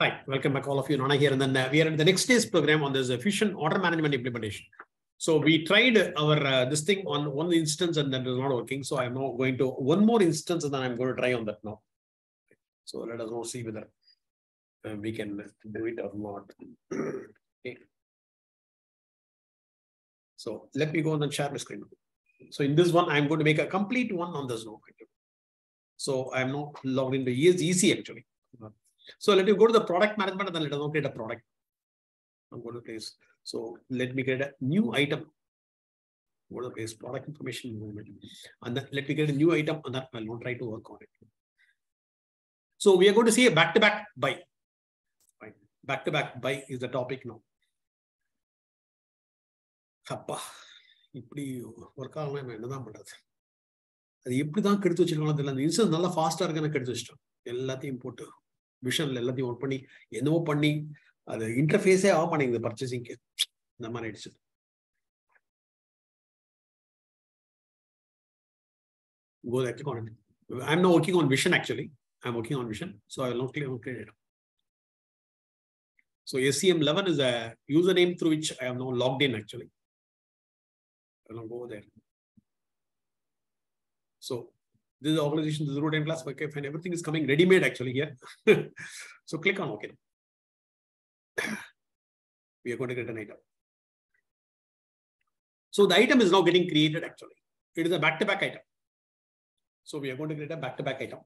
Hi, welcome back all of you. Nana here, and then we are in the next day's program on this fusion order management implementation. So we tried our this thing on one instance and that was not working. So I'm now going to one more instance and then I'm going to try on that now. So let us now see whether we can do it or not. Okay. So let me go and share my screen. So in this one, I'm going to make a complete one on this now. So I'm now logged into ESEC actually. So let me go to the product management and then let us create a product. I'm going to place. So let me create a new item. Go to the place product information movement. And then let me create a new item and that I'll not try to work on it. So we are going to see a back-to-back buy. Right. Back-to-back buy is the topic now. Vision, எல்லாத்தையும் work பண்ணி என்னவோ பண்ணி அது இன்டர்ஃபேஸே ஆக மாட்டேங்குது பர்ச்சேசிங்க்கு இந்த மாதிரி ஆயிடுச்சு. Go there, click on it. I'm now working on vision actually. I'm working on vision. So I will now click on create. So SCM11 is a username through which I am now logged in actually. I will now go there. So this is the organization, this is the routine class, okay, fine. Everything is coming ready-made actually here. So click on OK. We are going to create an item. So the item is now getting created actually. It is a back-to-back item. So we are going to create a back-to-back item.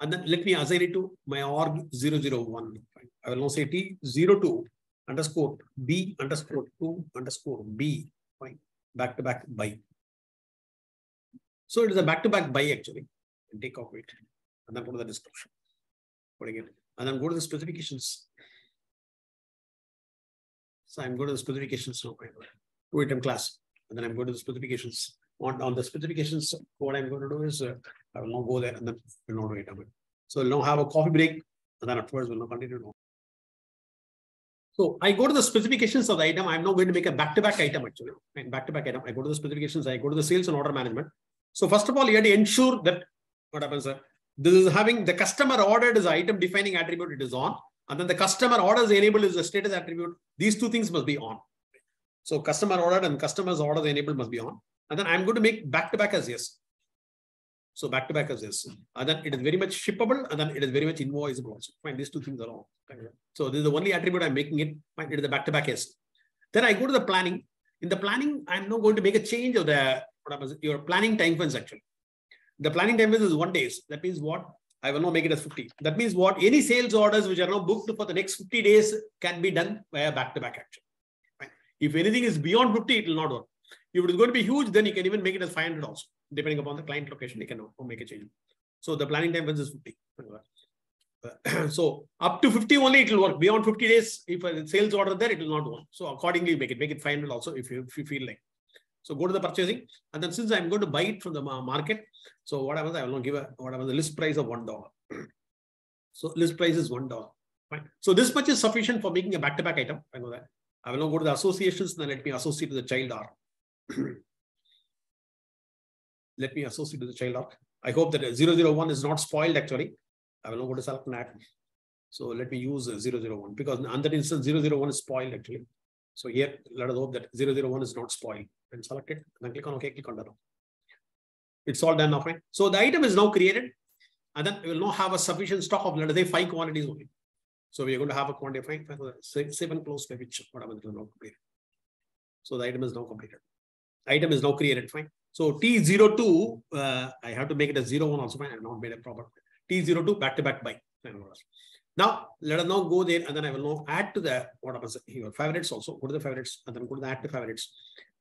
And then let me assign it to my org 001. I will now say T02_B_2_B. Fine. Back-to-back by. So it is a back-to-back buy actually. And take off it and then go to the description. Putting it and then go to the specifications. So I'm going to the specifications now. Two item class. And then I'm going to the specifications. On the specifications, what I'm going to do is I will now go there and then we'll not do it. So we'll now have a coffee break and then afterwards we'll now continue. So I go to the specifications of the item. I'm now going to make a back-to-back item actually. And back-to-back item, I go to the specifications, I go to the sales and order management. So first of all, you have to ensure that what happens, this is having the customer ordered is item defining attribute, it is on. And then the customer orders enabled is the status attribute. These two things must be on. So customer ordered and customer's orders enabled must be on. And then I'm going to make back-to-back as yes. So back-to-back as yes. And then it is very much shippable. And then it is very much invoiceable also. Fine, these two things are on. So this is the only attribute I'm making it. Fine, it is the back-to-back yes. Then I go to the planning. In the planning, I'm now going to make a change of the your planning time frames actually. The planning time is 1 days. That means what? I will now make it as 50. That means what? Any sales orders which are now booked for the next 50 days can be done via back-to-back action. Right? If anything is beyond 50, it will not work. If it is going to be huge, then you can even make it as 500 also. Depending upon the client location, you can now make a change. So the planning time is 50. So up to 50 only it will work. Beyond 50 days, if a sales order there, it will not work. So accordingly, make it 500 also if you feel like. So go to the purchasing, and then since I'm going to buy it from the market, so what happens? I will not give the list price of $1. So list price is $1. Fine. So this much is sufficient for making a back-to-back item. I know that. I will now go to the associations, and then let me associate to the child R. Let me associate to the child R. I hope that 001 is not spoiled actually. I will now go to select NAT. So let me use 001 because in that instance 001 is spoiled actually. So here, let us hope that 001 is not spoiled. And select it, and then click on OK, click on done. It's all done now, fine. So the item is now created, and then we will now have a sufficient stock of, let us say, 5 quantities only. So we are going to have a quantity of 7 close by which whatever it is now completed. So the item is now completed. Item is now created, fine. So T02, I have to make it a 01 also, fine. I have not made a proper T02 back-to-back buy. Now, let us now go there, and then I will now add to the, what happens here, favorites also, go to the favorites, and then go to the add to favorites.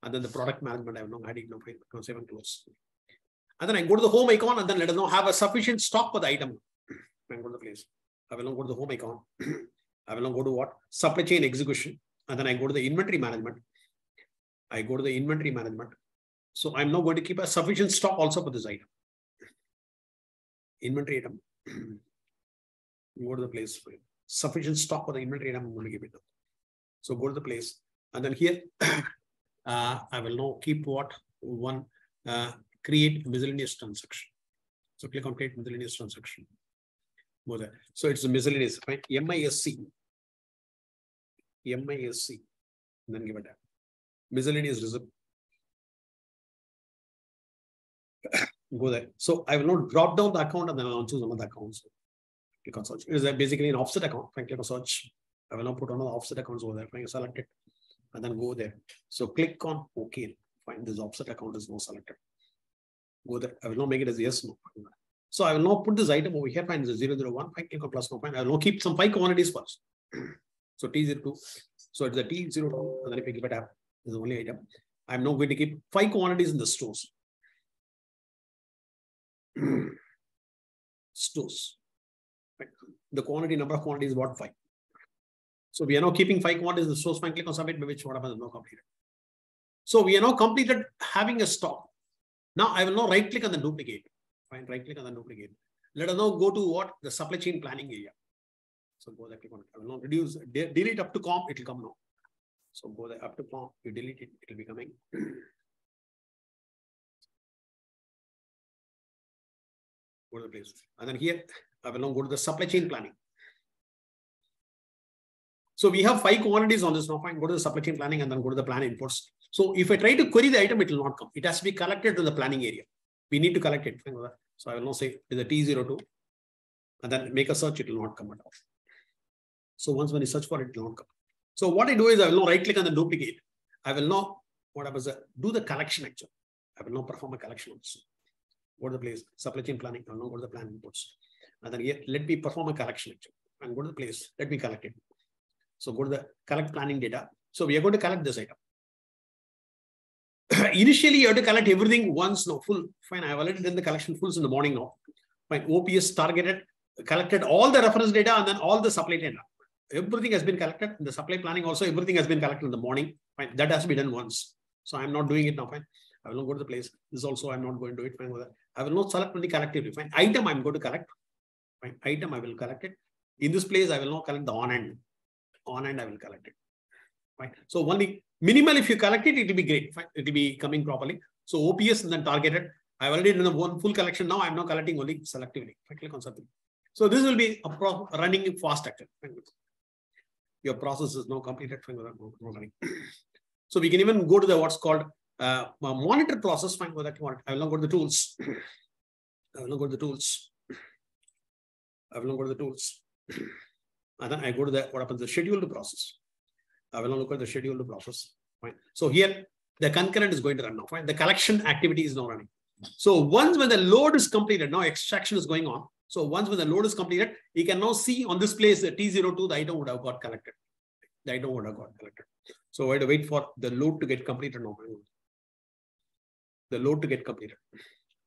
And then the product management, I have now added no file, 7 close. And then I go to the home icon, and then let us now have a sufficient stock for the item. I go to the place. I will now go to the home icon. I will now go to what? Supply chain execution. And then I go to the inventory management. I go to the inventory management. So I'm now going to keep a sufficient stock also for this item. Inventory item. Go to the place for it. Sufficient stock for the inventory item. I'm going to give it up. So go to the place. And then here. I will now keep what one create miscellaneous transaction. So click on create miscellaneous transaction. more than. So it's miscellaneous, right? MISC. Then give it up. Miscellaneous reserve. Go there. So I will not drop down the account and then I'll choose another account. So click on search. Is that basically an offset account? Right? Click on search. I will now put another offset account over there. Right? Select it and then go there. So click on OK. Fine. This offset account is now selected. Go there. I will now make it as yes, no. So I will now put this item over here. Fine. This is 001. Fine. Click on plus no. Fine. I will now keep some 5 quantities first. So T02. So it's a T02. And then if I give it up, this is the only item. I'm now going to keep 5 quantities in the stores. Stores. Right. The quantity, number of quantities is what 5. So we are now keeping 5 quantities in the stores. Fine. Click on submit, by which what happens is now completed. So we are now completed having a stock. Now I will now right click on the duplicate. Fine. Right click on the duplicate. Let us now go to what? The supply chain planning area. So go there, click on it. I will now reduce, delete up to comp, it will come now. So go there up to comp, you delete it, it will be coming. Go to the place. And then here, I will now go to the supply chain planning. So we have 5 quantities on this now. Fine, go to the supply chain planning and then go to the plan inputs. So if I try to query the item, it will not come. It has to be collected to the planning area. We need to collect it. So I will now say the T02 and then make a search, it will not come at all. So once when you search for it, it will not come. So what I do is I will now right click on the duplicate. I will now, what happens, do the collection actually. I will now perform a collection on this. Go to the place, supply chain planning, I will now go to the plan inputs. And then here, let me perform a collection actually. And go to the place, let me collect it. So go to the collect planning data. So we are going to collect this item. Initially, you have to collect everything once now, full. Fine, I have already done the collection fulls in the morning now. Fine, OPS targeted, collected all the reference data and then all the supply data. Everything has been collected. In the supply planning also, everything has been collected in the morning. Fine, that has to be done once. So I'm not doing it now, fine. I will not go to the place. This also, I'm not going to do it, fine. I will not select only collectively, fine. Item I'm going to collect. Fine, item I will collect it. In this place, I will not collect the on-end. On-end I will collect it. Fine. So only minimal if you collect it, it will be great. Fine. It will be coming properly. So OPS and then targeted. I've already done one full collection. Now I'm now collecting only selectively. If I click on something. So this will be a running fast action. Your process is now completed. So we can even go to the what's called monitor process. Fine. I will now go to the tools. I will now go to the tools. I will now go to the tools. And then I go to the what happens the scheduled process. I will now look at the scheduled process. Fine. So here the concurrent is going to run now. Fine. The collection activity is now running. So once when the load is completed, now extraction is going on. So once when the load is completed, you can now see on this place the T02, the item would have got collected. The item would have got collected. So I had to wait for the load to get completed now. The load to get completed.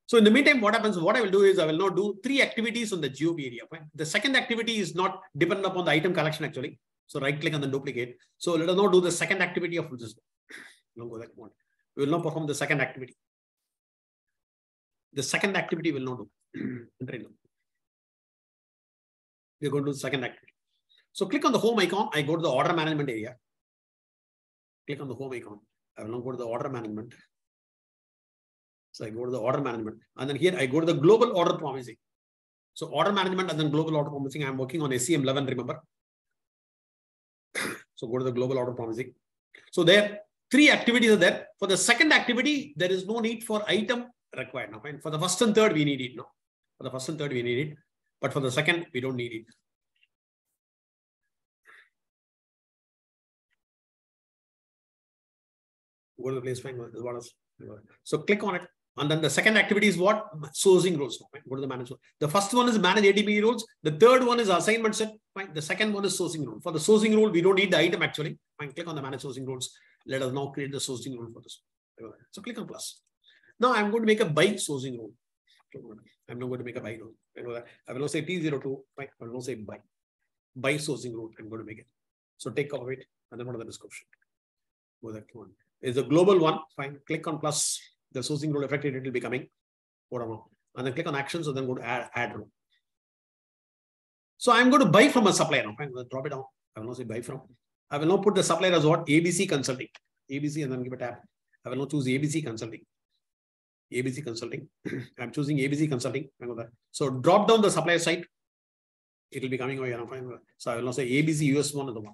So in the meantime, what happens, what I will do is I will now do 3 activities on the GOP area. Fine. The second activity is not dependent upon the item collection actually. So right click on the duplicate. So let us now do the second activity of this. We will now perform the second activity. The second activity will not do. We are going to do the second activity. So click on the home icon. I go to the order management area. Click on the home icon. I will now go to the order management. So I go to the order management. And then here I go to the global order promising. So order management and then global order promising. I am working on SCM11, remember? So go to the global order promising. So there, 3 activities are there. For the second activity, there is no need for item required now. Fine. For the first and third, we need it now. For the first and third, we need it. But for the second, we don't need it. Go to the place, fine. What else? So click on it. And then the second activity is what? Sourcing roles. Now, go to the manage. The first one is manage ATP roles. The third one is assignment set. Fine. The second one is sourcing role. For the sourcing role, we don't need the item actually. Fine. Click on the manage sourcing roles. Let us now create the sourcing role for this. So click on plus. Now I'm going to make a buy sourcing role. I'm not going to make a buy role. I will now say T02. Fine. I will now say buy. Buy sourcing role. I'm going to make it. So take off it and then go to the description. Go that one. It's a global one. Fine. Click on plus. The sourcing role affected, it will be coming. And then click on actions and then go to add row. So I'm going to buy from a supplier. Now. I'm going to drop it down. I will now say buy from. I will now put the supplier as what? ABC consulting. ABC and then give a tab. I will now choose ABC consulting. ABC consulting. I'm choosing ABC consulting. So drop down the supplier side. it will be coming away. So I will not say ABC US 1 is the one.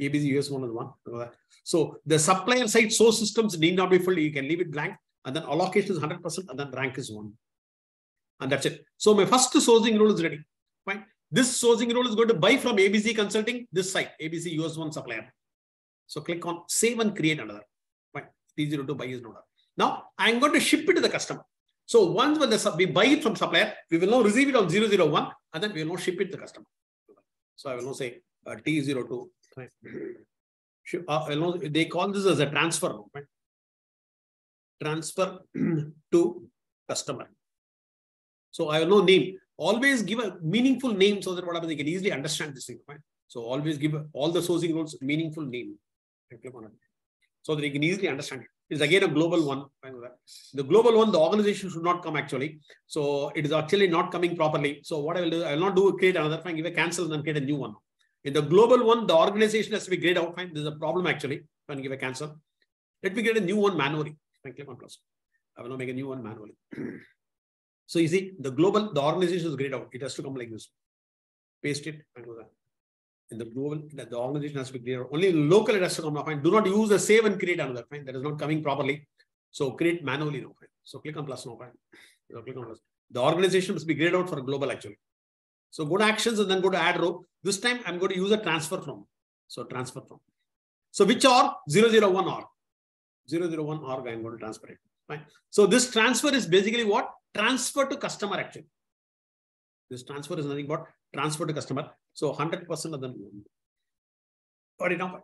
ABC US 1 is the one. So the supplier side source systems need not be filled. You can leave it blank. And then allocation is 100%. And then rank is 1. And that's it. So my first sourcing rule is ready. Fine. This sourcing rule is going to buy from ABC Consulting, this site, ABC US 1 supplier. So click on save and create another. Fine. T02 buy is not up. Now I'm going to ship it to the customer. So once when we buy it from supplier, we will now receive it on 001 and then we will now ship it to the customer. So I will now say T02. Right. They call this as a transfer. Right? Transfer to customer. So I will now name. Always give a meaningful name so that what happens, they can easily understand this thing. Right? So always give all the sourcing roles meaningful name. Click on it. So that you can easily understand it. It's again a global one. The global one, the organization should not come actually. So it is actually not coming properly. So what I will do, I will not do create another fine, give a cancel and then create a new one. In the global one, the organization has to be grayed out. Fine, there's a problem actually. Fine, give a cancel. Let me create a new one manually. Fine, click on plus. I will now make a new one manually. So you see, the global, the organization is grayed out. It has to come like this. Paste it and go there. In the global, the organization has to be clear. Only local it has to come now. Fine. Do not use the save and create another. Fine. That is not coming properly. So create manually now. Fine. So click on plus now. Fine. So click on plus. The organization must be grayed out for global actually. So go to actions and then go to add row. This time I'm going to use a transfer from. So transfer from. So which org? 001 org. 001 org I'm going to transfer it. Fine. So this transfer is basically what? Transfer to customer actually. This transfer is nothing but transfer to customer. So 100% of them. Got it now?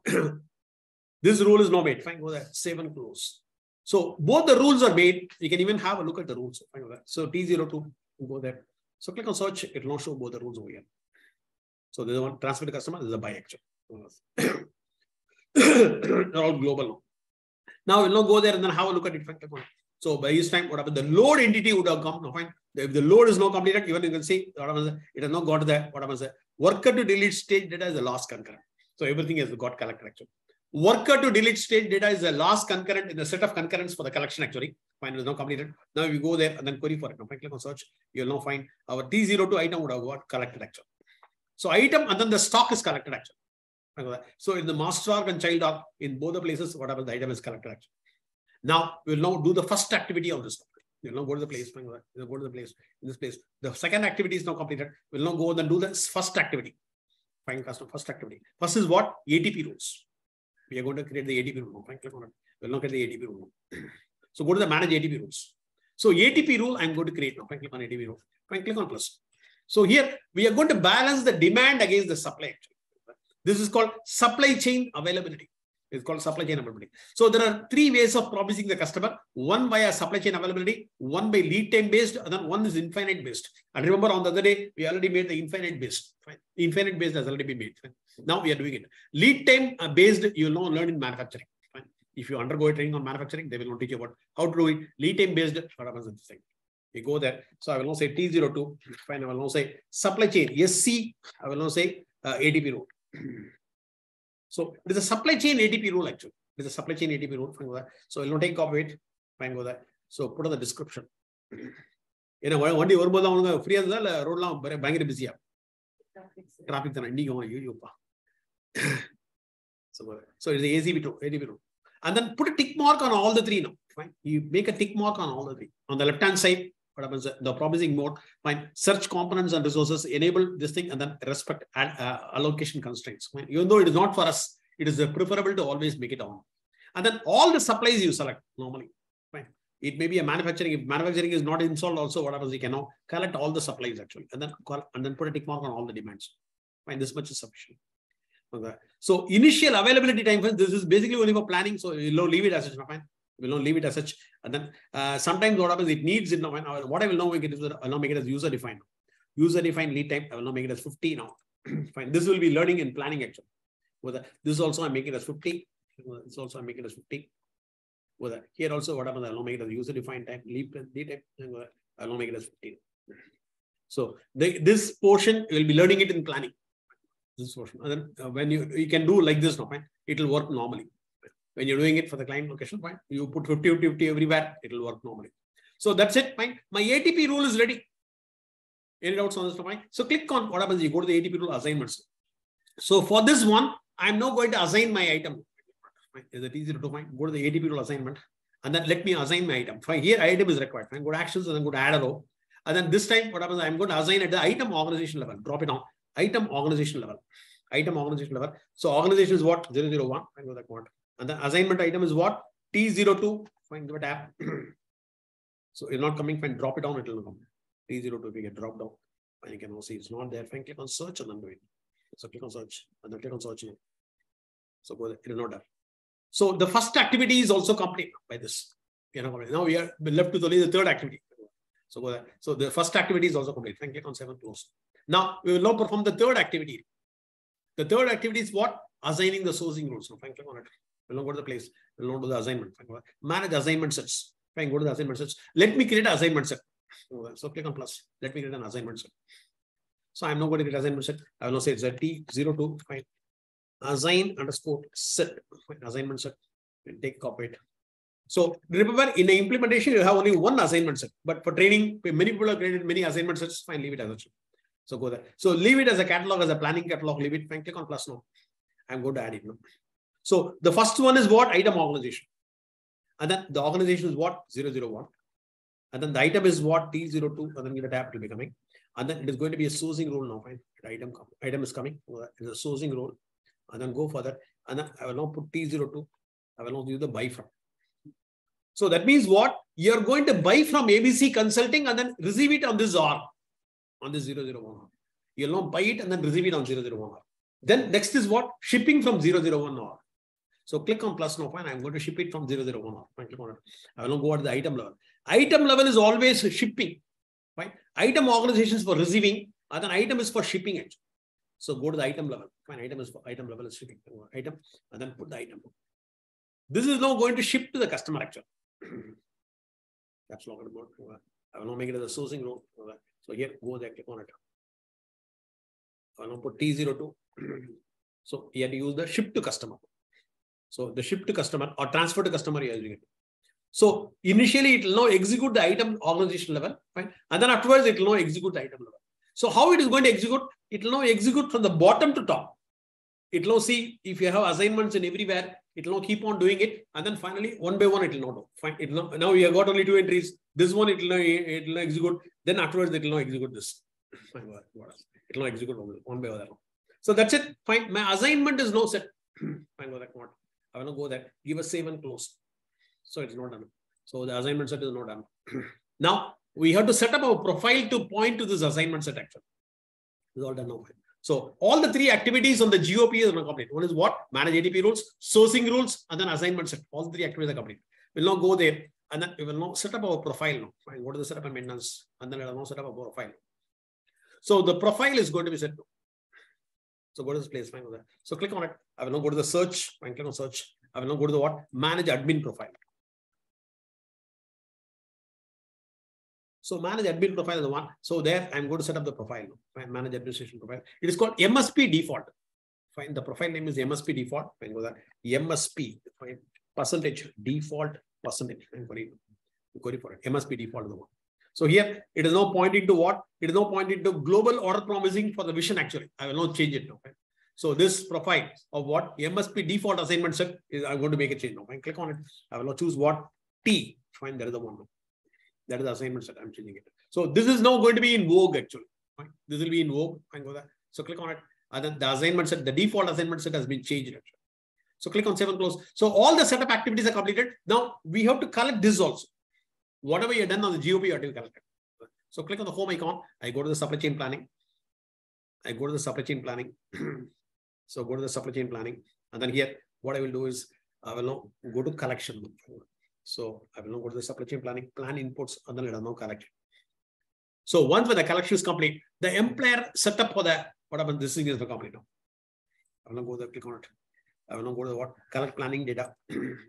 This rule is now made. Fine, go there. Save and close. So both the rules are made. You can even have a look at the rules. Fine, go there. So T02, go there. So click on search. It will not show both the rules over here. So there's one transfer to customer. There's a buy action. They're all global now. Now we'll now go there and then have a look at it. Fine, click on it. So by this time, what happened? The load entity would have come. No, fine. If the load is not completed, even you can see what happens, it has not got to the what happens, worker to delete stage data is the last concurrent. So everything has got collected actually. Worker to delete stage data is the last concurrent in the set of concurrents for the collection actually. Fine, it is now completed. Now if you go there and then query for it. Now click on search, you'll now find our T02 item would have got collected actually. So item and then the stock is collected actually. So in the master org and child org, in both the places, whatever the item is collected actually. Now we'll now do the first activity of this. You know, go to the place, go to the place, in this place. The second activity is now completed. We'll now go and do the first activity. Find customer first activity. First is what? ATP rules. We are going to create the ATP rule. Click on it. We'll now get the ATP rule. So go to the manage ATP rules. So ATP rule I'm going to create now. Click on ATP rule. Click on plus. So here we are going to balance the demand against the supply. This is called supply chain availability. It's called supply chain availability. So there are three ways of promising the customer. One by a supply chain availability, one by lead time based, and then one is infinite based. And remember on the other day, we already made the infinite based. Fine. Infinite based has already been made. Fine. Now we are doing it. Lead time based, you will now learn in manufacturing. Fine. If you undergo a training on manufacturing, they will not teach you about how to do it. Lead time based, what happens in this thing? You go there. So I will now say T02. Fine. I will now say supply chain. SC. I will now say ATP road. So there's a supply chain ATP rule actually. There's a supply chain ATP rule. Fine, go there. So I'll not take copy of it. Fine, go there. So put on the description. You know, one day over free as well, road long busy up. Traffic than you. So it's the ATP rule. And then put a tick mark on all the three now. Fine. You make a tick mark on all the three. On the left-hand side, what happens? The promising mode. Fine. Search components and resources. Enable this thing and then respect allocation constraints. Fine. Even though it is not for us, it is preferable to always make it on. And then all the supplies you select normally. Fine. It may be a manufacturing. If manufacturing is not installed, also what happens? You can now collect all the supplies actually, and then put a tick mark on all the demands. Fine. This much is sufficient. Okay. So initial availability time. This is basically only for planning. So you leave it as such. Fine. We'll not leave it as such. And then sometimes what happens, it needs it now. What I will now make it is, I'll now make it as user-defined. User-defined lead time, I will now make it as 50 now. Fine. This will be learning and planning actually. This also I'm making it as 50. This also I'm making it as 50. Here also what happens, I'll now make it as user-defined time, lead time, I'll now make it as 50. So this portion, you'll be learning it in planning. This portion. And then when you can do like this now, fine. It'll work normally. When you're doing it for the client location, fine. You put 50, 50, 50 everywhere. It'll work normally. So that's it. Fine. My ATP rule is ready. Any doubts on this topic? So click on what happens. You go to the ATP tool assignments. So for this one, I'm now going to assign my item. Is it easy to find? Go to the ATP tool assignment and then let me assign my item. Fine. Here item is required. Fine. Go to actions and then go to add a row. And then this time, what happens? I'm going to assign at the item organization level. Drop it down. Item organization level. Item organization level. So organization is what? 001. I know that what. And the assignment item is what? T02. Fine. Give a tap. So you're not coming. Fine. Drop it down. It will come. T02 if you get dropped down. And you can also see it's not there. Fine. Click on search and then do it. So click on search and then click on search. So go there. It will not there. So the first activity is also complete by this. You know, now we are left with only the third activity. So go there. So the first activity is also complete. Fine. Click on 7 close. Now we will now perform the third activity. The third activity is what? Assigning the sourcing rules. So fine, click on it. We'll not go to the place. We'll not do the assignment. Fine, manage assignment sets. Fine, go to the assignment sets. Let me create an assignment set. So click on plus. Let me create an assignment set. So I'm not going to create assignment set. I will now say it's a T02. Fine. Assign underscore set. Fine. Assignment set. We'll take copy it. So remember, in the implementation, you have only one assignment set. But for training, many people have created many assignment sets. Fine, leave it as a set. So go there. So leave it as a catalog, as a planning catalog. Leave it. Fine. Click on plus now. I'm going to add it now. So the first one is what? Item organization. And then the organization is what? 001. And then the item is what? T02. And then give a tab, it will be coming. And then it is going to be a sourcing role now. Fine. The item is coming. It is a sourcing role. And then go further. And then I will now put T02. I will now do the buy from. So that means what? You're going to buy from ABC Consulting and then receive it on this R. On this 001R. You'll now buy it and then receive it on 001R. Then next is what? Shipping from 001R. So click on plus now. Fine. I'm going to ship it from 001R. Fine, click on it. I will now go at the item level. Item level is always shipping. Fine. Item organization is for receiving and then item is for shipping it. So go to the item level. Fine. Item is for item level is shipping. Item and then put the item. This is now going to ship to the customer actually. That's not about. I will now make it as a sourcing role. So here, go there, click on it. I'll now put T02. So you have to use the ship to customer. So the ship to customer or transfer to customer you are using it. So initially it will now execute the item organization level, right? And then afterwards it will now execute the item level. So how it is going to execute? It will now execute from the bottom to top. It will now see if you have assignments in everywhere. It will now keep on doing it. And then finally, one by one, it will not do. Fine. It will now we have got only two entries. This one, it will now execute. Then afterwards, it will now execute this. Fine. What else? It will now execute one by one. So that's it. Fine. My assignment is now set. Fine. What? I will now go there. Give a save and close. So it's not done. So the assignment set is not done. Now, we have to set up our profile to point to this assignment set actually. It's all done now. Fine. So all the three activities on the GOP is complete. One is what? Manage ATP rules, sourcing rules, and then assignment set. All three activities are complete. We'll now go there and then we will now set up our profile now. Fine. Go to the setup and maintenance and then we will now set up our profile. So the profile is going to be set. So go to this place. Fine. So click on it. I will now go to the search. Fine. Click on search. I will now go to the what? Manage admin profile. So manage admin profile is the one. So there I'm going to set up the profile. Fine, manage administration profile. It is called MSP default. Fine. The profile name is MSP default. Fine, go there. MSP. Fine. Percentage default percentage. Fine, query for it. MSP default is the one. So here it is now pointing to what? It is now pointing to global order promising for the vision actually. I will not change it now. Fine. So this profile of what? MSP default assignment set is I'm going to make a change now. Fine, click on it. I will now choose what? T. Fine, that is the one now. That is the assignment set. I'm changing it. So this is now going to be in vogue actually. Fine. This will be in vogue. Fine, go there. So click on it. And then the assignment set, the default assignment set has been changed actually. So click on save and close. So all the setup activities are completed. Now we have to collect this also. Whatever you have done on the GOP, you have to collect it. So click on the home icon. I go to the supply chain planning. I go to the supply chain planning. So go to the supply chain planning. And then here, what I will do is I will now go to collection. So I will now go to the supply chain planning, plan inputs, and then let us now collect it. So once when the collection is complete, the employer setup for the what happens, this thing is complete now. I will now go there, click on it. I will now go to the what? Collect planning data. And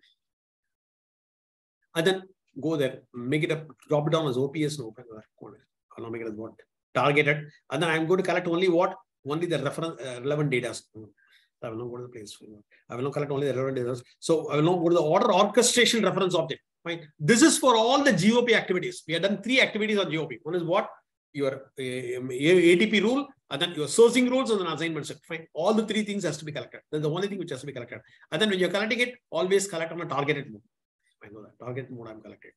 then go there, make it up, drop it down as OPS now. I'll now make it as what? Targeted. And then I'm going to collect only what? Only the reference relevant data. I will not go to the place. I will not collect only the relevant data. So I will not go to the order orchestration reference object. Fine. This is for all the GOP activities. We have done three activities on GOP. One is what? your ATP rule, and then your sourcing rules, and then assignment certificate. All the three things has to be collected. That's the only thing which has to be collected. And then when you're collecting it, always collect on a targeted mode. I know that target mode I'm collected.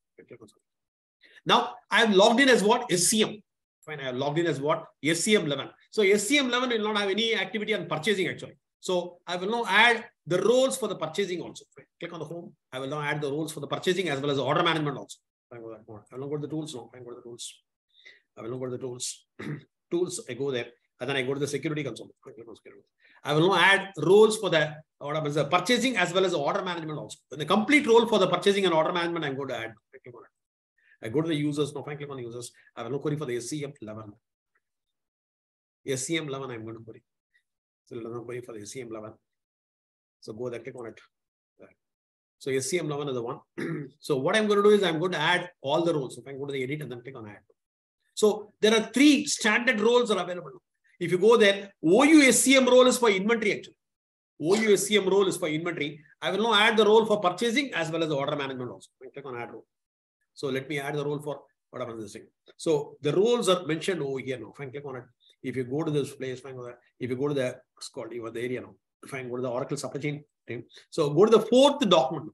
Now I am logged in as what? SCM. Fine, I have logged in as what? SCM11. So SCM11 will not have any activity on purchasing actually. So I will now add the roles for the purchasing also. Fine. Click on the home. I will now add the roles for the purchasing as well as the order management also. Fine, go there. I will not go to the tools now. I go to the tools. I will not go to the tools. Tools, I go there. And then I go to the security consultant. I will now add roles for the purchasing as well as the order management also. The complete role for the purchasing and order management, I'm going to add. I go to the users. No, I click on the users. I will now query for the SCM11. SCM11, I'm going to query. So I will now query for the SCM11. So go there, click on it. So SCM11 is the one. So what I'm going to do is I'm going to add all the roles. So I go to the edit and then click on add. So there are three standard roles are available. If you go there, OUSCM role is for inventory actually. OUSCM role is for inventory. I will now add the role for purchasing as well as the order management also. I click on add role. So let me add the role for what happens this thing. So the roles are mentioned over here now. Fine, click on it. If you go to this place, fine, if you go to the it's called you are the area now. Fine, go to the Oracle supply chain thing. So go to the fourth document.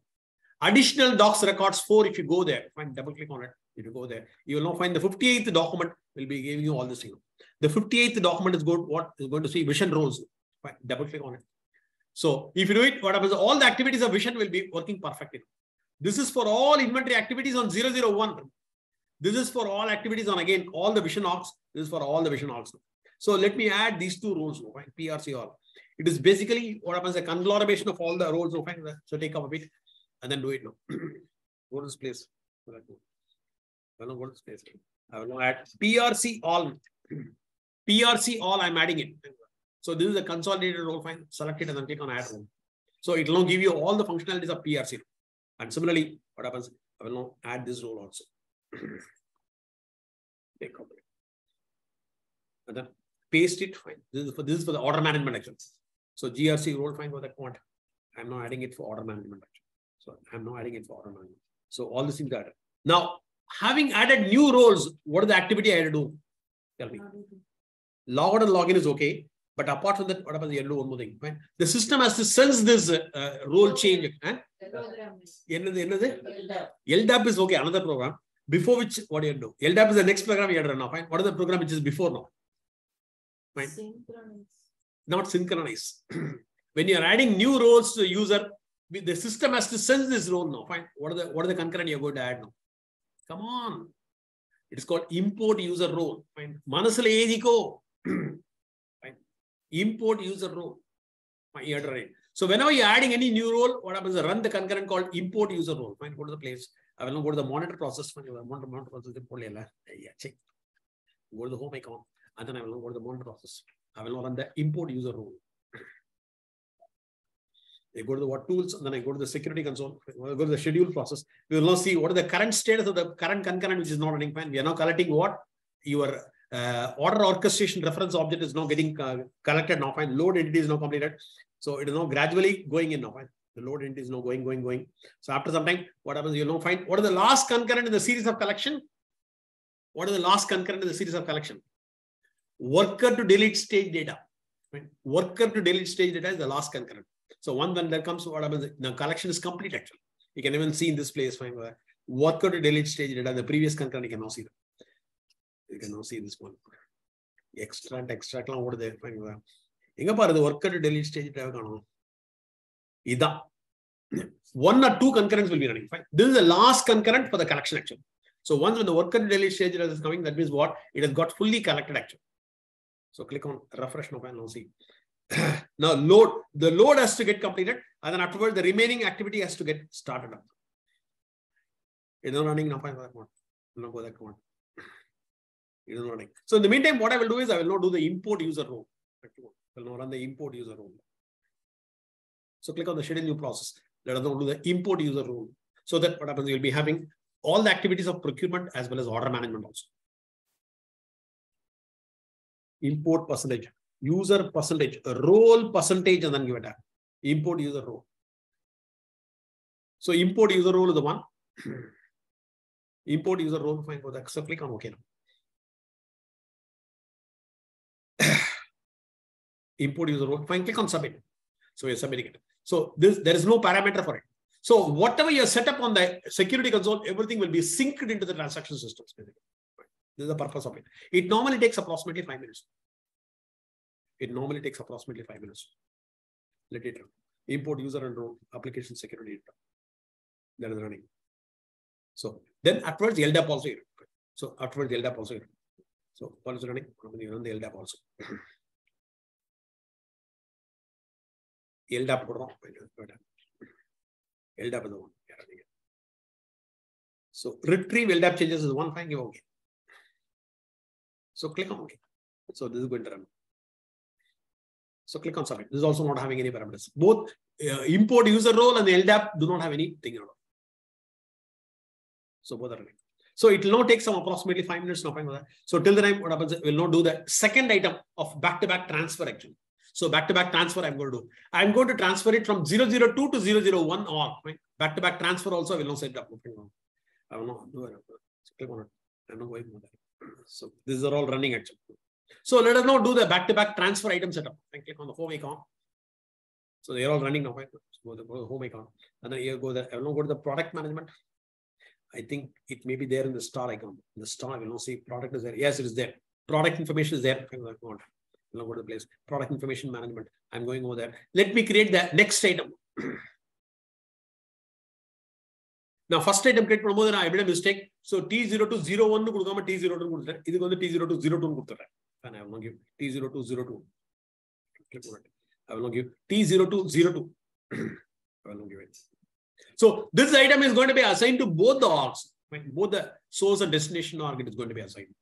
Additional docs records 4. If you go there, fine, double click on it. If you go there, you will now find the 58th document will be giving you all this thing. The 58th document is good. What is going to see vision roles. Fine, double click on it. So if you do it, what happens? All the activities of vision will be working perfectly. This is for all inventory activities on 001. This is for all activities on again all the vision orgs. This is for all the vision orgs. So let me add these two roles. Fine, PRC all. It is basically what happens a conglomeration of all the roles. Fine, so take up a bit and then do it now. Go to this place. I will not go to this place. I will now add PRC all. PRC all, I'm adding it. So this is a consolidated role. Fine. Select it and then click on add role. So it will now give you all the functionalities of PRC. And similarly, what happens? I will now add this role also. Take up it. And then paste it. Fine. This is for the order management actions. So GRC role, fine, for that point. I'm now adding it for order management action. So I'm now adding it for order management. So all these things are added. Now, having added new roles, what is the activity I had to do? Tell me. Log out and login is okay. But apart from that, what happens? You do one more thing. Fine. The system has to sense this role change. LDAP is okay. Another program. Before which, what do you do? LDAP is the next program you had to run now. Fine. What is the program which is before now? Fine. Synchronize. Not synchronize. When you are adding new roles to the user, the system has to sense this role now. Fine. What are the concurrent you are going to add now? Come on. It is called import user role. Fine. Manasal Ediko. Fine. Import user role. Fine. So whenever you're adding any new role, what happens is run the concurrent called import user role. Fine. Go to the place. I will now go to the monitor process. Fine. Monitor process. Yeah, check. Go to the home icon. And then I will now go to the monitor process. I will now run the import user role. I go to the what tools, and then I go to the security console, I go to the schedule process. We will now see what is the current status of the current concurrent, which is not running fine. We are now collecting what your order orchestration reference object is now getting collected now fine. Load entity is now completed. So it is now gradually going in now fine. The load entity is now going. So after some time, what happens? You will now find what is the last concurrent in the series of collection? What is the last concurrent in the series of collection? Worker to delete stage data. Fine. Worker to delete stage data is the last concurrent. So when there comes, what happens? The collection is complete actually. You can even see in this place, fine, worker to delete stage data, the previous concurrent, you can now see that. You can now see this one. Extract over there, fine. The worker to delete stage data. One or two concurrents will be running, fine. This is the last concurrent for the collection actually. So once when the worker to delete stage data is coming, that means what? It has got fully collected actually. So click on refresh now and now see. Now load, the load has to get completed, and then afterwards the remaining activity has to get started up. It is not running now. It is not running. So in the meantime, what I will do is I will not do the import user role. I will not run the import user role. So click on the schedule new process. Let us now do the import user role. So that what happens, you will be having all the activities of procurement as well as order management also. Import percentage. User percentage, role percentage, and then give it up. Import user role. So import user role is the one. Import user role, fine. So click on OK now. import user role, fine, click on submit. So you're submitting it. So this, there is no parameter for it. So whatever you set up on the security console, everything will be synced into the transaction systems. Basically. This is the purpose of it. It normally takes approximately 5 minutes. It normally takes approximately 5 minutes. Let it run. Import user and role, application security. That is running. So then afterwards the LDAP also. So afterwards the LDAP also. So what is running? You run the LDAP also. LDAP is the one. So retrieve LDAP changes is one thing. Okay. So click on OK. So this is going to run. So click on submit. This is also not having any parameters. Both import user role and the LDAP do not have anything at all. So both are running. So it will now take some approximately 5 minutes. So till the time, what happens? We'll not do the second item of back-to-back transfer actually. So back-to-back transfer I'm going to do. I'm going to transfer it from 002 to 001 or back-to-back transfer also I will not set up. I will not do it. So click on it. I'm not going to do that. So these are all running actually. So let us now do the back-to-back transfer item setup. And click on the home icon. So they're all running now. So go to the home icon. And then here go there. I will now go to the product management. I think it may be there in the star icon. In the star, I will now see product is there. Yes, it is there. Product information is there. I will now go to the place. Product information management. I'm going over there. Let me create the next item. Now, first item create promo, I made a mistake. So T0201 T02. This is going to T0202. And I will not give T0202. I will not give T0202. I will not give it. So this item is going to be assigned to both the orgs. Both the source and destination org, it is going to be assigned.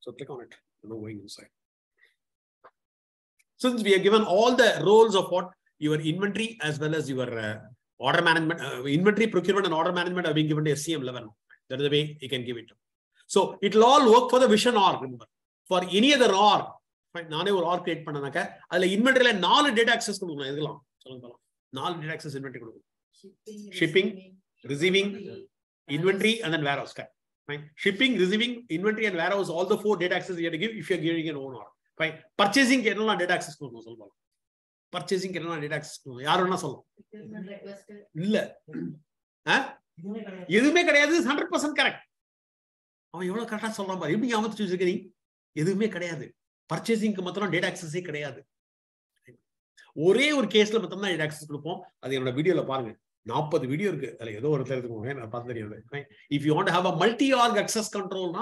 So click on it. I'm not going inside. Since we are given all the roles of what your inventory as well as your order management, inventory, procurement, and order management are being given to SCM11. That is the way you can give it to. So it will all work for the vision org. Remember, for any other org, Nana or org create pananaka, all inventory and all data access kudukalam. All data access inventory kudukalam. Shipping, receiving, inventory, and then warehouse. Fine. Shipping, receiving, inventory, and warehouse. All the 4 data access you have to give if you are giving an own org. Fine. Purchasing kerala data access kudukalam solvalam. Purchasing kerala data access kudukalam. Yaar onna solla. Illa. Ha? Edume kedaiyadhu is 100% correct. Purchasing data access. One case data access. If you want to have a multi-org access control,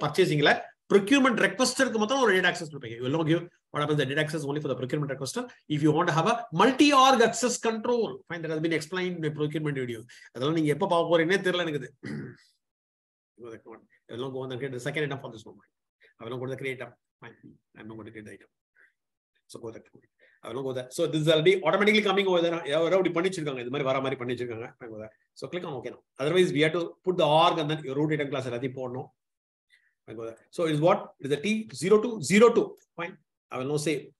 purchasing procurement requester data access. You will not give what happens the data access only for the procurement requester. If you want to have a multi-org access control, fine, that has been explained in the procurement video. I will not go on and create the second item for this moment. I will not go to the create item. I am not going to create the item. So go there. I will not go there. So this is already automatically coming over there. So click on OK now. Otherwise, we have to put the org and then your root item class. So it is what? It is the T0202. Fine. I will now say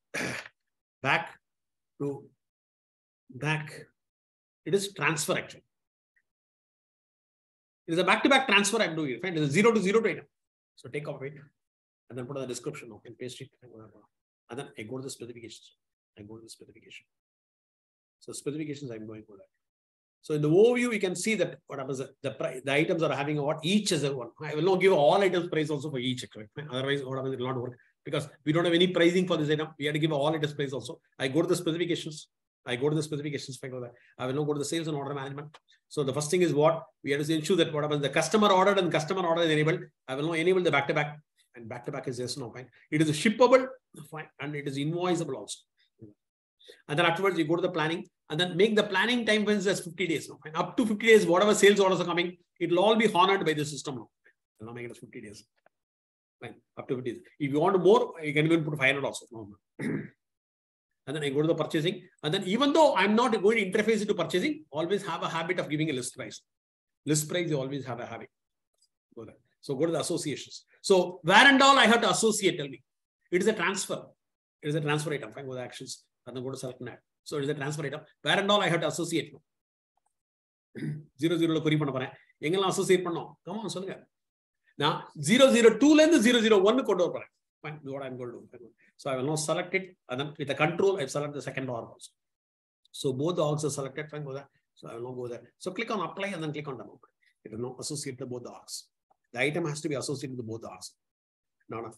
back to back. It is transfer actually. It is a back-to-back transfer I'm doing. Fine. It is a 0 to 0 item. So take off it and then put on the description and paste it. And then I go to the specifications. So specifications I'm going for that. So in the overview, you can see that what happens, the items are having what each is a one. I will not give all items price also for each. Otherwise, what happens, it will not work because we don't have any pricing for this item. We have to give all items price also. I go to the specifications. I will now go to the sales and order management. So the first thing is what we have to ensure that what happens the customer ordered and customer order is enabled. I will now enable the back-to-back and back-to-back is yes, no, fine. It is shippable, fine, and it is invoiceable also. And then afterwards you go to the planning and then make the planning time frames as 50 days. No, fine. Up to 50 days, whatever sales orders are coming, it will all be honored by the system. No, I'll now make it as 50 days. Fine, up to 50 days. If you want more, you can even put 500 also. No, and then I go to the purchasing. And then even though I'm not going to interface into purchasing, always have a habit of giving a list price. List price, you always have a habit. Go there. So go to the associations. So where and all I have to associate, tell me. It is a transfer. It is a transfer item. Fine, go to the actions. And then go to select net. So it is a transfer item. Where and all I have to associate. 00 query panna pora. Engala associate pannom. Come on, solunga. Now 002 la 001 kondu varan. Fine, what I'm going to do. So I will now select it, and then with the control, I select the second org also. So both the orgs are selected. Fine, go there. So I will now go there. So click on apply and then click on demo. It will now associate the both the orgs. The item has to be associated with both the orgs. Nana,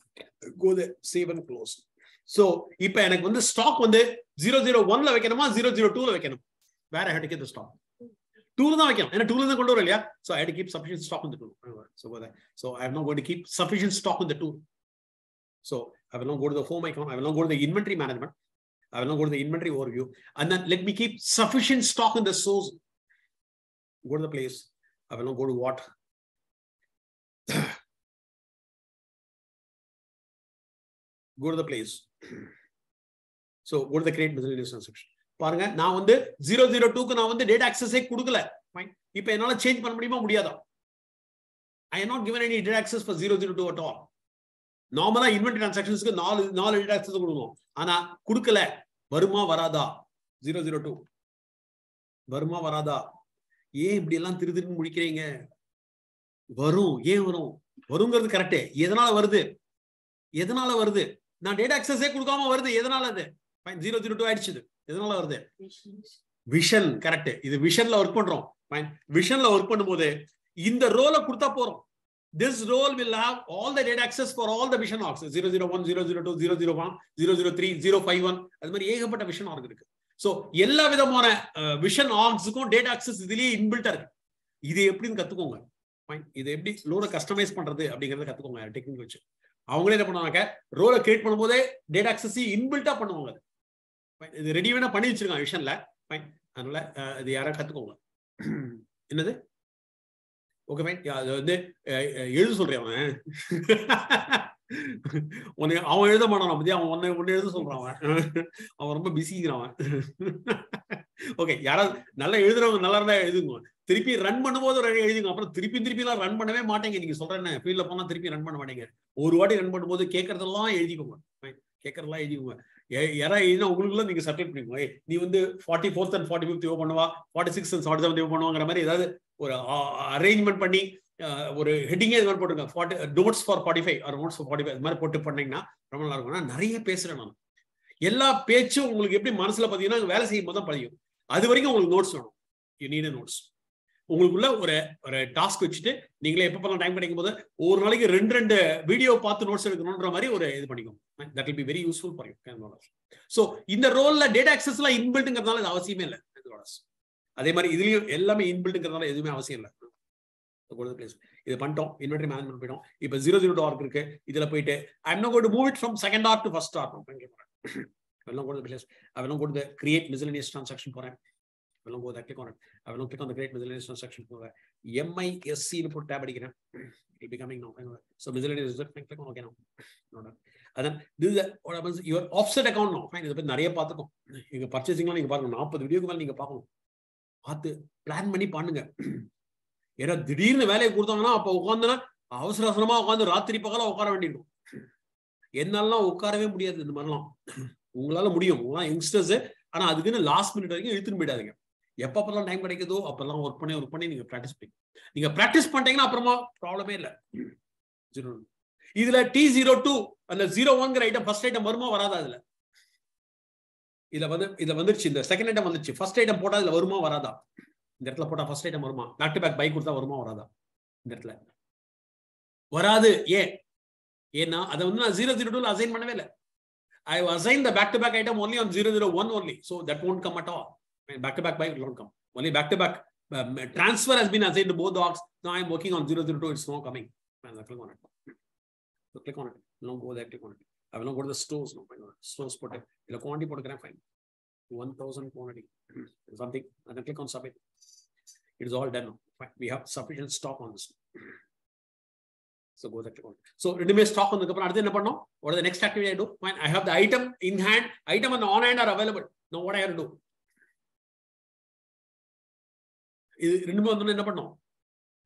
go there, save and close. So if I have the stock on the 001 la vekanuma, 002 la vekanuma, where I had to get the stock. So I had to keep sufficient stock on the tool. So I am now going to keep sufficient stock on the tool. So I will now go to the home icon. I will now go to the inventory management. I will now go to the inventory overview. And then let me keep sufficient stock in the source. Go to the place. I will now go to what? Go to the place. So go to the create business transaction. Now on the 002 now on the data access. Fine. If I not change, I am not given any data access for 002 at all. Normally, inventory transactions is null data access. Ana Kudukala Varuma Varada 002. Varuma Varada. Ye Bilan Thiridin Muriking Varu, Ye Varu. Varunga correct. Yedanala Verde. Yedanala Verde. Now data access Kurkama Verde, Yedanala there. Fine 002 added. Vision, correct. This vision la work pandrom. Fine. Vision la work pandumode. In the role of Kurta Poro. This role will have all the data access for all the vision orgs. 001, 002, 001, 003, 051. As many a vision org. So, yella with a vision orgs data access is inbuilt. This is the fine. This is the customized pandra technical. Avangale role create pannumbode data access inbuilt up pannuvaanga. Fine. This ready vena panni vechirukaanga vision la. Fine. Adala idu yara kathukonga. Enadhu? Okay, fine. Yeah, busy. Okay, Yara Nala Nala Trippy run run feel upon a trippy run or what run the cake at the law, Caker lie. Yara in a certain way. Even the 44th and 45th open 46th and 47th open or arrangement panni, or heading as one put 40 notes for 45 or notes for 45. Mara put panninga, Ramanla Ragona, Nariya Pesana. Yella Pechu will give Mansla Padina, Valasi Mother Padio. Otherwise, notes. You need a notes. Ungula or a task which day, Ningla Papa time cutting mother, or like a render video path notes or a particular. That will be very useful for you. So, in the role, data access la inbuilt in our email. That's why inbuilt inventory management. If 002 org, I'm not going to move it from second org to first org. I will not go to the place. I will not go to the create miscellaneous transaction for it. I will not go there. Click on it. I will not click on the create miscellaneous transaction for it. MISC put tab. It will be coming now. So miscellaneous is click on okay now. And then this is what happens. Your offset account now. Fine. You can purchasing now. You can now video you plan money panga. You're a dream the valley Gurdana, Pogana, House Rasama, on the Ratri Pagala, Okaravendino. Yenala, Okaravi Mudia, the Marlon, Ungala Mudium, youngsters, and other than a last minute, you can be done. Yapapa time, but I go up along or punny or punning your practice pick. You practice punting up from a problem. Either T02 and the 01 grade of first item Burma or other. The second item on the first item pota is Urma Varada. That's the first item Urma. Back to back bike with the Urma Varada. That's like Varada, yea. Yena, Adana 002 assignment available. I have assigned the back to back item only on 001 only. So that won't come at all. Back to back bike won't come. Only back to back transfer has been assigned to both dogs. Now I'm working on 002. It's not coming. Click on it. So click on it. No, go there. Click on it. I will not go to the stores now. Stores put it. The quantity put a gram fine. 1000 quantity. Something. And then click on submit. It is all done now. Fine. We have sufficient stock on this. So go there. Click on it. So ready stock on the company. What are the next activity I do? Fine. I have the item in hand. Item and the on hand are available. Now what I have to do?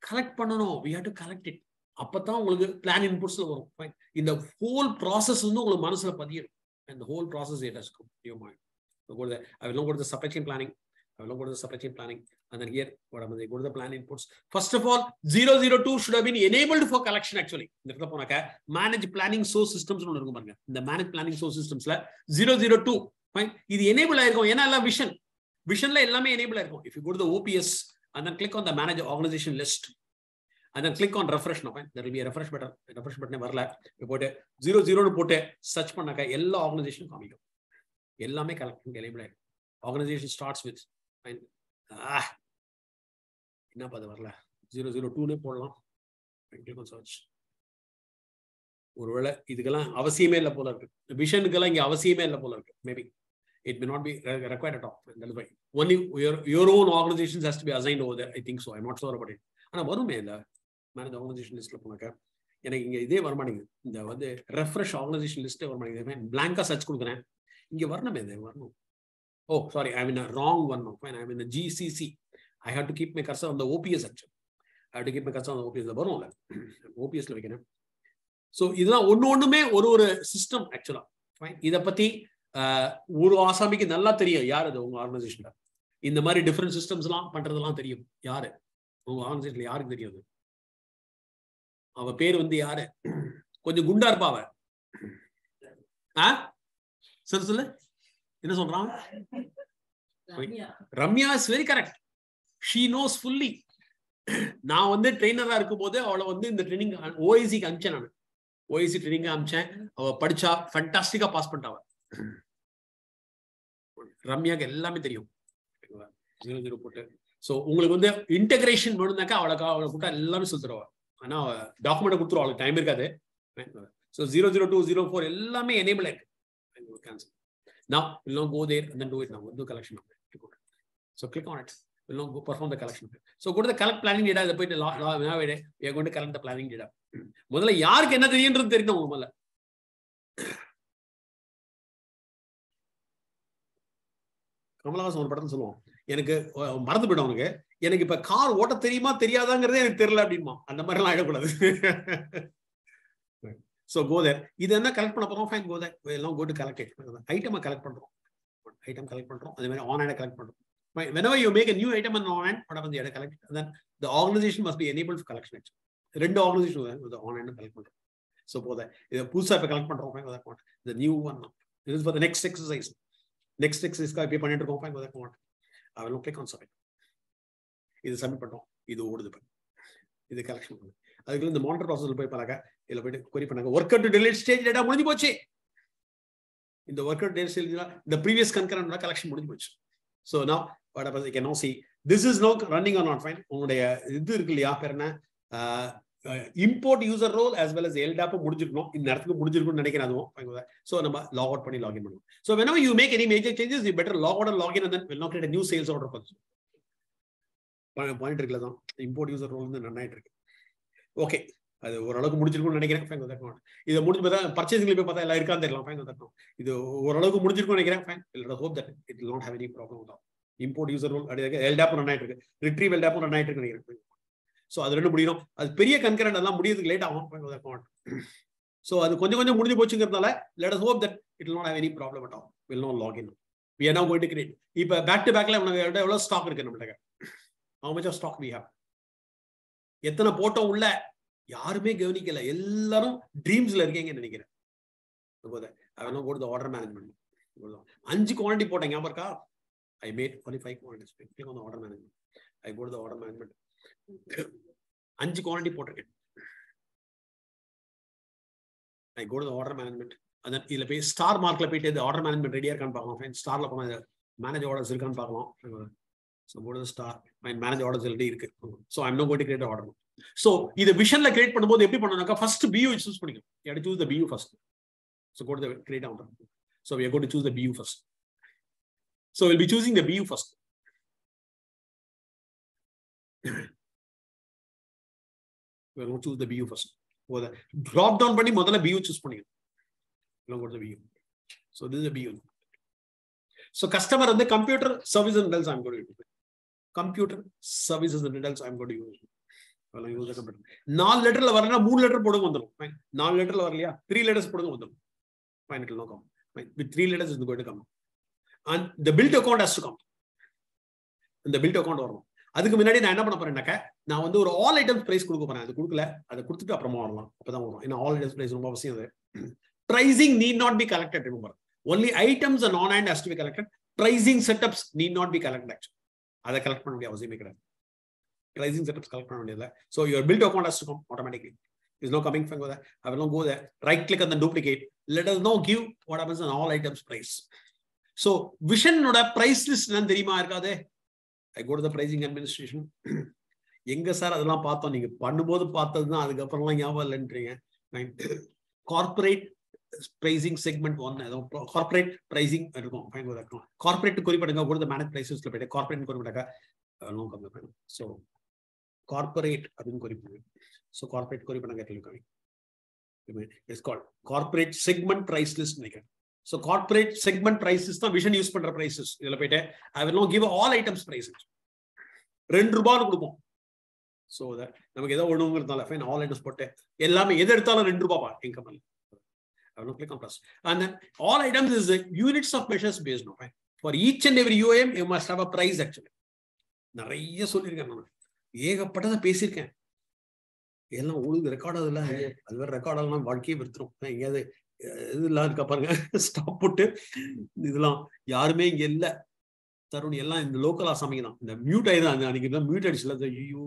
Collect panano. We have to collect it. Plan inputs fine. In the whole process, and the whole process it has come to your mind. I will not go to the supply chain planning. I will not go to the supply chain planning. And then here, what happens? They go to the plan inputs. First of all, 002 should have been enabled for collection actually. Manage planning source systems. In the manage planning source systems, 002. Fine. This is enabled vision. Vision is enabled. If you go to the OPS and then click on the manage organization list and then click on refresh. Now, there will be a refresh button. Refresh button you put 00 to put a search for all organization. All collection enabled. Organization starts with. Fine. Inna padu varla 002 ne podlam click on search oruvela idukala avasiyame illa pola irukku vision kala inga avasiyame illa pola irukku maybe it may not be required at all that is why only your own organizations has to be assigned over there I think so I'm not sure about it ana varume illa manage organization list la ponaka enak inga idhe varamaninga inda vande refresh organization list varamaninga blank ah search kudukren inga varnume idhe varnu. Oh, sorry, I'm in a wrong one now. Fine, I'm in the GCC. I have to keep my cursor on the OPS actually. I have to keep my cursor on the OPS. OPS level again. So, this is one system actually. Fine. This is organization. In the many different systems, Ramya is very correct. She knows fully. Now, on the trainer, in the training, OIC training, our fantastic passport. Ramya, so, integration, document all the time. So, 00204, enable it. Now, we'll now go there and then do it now. We'll do collection. So, click on it. We'll now go perform the collection. So, go to the collect planning data. We are going to collect the planning data. So go there. Either collect panna fine, go there. We'll now go to collect it. Item collect panna. Item collect panna. On and collect panna. Whenever you make a new item and on and what happens? You collect. And then the organization must be enabled for collection. Rendu organization with the on and collect panna. So go there. Either pusa collect panna the new one. This is for the next exercise. Next exercise ka pay pannitu irukom fine go there. I will click on submit. Idu submit panna. Idu odudu panna. Idu collection panna. The monitor process will query worker to delete stage data in the worker to delete stage data, the previous concurrent collection. So now what happens? You can now see this is now running or not fine. Import user role as well as the LDAP. So log out and log in. So whenever you make any major changes, you better log out and log in and then we'll now create a new sales order for you. Point import user role in the okay. This hope that it will not have any problem with that. Import user role, LDAP, retrieve LDAP. So that's concurrent. So let us hope that it will not have any problem at all. We'll not log in. We are now going to create. Back to back, how much of stock we have? எத்தனை photo உள்ள யாருமே கவனிக்கல எல்லாரும் ட்ரீம்ஸ்ல இருக்கீங்கன்னு நினைக்கிறேன் அப்போதே அவனோ கோட் தி ஆர்டர் மேனேஜ்மென்ட் அஞ்சு குவாண்டிட்டி போட்டேன் ஞாபகம் இருக்கா I made 25 quantities click on the order management I got the order management அஞ்சு குவாண்டிட்டி போட்டேன் I got the order management அத இதுல போய் ஸ்டார் மார்க்ல போய் தி ஆர்டர் மேனேஜ்மென்ட் ரெடியா இருக்கான்னு பார்க்கலாம் ஃப்ரெண்ட்ஸ் ஸ்டார்ல போனா மேனேஜ் ஆர்டர்ஸ் இருக்கான்னு பார்க்கலாம். So go to the star. My manage orders already. So I'm not going to create an order. So either vision like create first BU is choose. You have to choose the BU first. So go to the create order. So we are going to choose the BU first. So we'll be choosing the BU first. We're going to choose the BU first. Drop down button, BU choose. Now go to the BU. So this is the BU. So customer and the computer services and results I'm going to use. Computer services and results I'm going to use. Well, I use the computer. 4 letter la varana 3 letter podum. Fine. 4 letter la varaliya 3 letters podum. Fine, it will not come. Fine. With 3 letters is going to come. And the built account has to come. And the built account varum. அதுக்கு முன்னாடி நான் என்ன பண்ண போறேன்னாக்க நான் வந்து ஒரு all items price கொடுக்க போறேன். அது கொடுக்கல, அதை கொடுத்துட்டு அப்புறமா வரலாம், அப்பதான் வரும். ஏன்னா ஆல் ஐட்டம்ஸ் பிரைஸ் ரொம்ப அவசியம். அது pricing need not be collected, remember. Only items and on-hand has to be collected. Pricing setups need not be collected actually. Other collect panna mudiyadhu, avasiyam ikkada. Pricing setups collect panna mudiyadhu. So your bill to account has to come automatically. There is no coming from there. I will not go there. Right click on the duplicate. Let us now give what happens on all items price. So vision oda price list nan theriyuma irukade. I go to the pricing administration. Enga sir adala paathom neenga pannumbodhu paathadhu na adukku appuram la yava illendringa. Corporate pricing segment one, corporate pricing இருக்கும். Fine, ஒரு account corporate குறிப்பிடுங்க, ஒரு manage பிரைசஸ்ல போயிட்டு corporate குறிப்பிட்டாக்கா no கம்மி பண்ணுங்க. So corporate அப்படின்னு குறிப்பிடுங்க. So corporate குறிப்பிடுங்க கேட்கலாம். It's called corporate segment price list நினைக்கிறேன். ஸோ கார்ப்பரேட் செக்மெண்ட் பிரைசஸ் தான் விஷன் யூஸ் பண்ற பிரைசஸ். இதுல போயிட்டு I will no give all items price. ₹2 கொடுப்போம். ஸோ நமக்கு ஏதோ ஒண்ணுங்கிறதுனால ஃபைன் ஆல் ஐட்டம்ஸ் போட்டு எல்லாமே எது எடுத்தாலும் ₹2 என் company. I will click on plus. And then all items is the units of measures based on, right? For each and every UOM, you must have a price actually. Nariya solirken nanu. Ega patadha pesirken. Ella old record adala. Adver record adala valki virthrum. Inga idella irukka parunga. Stop puttu. Idella yarume inga illa. Tarun ella in local assaming da. The mute aida aniki mute adisla. Ayyo.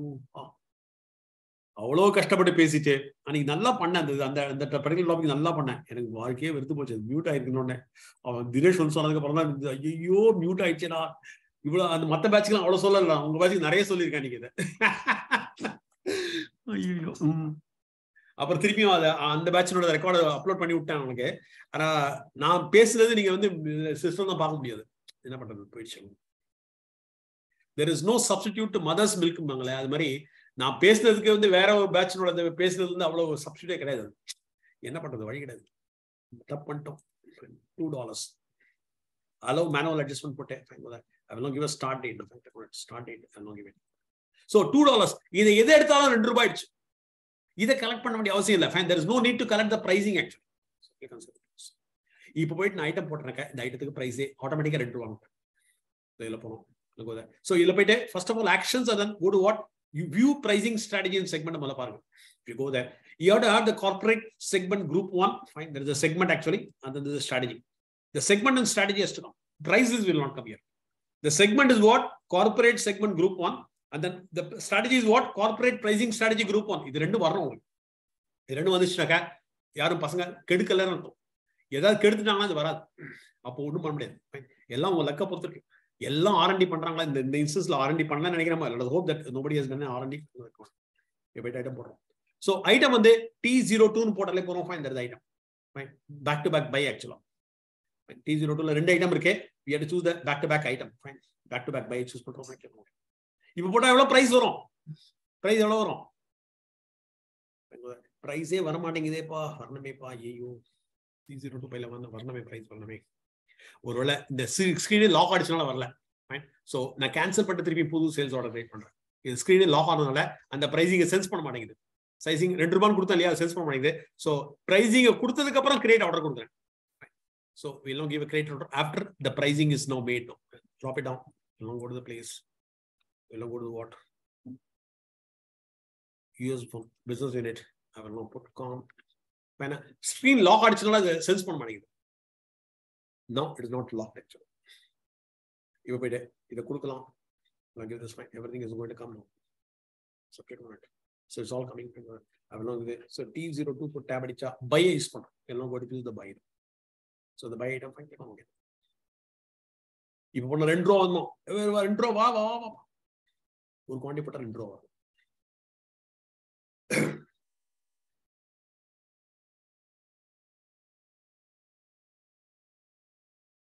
அவ்வளோ கஷ்டப்பட்டு பேசிட்டு அன்னைக்கு நல்லா பண்ணேன். அந்த அந்த particular topic நல்லா பண்ணேன். எனக்கு வாழ்க்கையே வெறுத்து போச்சு. மியூட் ஆயிருக்குன்னு அவன் தினேஷ் வந்து சொன்னதுக்கு அப்புறம் தான் ஐயோ மியூட் ஆயிடுச்சேடா. இவ்வளோ அந்த மற்ற பேட்சுக்கெல்லாம் அவ்வளோ சொல்லல, உங்க பேட்சுக்கு நிறைய சொல்லியிருக்கேன் அன்னைக்கு இதை. ஐயோ அப்புறம் திருப்பியும் அதை அந்த பேட்சினோட ரெக்கார்டு அப்லோட் பண்ணி விட்டேன் அவனுக்கு. ஆனா நான் பேசுறது நீங்க வந்து சிஸ்டம் தான் பார்க்க முடியாது. என்ன பண்றது, போயிடுச்சு. There is no substitute mother's மில்க்கும்பாங்களே, அது மாதிரி நான் பேசுனதுக்கு வந்து வேற ஒரு பேட்சனோட பேசுனது வந்து அவ்வளவு சப்ஸ்டிடியூட் கிடையாது. என்ன பண்றது, வழி கிடையாது. தப்பு பண்ணிட்டோம். $2 அலோவ் மேனுவல் அட்ஜஸ்ட்மெண்ட் போட்டேன். I will not give a start date. Start date I will not give it. So $2 இதை எதை எடுத்தாலும் ₹2 ஆயிடுச்சு. இதை கலெக்ட் பண்ண வேண்டிய அவசியம் இல்லை. Fine, there is no need to collect the pricing actually. இப்போ போயிட்டு நான் ஐட்டம் போட்டிருக்கேன். இந்த ஐட்டத்துக்கு பிரைஸே ஆட்டோமேட்டிக்கா ₹2 இதுல போனோம். சோ இதுல போயிட்டு first of all actions and then go to what you view pricing strategy and segment mala paranga. If you go there, you have to have the corporate segment group one. Fine, there is a segment actually, and then there is a strategy. The segment and strategy has to come. Prices will not come here. The segment is what? Corporate segment group one, and then the strategy is what? Corporate pricing strategy group one. Idu rendu varanum. Idu rendu vandichunaka yarum pasanga kedukala nu irkum. Edha keduthanga adu varad. Appo odum panna mudiyadhu. Fine, ella unga lakka pothirukku. எல்லாம் R and D பண்றாங்களா இந்த இன்ஸ்டன்ஸ்ல? R and D பண்ணலாம் நினைக்கிறோமா? Let's hope that nobody has done R and D. எப்படிட்ட item போடுறோம். So item வந்து T02 னு போட்டாலே போறோம். ஃபைன், இந்த item fine back to back by ஆக்சுவலா. T02 ல ரெண்டு ஐட்டம் இருக்கு. we have to choose the back to back item. Fine, back to back by choose பண்றோம். இப்போ போட்டா எவ்வளவு பிரைஸ் வரும்? பிரைஸ் எவ்வளவு வரும்? பிரைஸே வர மாட்டேங்குதேப்பா. வரணுமேப்பா. ஐயோ T02 பைல வந்து வரணுமே பிரைஸ் வரணுமே. ஒருவேளை இந்த ஸ்கிரீனே லாக் ஆடிச்சனால வரல. சோ நான் கேன்சல் பண்ணிட்டு திருப்பி புது சேல்ஸ் ஆர்டர் கிரியேட் பண்றேன். இது ஸ்கிரீனே லாக் ஆனதுனால அந்த பிரைசிங்கை சென்ஸ் பண்ண மாட்டேங்குது. சைசிங் ₹2 கொடுத்தா இல்லையா, சென்ஸ் பண்ண மாட்டேங்குது. சோ பிரைசிங்கை கொடுத்ததுக்கு அப்புறம் கிரியேட் ஆர்டர் கொடுக்குறேன். So we will now give a create order after the pricing is now made. Drop it down. We will go to the place. We will go to what? US business unit. I will now put com. பனா screen lock ஆடிச்சனால அது sense பண்ண மாட்டேங்குது. Now it is not locked actually. If we either kudukalam, I'll give this fine. Everything is going to come now. So click on it. So it's all coming. I will not there. So T02 put tab adicha buy is put. I'll now go to choose the buy. So the buy item fine, click on again. Ipo ponna $2 vanum. Every $2 va va va or quantity put $2 va.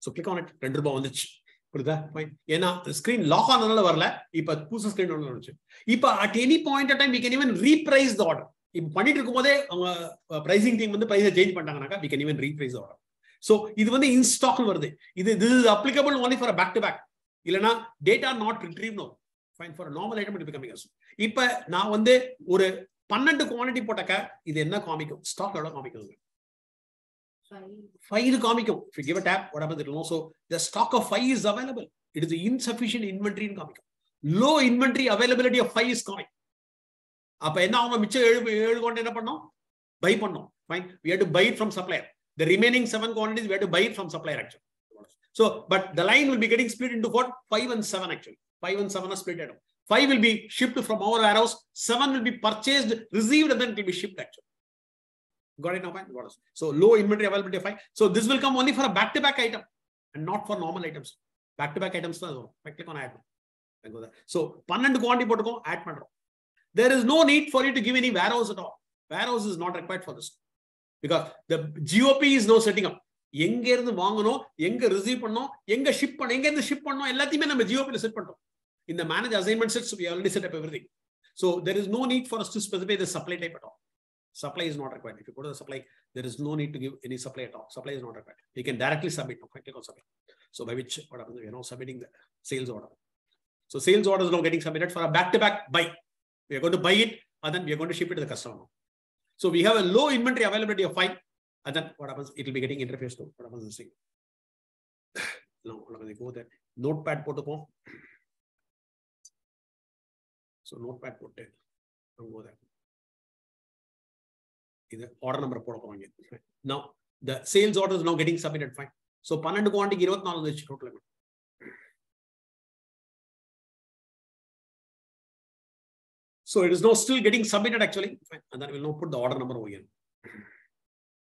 So click on it. $2 வந்துச்சு. புரியுதா? Fine. ஏனா screen lock ஆனதுனால வரல. இப்போ புது screen ஒன்னு வந்துச்சு. இப்போ at any point at time we can even reprice the order. இப்போ பண்ணிட்டு இருக்கும்போதே அவங்க pricing team வந்து price change பண்ணிட்டாங்கனாக்கா we can even reprice the order. So இது வந்து in stock வருது. இது this is applicable only for a back to back. இல்லனா data not retrieved now. Fine, for a normal item it becoming us. இப்போ நான் வந்து ஒரு 12 quantity போட்டக்க இது என்ன காமிக்கும்? ஸ்டாக் எவ்வளவு காமிக்கும்? 5 காமிக்கும். If you give a tap, what happens? It will also the stock of 5 is available. It is the insufficient inventory in காமிக்கும். low inventory availability of 5 is coming. Buy pannom. Fine. We have to buy it from supplier. The remaining 7 quantities we have to buy it from supplier actually. So, but the line will be getting split into what? 5 and 7 actually. 5 and 7 are split at all. 5 will be shipped from our warehouse. 7 will be purchased, received, and then it will be shipped actually. Got it now? Fine. Got us. So low inventory availability of 5. So this will come only for a back-to-back item and not for normal items. Back-to-back items. Click on add. So add. There is no need for you to give any warehouse at all. Warehouse is not required for this because the GOP is no setting up. In the manage assignment sets, we already set up everything. So there is no need for us to specify the supply type at all. Supply is not required. If you go to the supply, there is no need to give any supply at all. Supply is not required. You can directly submit. Click on submit. So by which what happens, you know, submitting the sales order. So sales order is now getting submitted for a back-to-back buy. We are going to buy it and then we are going to ship it to the customer. So we have a low inventory availability of 5. And then what happens? It will be getting interfaced to what happens this thing. Now go there. Notepad protocol. So notepad protocol. Now go there. Is order number protocol again. Now the sales order is now getting submitted. Fine. So panandu quantity 24 is total. So it is now still getting submitted actually. Fine. And then we will now put the order number over here.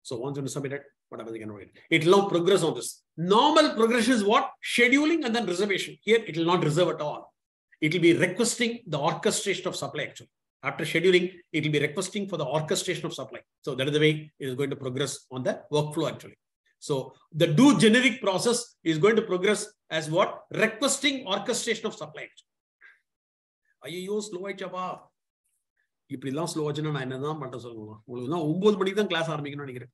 So once you submit it, whatever they can read, it will now progress on this. Normal progression is what? Scheduling and then reservation. Here, it will not reserve at all. It will be requesting the orchestration of supply actually. After scheduling, it will be requesting for the orchestration of supply. So that is the way it is going to progress on the workflow actually. So the do generic process is going to progress as what? Requesting orchestration of supply. Are you used slow chapa? If you learn slow, I know that. You class army. Now it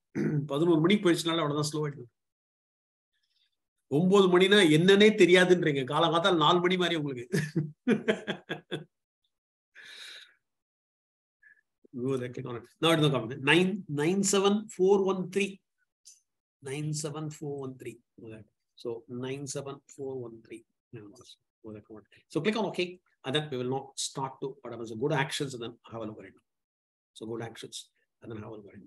will come. 97413. 97413. So 97413. So click on OK. And then we will now start to what happens. Go to actions and then have a look at it. So go to actions and then have a look at it.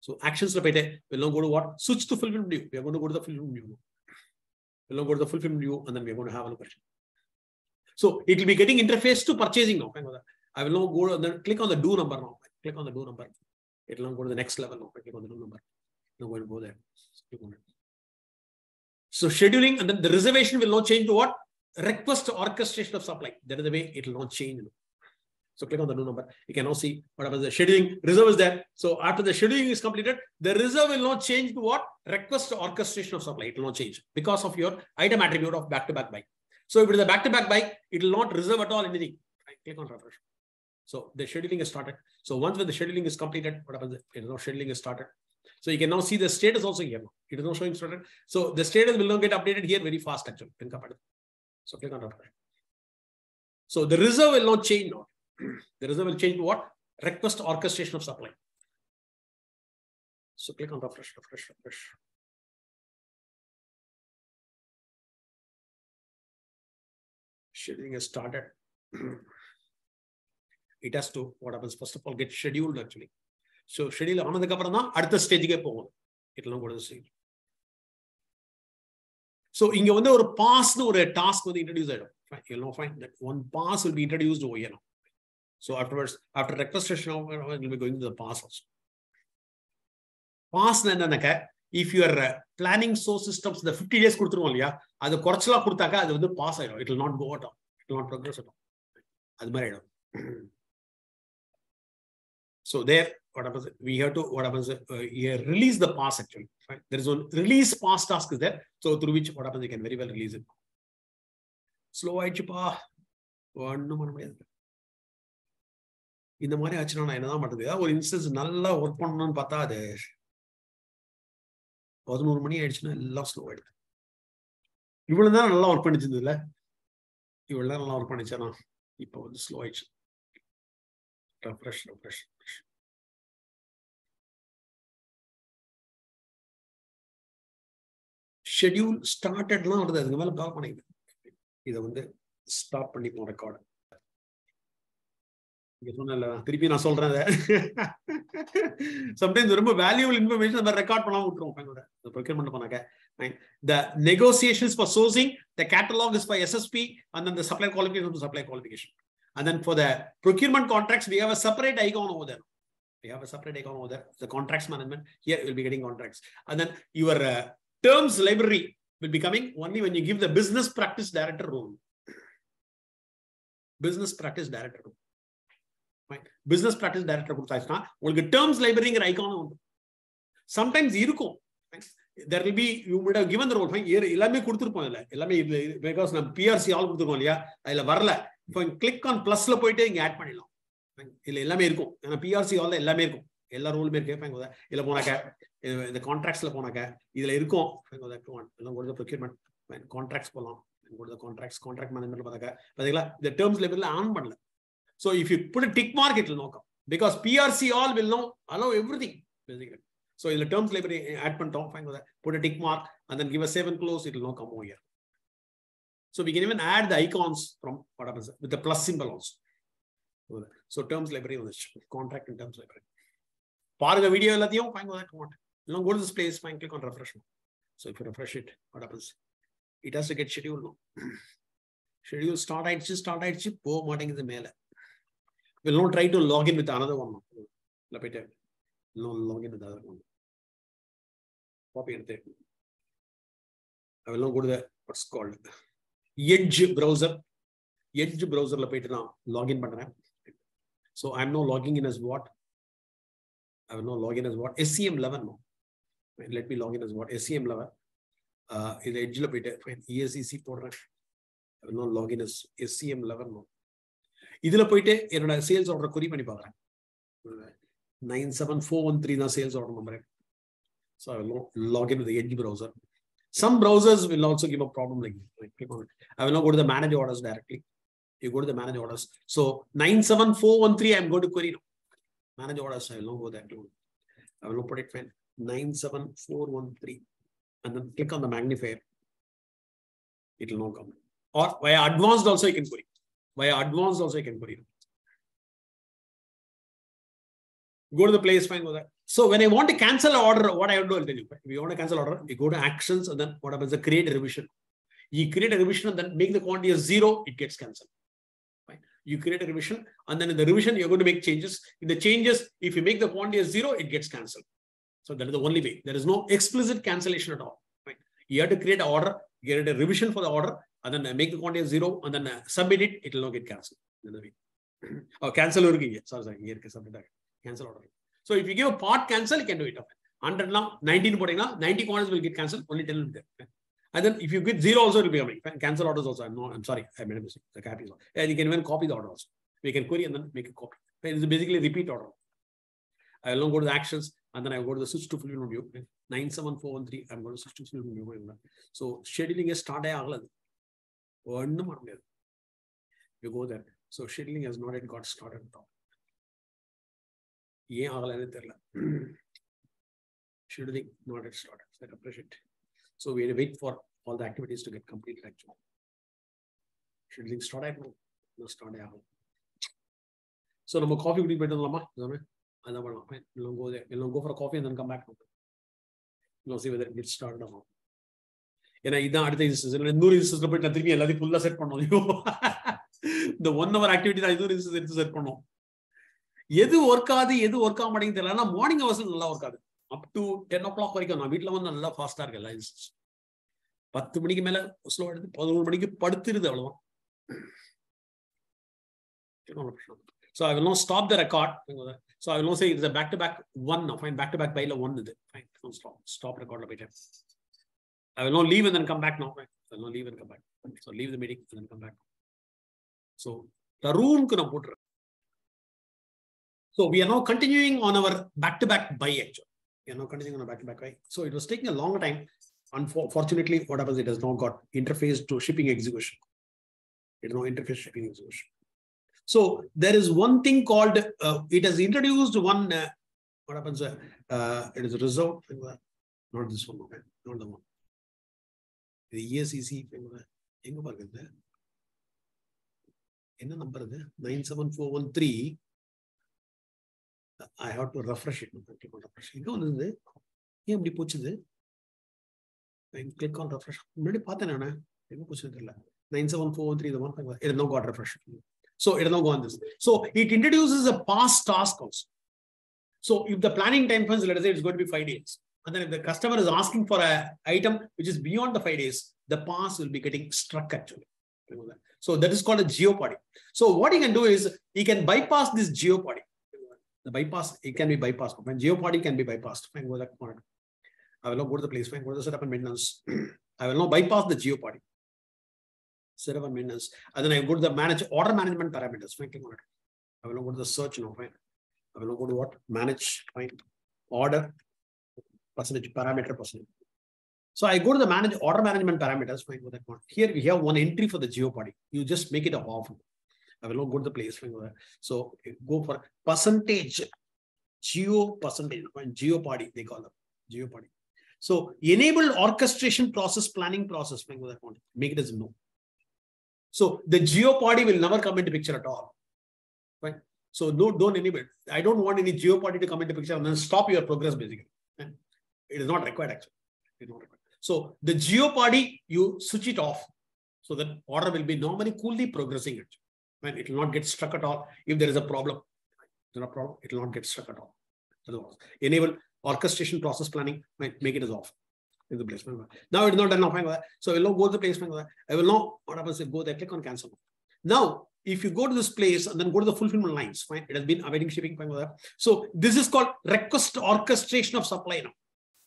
So actions repeated. We'll now go to what? Switch to fulfillment view. We are going to go to the fulfillment view. We'll now go to the fulfillment view and then we're going to have a look at it. So it will be getting interface to purchasing now. I will now go and then click on the do number now. Click on the do number. It will now go to the next level now. Click on the do number. Now we'll go there. So scheduling and then the reservation will now change to what? Request orchestration of supply. That is the way it will not change. So click on the new number. You can now see what happens. The scheduling reserve is there. So after the scheduling is completed, the reserve will not change to what? Request orchestration of supply. It will not change because of your item attribute of back-to-back buy. So if it is a back-to-back buy, it will not reserve at all anything. Right, click on refresh. So the scheduling is started. So once when the scheduling is completed, what happens? It is now scheduling is started. So you can now see the status also here. It is now showing started. So the status will now get updated here very fast actually. So click on refresh. So the reserve will not change now. The reserve will change to what? Request orchestration of supply. So click on refresh, refresh, refresh. Scheduling has started. It has to, what happens, first of all, get scheduled actually. So schedule on the other stage. It will not go to the stage. So, in your pass or a task with introduced, you'll now find that one pass will be introduced over here now. So, afterwards, after requestation, it will be going to the pass also. Pass, if you are planning source systems, the 50 days, it will not go at all. It will not progress at all. So, there, what happens? We have to, what happens? Here, release the pass actually. Right? There is one release pass task is there. So through which what happens, you can very well release it. Slow I chipa. One number. In the Mari Achana, another or instance, Nalla or Pondan Patade. Osmur money additional lost slow it. You will not allow Punish in the left. You will not allow Punish. You put the slow it. Refresh, refresh. Schedule started now. stop பண்ணிப்போம் record. இங்க சொன்னல திருப்பி நான் சொல்றேன் sometimes ரொம்ப valuable information நம்ம record பண்ணாம விட்டுறோம். எங்களோட procurement பண்ணாக்க the negotiations for sourcing, the catalog is for SSP, and then the supply qualification to supply qualification. And then for the procurement contracts, we have a separate icon over there. We have a separate icon over there. The contracts management, here you'll be getting contracts. And then your terms library will be coming only when you give the business practice director role. Business practice director role. Right? Business practice director role. Terms library is icon. Sometimes there will be, you would have given the role. Because PRC all, click on plus, add it. PRC all the contracts procurement contracts contract management the terms level on. So if you put a tick mark, it will knock up because PRC all will know allow everything basically. So in the terms library add put a tick mark and then give a save and close, it will not come over here. So we can even add the icons from what happens with the plus symbol also. So terms library was contract and terms library. Part of the video, find that what. Now go to this place, find click on refresh. So if you refresh it, what happens? It has to get scheduled. No? Schedule start at chip, po morning in the mail. We'll not try to log in with another one. No, log in with another one. Copy it there. I will now go to the what's called Edge browser. Edge browser login button. So I'm now logging in as what? I will now log in as what? SCM11 now. Let me log in as what? SCM11. In the edge ESEC portal. I will now log in as SCM11 now. Idhila poite enada sales order query pani paakran. 97413 na sales order number. So I will log in with the edge browser. Some browsers will also give a problem like this. Click on it. I will now go to the manage orders directly. You go to the manage orders. So 97413, I'm going to query now. Manage orders, I will now go there. I will now put it 97413 and then click on the magnifier. It will now come. Or via advanced also you can query. Via advanced also you can query. Go to the place, fine, go there. So when I want to cancel an order, what I will do, I'll tell you. If you want to cancel order, you go to actions and then what happens? The create a revision. You create a revision and then make the quantity as 0, it gets cancelled. Right? You create a revision and then in the revision, you're going to make changes. In the changes, if you make the quantity as 0, it gets cancelled. So that is the only way. There is no explicit cancellation at all. Right? You have to create an order, get a revision for the order and then make the quantity as 0 and then submit it, it will not get cancelled. Oh, cancel or sorry, here submit. Cancel order. So if you give a part cancel, you can do it. 100 now, 19 putting now, 90 quantities will get cancelled, only 10 will be there. And then if you get 0 also, it will be coming. Cancel orders also. I'm sorry, I made a mistake. The copy is all. And you can even copy the order also. We can query and then make a copy. It is basically repeat order. I will now go to the actions and then I will go to the switch to fulfillment view. 97413. I'm going to switch to fulfillment view. So scheduling is start. You go there. So scheduling has not yet got started. Scheduling not yet started. So I appreciate it. So we wait for all the activities to get completed actually. Scheduling started. No started. So we coffee break better we'll go there. We'll go for a coffee and then come back. We'll see whether it gets started or not. The 1 hour activity that I do is set. Morning hours up to 10 o'clock fast slow. So I will not stop the record. So I will not say it's a back-to-back one now. Fine, back-to-back by one. Fine, don't stop record. I will not leave and then come back now. I will not leave and come back. So leave the meeting and then come back. So the room could not put. So we are now continuing on our back-to-back buy actually. We are now continuing on our back-to-back buy. So it was taking a long time. Unfortunately, what happens, it has now got interface to shipping execution. It is now interface shipping execution. So there is one thing called, it has introduced one, what happens, it is reserved, not this one, okay? Not the one. The ESEC, in the number 97413. I have to refresh it. I click on refresh. 97413, the one it now got refreshed. So it now gone this. So it introduces a past task also. So if the planning time frames, let us say it's going to be 5 days. And then if the customer is asking for an item which is beyond the 5 days, the pass will be getting struck actually. So that is called a geopotty. So what you can do is you can bypass this geopotty. The bypass, it can be bypassed. When geopotty can be bypassed. Fine, go that point. I will not go to the place. Fine, go to the setup and maintenance. I will now bypass the geopotty. Setup and maintenance. And then I go to the manage order management parameters. Fine, click on it. I will now go to the search now. Fine. I will now go to what? Manage. Fine. Order. Percentage. Parameter percentage. So I go to the manage order management parameters. Fine, go that point. Here we have one entry for the geopotty. You just make it a half. I will not go to the place. So go for percentage, geo percentage, geoparty, they call them, geoparty. So enable orchestration process, planning process, make it as no. So the geoparty will never come into picture at all. Right? So no, don't enable it. I don't want any geoparty to come into picture and then stop your progress basically. It is not required actually. It is not required. So the geoparty, you switch it off. So that order will be normally coolly progressing it. When it will not get stuck at all. If there is a problem, it will not get stuck at all. Otherwise, enable orchestration process planning, make it as off in the placement. Now it's not done now. So I will not go to the placement. I will not what happens if go there, click on cancel. Now, if you go to this place and then go to the fulfillment lines, fine, it has been awaiting shipping. So this is called request orchestration of supply now.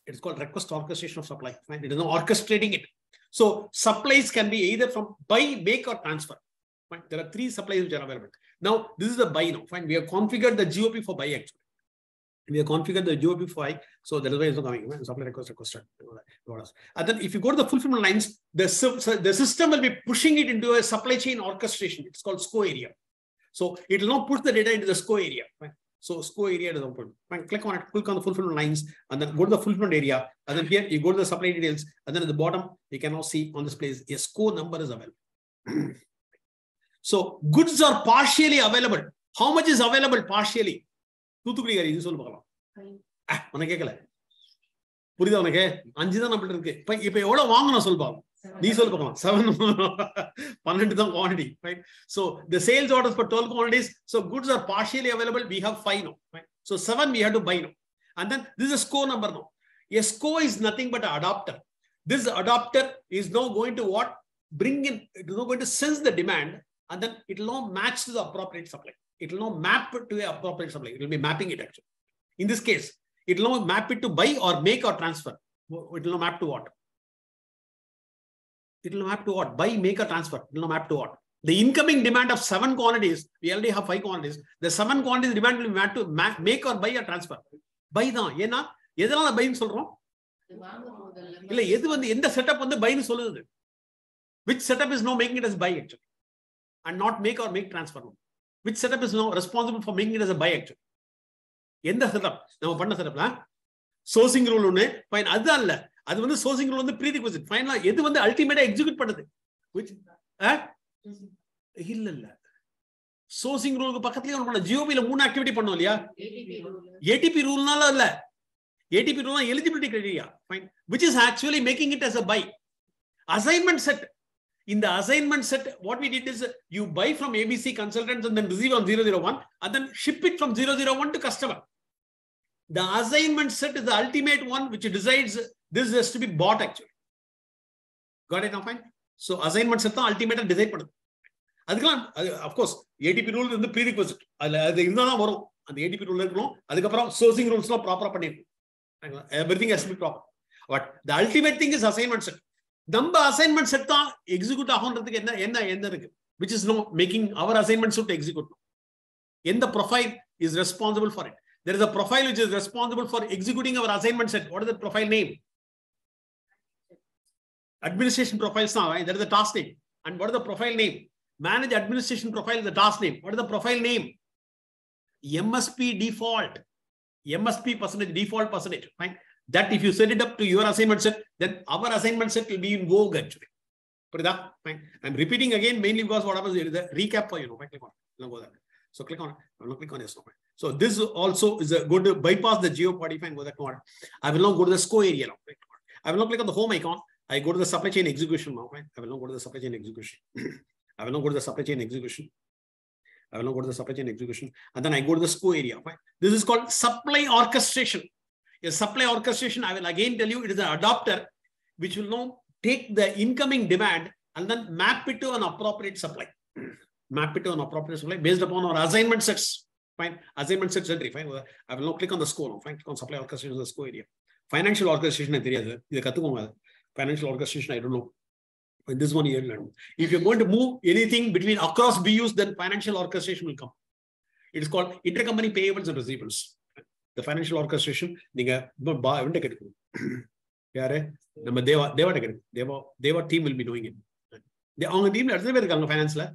It's called request orchestration of supply. Fine. It is now orchestrating it. So supplies can be either from buy, make, or transfer. Fine. There are three supplies which are available. Now, this is the buy now. Fine. We have configured the GOP for buy actually. We have configured the GOP for buy. So that is why it's not coming. Right? Supply request requested. And then if you go to the fulfillment lines, the system will be pushing it into a supply chain orchestration. It's called SCO area. So it will not push the data into the SCO area. Fine. So SCO area is open. Fine. Click on it. Click on the fulfillment lines and then go to the fulfillment area. And then here you go to the supply details. And then at the bottom, you can now see on this place, a SCO number is available. So goods are partially available. How much is available partially? 2 to 3 guys. Ah, what is it? Puri da, what is it? 5 da na butter ke. But if you order, wang na solve. Ni solve. 7 da quantity. Right. So the sales orders for 12 quantities. So goods are partially available. We have 5 now. Right? So 7 we have to buy now. And then this is a SCO number now. A SCO is nothing but an adapter. This adapter is now going to what? Bring in. It is now going to sense the demand. And then it will not match to the appropriate supply. It will not map to the appropriate supply. It will be mapping it actually. In this case, it will not map it to buy or make or transfer. It will not map to what? It will map to what? Buy, make or transfer. It will not map to what? The incoming demand of 7 quantities, we already have 5 quantities. The 7 quantities demand will be mapped to make or buy or transfer. Buy da. Yena? Yedala buy in solrom? Illa yedu vandu enda setup vandu buy nu soludhu. Which setup is now making it as buy actually? And not make or make transfer. Which setup is now responsible for making it as a buy actually? Yenda setup? Now, what setup? Sourcing rule. Fine. That's not. That's when the sourcing rule is the prerequisite. Fine. Now, this when the ultimate execute. Which? Ah? Illalla. Sourcing rule ko pakatli or panna GOP la moon activity pannu liya. ATP rule na la. ATP rule na eligibility criteria. Fine. Which is actually making it as a buy. Assignment set. In the assignment set, what we did is you buy from ABC consultants and then receive on 001 and then ship it from 001 to customer. The assignment set is the ultimate one which decides this has to be bought actually. Got it now? Fine. So assignment set ultimate and decide. Of course, ATP rule is the prerequisite. And the ATP rule is no. Sourcing rules are proper. Everything has to be proper. But the ultimate thing is assignment set. Number assignment set execute which is now making our assignment set to execute. In the profile is responsible for it. There is a profile which is responsible for executing our assignment set. What is the profile name? Administration profiles now. That is the task name. And what is the profile name? Manage administration profile is the task name. What is the profile name? MSP default. MSP percentage, default percentage. Fine. That if you set it up to your assignment set, then our assignment set will be in vogue actually. Put it up. Fine. I'm repeating again mainly because what happens is the recap for you. No, click on it. Go there. So click on it. Now click on yes. No, so this also is a good bypass the geo modify and go that one. I will now go to the SCO area now. I will now click on the home icon. I go to the supply chain execution now. Right? I will now go to the supply chain execution. I will now go to the supply chain execution. I will now go to the supply chain execution. And then I go to the SCO area. Right? This is called supply orchestration. A supply orchestration, I will again tell you, it is an adapter which will now take the incoming demand and then map it to an appropriate supply. Map it to an appropriate supply based upon our assignment sets. Fine. Assignment sets entry. Fine. I will now click on the SCO. Fine. Click on supply orchestration of the SCO area. Financial orchestration. Financial orchestration, I don't know. In this one here, if you're going to move anything between across BUs, then financial orchestration will come. It is called intercompany payables and receivables. The financial orchestration, Deva team will be doing it. They on the team, that's the finance la.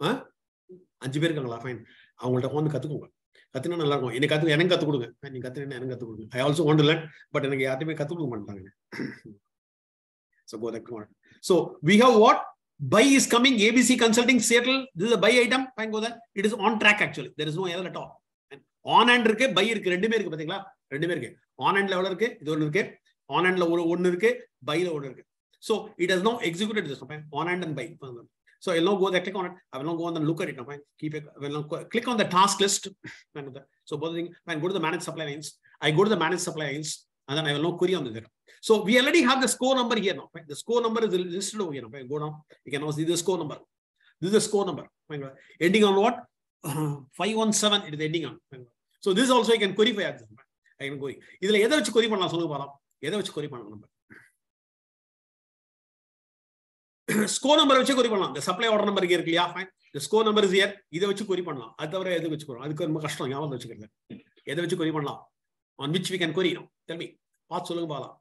Huh? Fine. I also want to learn, but so go that one. So we have what? Buy is coming, ABC Consulting, Seattle. This is a buy item. Fine, go there. It is on track actually. There is no error at all. And on and buy on and level on and level buy. So it has now executed this on and buy. So I'll now go there, click on it. I will now go on and look at it now. Fine. Keep it. Now click on the task list. So both things. Fine. Go to the manage supply lines. I go to the manage supply lines, and then I will now query on the data. So we already have the SCORE number here now. Right? The SCORE number is listed over here. Now. Go down. You can now see the SCORE number. This is the SCORE number. Fine. Ending on what? 517. It is ending on. Fine. So this also I can query for. I am going. This is either which query panna solunga param. Either which query panna number. SCORE number which query panna. The supply order number here. Yeah, fine. The SCORE number is here. Either which query panna. Adavara either which query. Adikku namma kashtam. Yavala which query. Either which query panna. On which we can query now. Tell me. Path solunga param.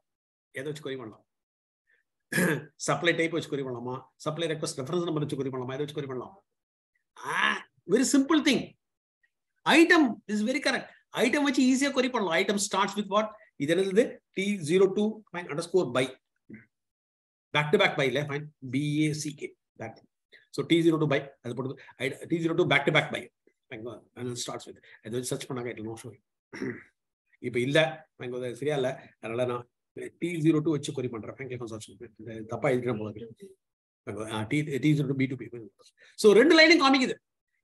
Supply type which query supply request reference number which query very simple thing. Item is very correct. Item which is easier query. Item starts with what? Either is the T02 fine underscore by. Back to back by fine. BACK. Back. So T02 by T02 back to back by. And it starts with and then search panaka it will not show you. If illa, T02 which query pandra fine consultation thappa edukra podakku T02_B_2_B. So rendu line coming idu,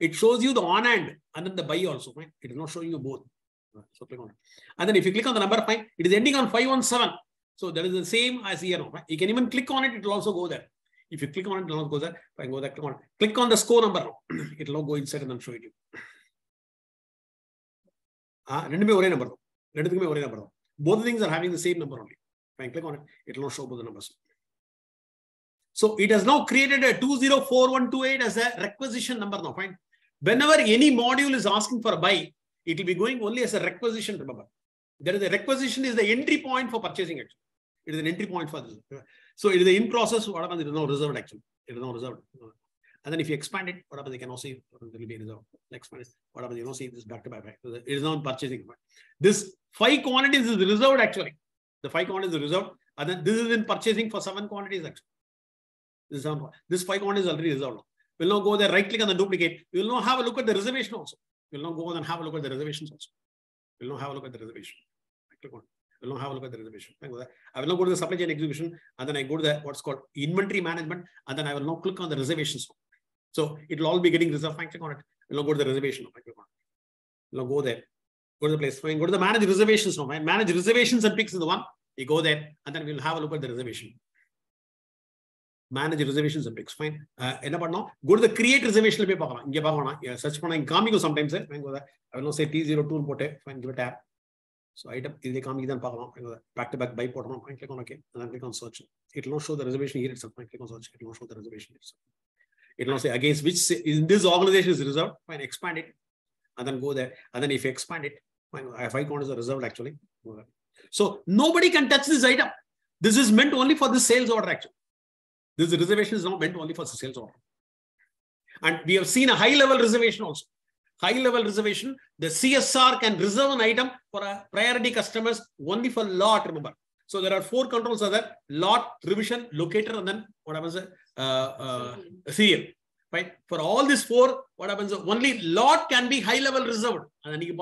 it shows you the on and then the buy also fine. It is not showing you both. So click on it. And then if you click on the number fine, it is ending on 517. So that is the same as here now. You can even click on it, it will also go there. If you click on it, it will also go there. Fine, go there, click on it. Click on the SCORE number now. It will go inside and then show it you. Rendu me ore number though. Rendu me ore number though. Both things are having the same number only. Fine, click on it. It will not show both the numbers. So it has now created a 204128 as a requisition number now. Fine. Whenever any module is asking for a buy, it will be going only as a requisition. Remember, there is a requisition is the entry point for purchasing action. It is an entry point for this. So it is in process. What happens? It is now reserved action. It is now reserved. And then if you expand it, what happens? You can also see it will be reserved. Expand it. What happens? You don't see this back to back. It is now purchasing. This 5 quantities is reserved actually. The 5 quantities is reserved. And then this is in purchasing for 7 quantities actually. This 5 quantities is already reserved. We'll now go there, right click on the duplicate. We'll now have a look at the reservation also. We'll now go and have a look at the reservations also. We'll now have a look at the reservation. I click on it. We'll now have a look at the reservation. I will now go to the supply chain execution. And then I go to the what's called inventory management. And then I will now click on the reservations. So it will all be getting reserved. I click on it. We'll now go to the reservation. I click on it. We'll now go there. Go to the place. Fine. Go to the manage reservations now. Manage reservations and picks is the one. You go there and then we'll have a look at the reservation. Manage reservations and picks. Fine. Now go to the create reservation. Search for incoming sometimes. I will now say T02. Fine. Give a tab. So item is the coming then back to back by port. Fine. Click on OK and then click on search. It will not show the reservation here itself. Fine. Click on search. It will not show the reservation itself. It will not say against which in this organization is reserved. Fine. Expand it and then go there. And then if you expand it. If I count as a reserved actually. So nobody can touch this item. This is meant only for the sales order actually. This reservation is now meant only for the sales order. And we have seen a high level reservation also. High level reservation, the CSR can reserve an item for a priority customers only for lot, remember. So there are four controls are there: lot, revision, locator, and then what happens? CM. Right? For all these four, what happens? Only lot can be high level reserved. And then you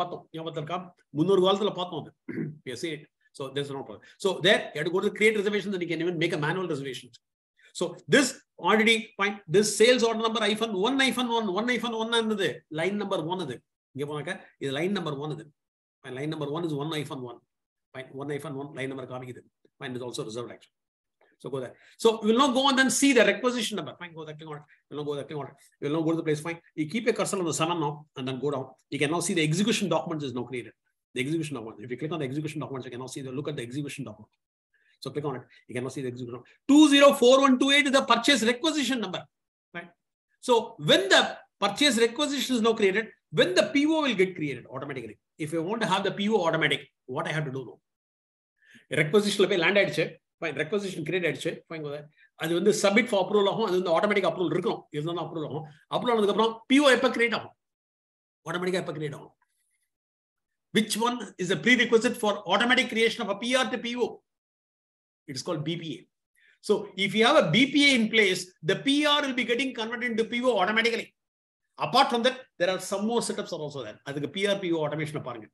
see it. So there's no problem. So there you have to go to the create reservations, and you can even make a manual reservation. So this already fine. This sales order number -1, line number 1. Is line number 1. And line number 1 is 1-1. Fine, 1-1 line number copy. Fine, is also reserved action. So go there. So we will now go on and see the requisition number. Fine, go that thing order. You will now go that thing order. You will now go to the place. Fine. You keep a cursor on the summon now and then go down. You can now see the execution documents is now created. The execution document. If you click on the execution documents, you can now see the look at the execution document. So click on it. You can now see the execution document. 204128 is the purchase requisition number. Right. So when the purchase requisition is now created, when the PO will get created automatically. If you want to have the PO automatic, what I have to do now? Requisition land added. Fine, requisition created. Fine, go there. And when the submit for approval, and then the automatic approval. If not approval, approval PO create. Automatic create. Which one is a prerequisite for automatic creation of a PR to PO? It's called BPA. So if you have a BPA in place, the PR will be getting converted into PO automatically. Apart from that, there are some more setups are also there. That's the PRPO automation. Every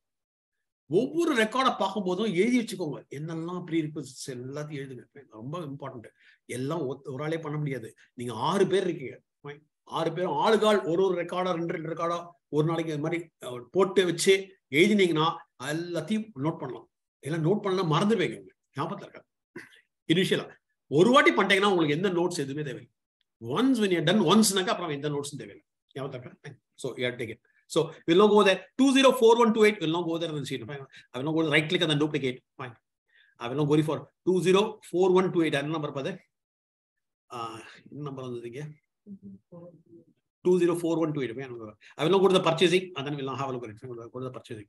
record prerequisites important. Once when you're done once, so you have to take it. So we'll now go there. 204128 will now go there and see it. Fine. I will now go to right click and then duplicate. Fine. I will now go for 204128. I don't number for that. Number on the thing. 204128. I will now go to the purchasing and then we'll now have a look at it. I will go to the purchasing.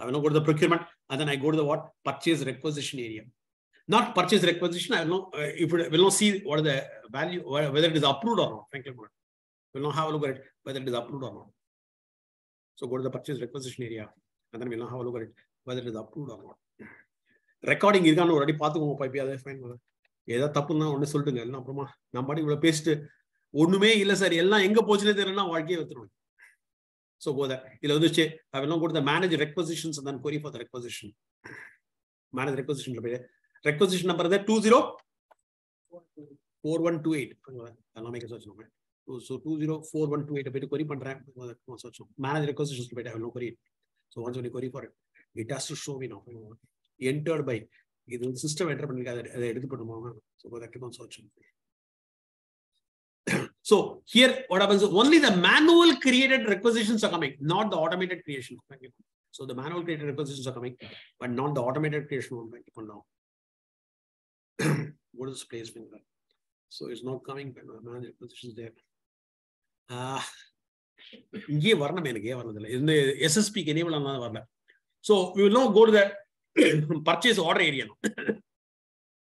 I will now go to the procurement and then I go to the what? Purchase requisition area. Not purchase requisition. I will know if it will not see what is the value, whether it is approved or not. Frankly, we'll now have a look at it, whether it is approved or not. So go to the purchase requisition area and then we'll now have a look at it, whether it is approved or not. Recording is already path go pipe. So go there. I will now go to the manage requisitions and then query for the requisition. Manage requisition. Requisition number is 204128. I'll make a search number. So 204128 a query manage requisitions I will query it. So once when you query for it, it has to show me now. Entered by system enter. So go that on search. So here what happens? Only the manual created requisitions are coming, not the automated creation. So the manual created requisitions are coming, but not the automated creation one now. What is this place? So it's not coming, but manage requisitions there. SSP enable. So we will now go to the purchase order area.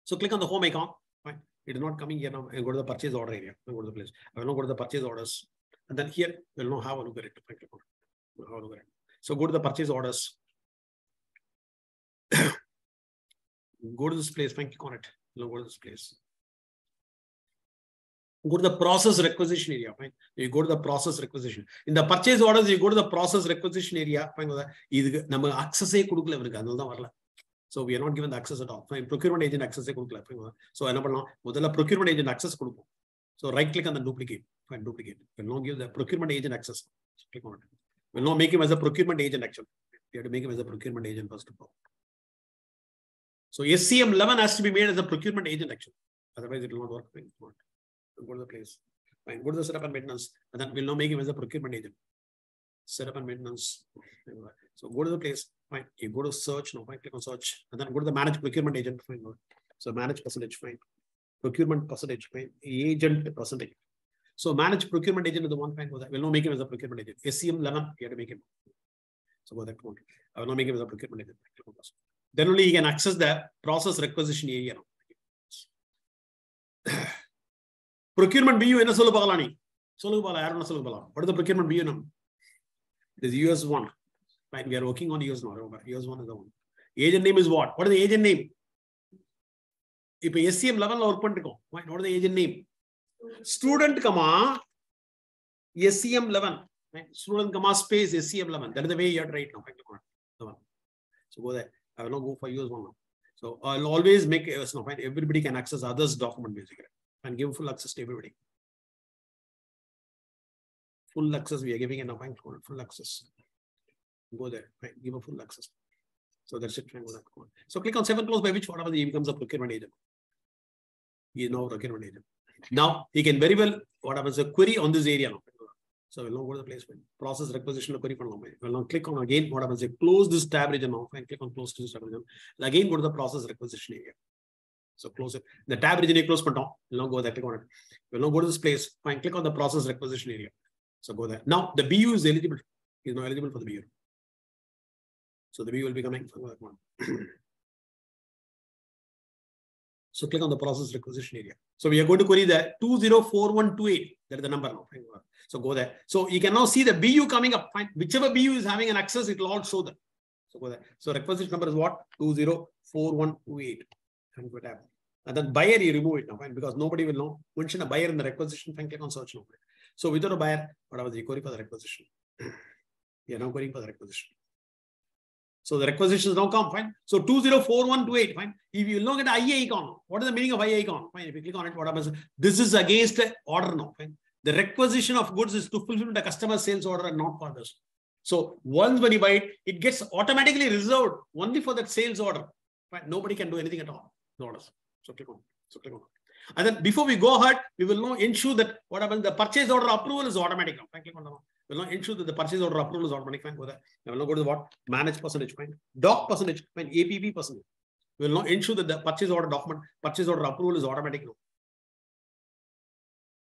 So click on the home icon. Fine. It is not coming here now. Go to the purchase order area. Go to the place. I will now go to the purchase orders. And then here we will now have a look at it. So go to the purchase orders. Go to this place. Fine. Click on it. Now go to this place. Go to the process requisition area. Fine. You go to the process requisition. In the purchase orders, you go to the process requisition area. Fine. So we are not given the access at all. Fine. Procurement agent access. So procurement agent access. So right click on the duplicate. Fine. Duplicate. We will now give the procurement agent access. So click on it. We will now make him as a procurement agent actually. We have to make him as a procurement agent first of all. So SCM11 has to be made as a procurement agent actually. Otherwise, it will not work. Fine. Go to the place. Fine. Go to the setup and maintenance. And then we'll now make him as a procurement agent. Setup and maintenance. So go to the place. Fine. You go to search. No, fine. Click on search. And then go to the manage procurement agent. Fine. So manage percentage. Fine. Procurement percentage. Fine. Agent percentage. So manage procurement agent is the one. Fine. Go there. We'll now make him as a procurement agent. SCM11. You have to make him. So go there. I will now make him as a procurement agent. Then only you can access the process requisition area. Procurement BU in a solo balani. Solo bala, I don't know solo bala. What is the procurement BU number? It is US 1. Right, we are working on US now. US 1 is the one. Agent name is what? What is the agent name? If SCM11 la work pandrukom, what is the agent name? Student comma SCM11, right? Student comma space SCM11. That is the way you have to write now. So go there. I will not go for US one now. So I'll always make US now. Fine. Everybody can access others' document basically and give full access to everybody. Full access we are giving in a bank code. Full access. Go there. Fine. Give a full access. So that's it. So click on 7 clause by which whatever he becomes a procurement agent. He is now a procurement agent. Now he can very well whatever is a query on this area. So we'll now go to the placement process requisition query. We'll now click on again whatever is a close this tab region now. And click on close this tab region. And again go to the process requisition area. So close it. The tab region is closed. We'll now go there. Click on it. We'll now go to this place. Fine. Click on the process requisition area. So go there. Now the BU is eligible. He is now eligible for the BU. So the BU will be coming for that one. So click on the process requisition area. So we are going to query the 204128. That is the number now. So go there. So you can now see the BU coming up. Fine. Whichever BU is having an access, it will all show that. So go there. So requisition number is what? 204128. And then buyer, you remove it now. Fine. Because nobody will know. Mention a buyer in the requisition. Fine. Click on search now. So without a buyer, whatever the query for the requisition. You are now querying for the requisition. So the requisitions now come, fine. So 204128, fine. If you look at the IA icon, what is the meaning of IA icon? Fine, if you click on it, what happens? This is against order now, fine. The requisition of goods is to fulfill the customer sales order and not for this. So once when you buy it, it gets automatically reserved only for that sales order. Fine. Nobody can do anything at all. No orders. So click on it. So click on it. And then before we go ahead, we will now ensure that what happens, the purchase order approval is automatic now. Fine, click on the one. We'll now ensure that the purchase order approval is automatic. Fine, go there. We'll now go to the what? Manage percentage. Fine. Doc percentage. Fine. APP percentage. We'll now ensure that the purchase order document, purchase order approval is automatic now.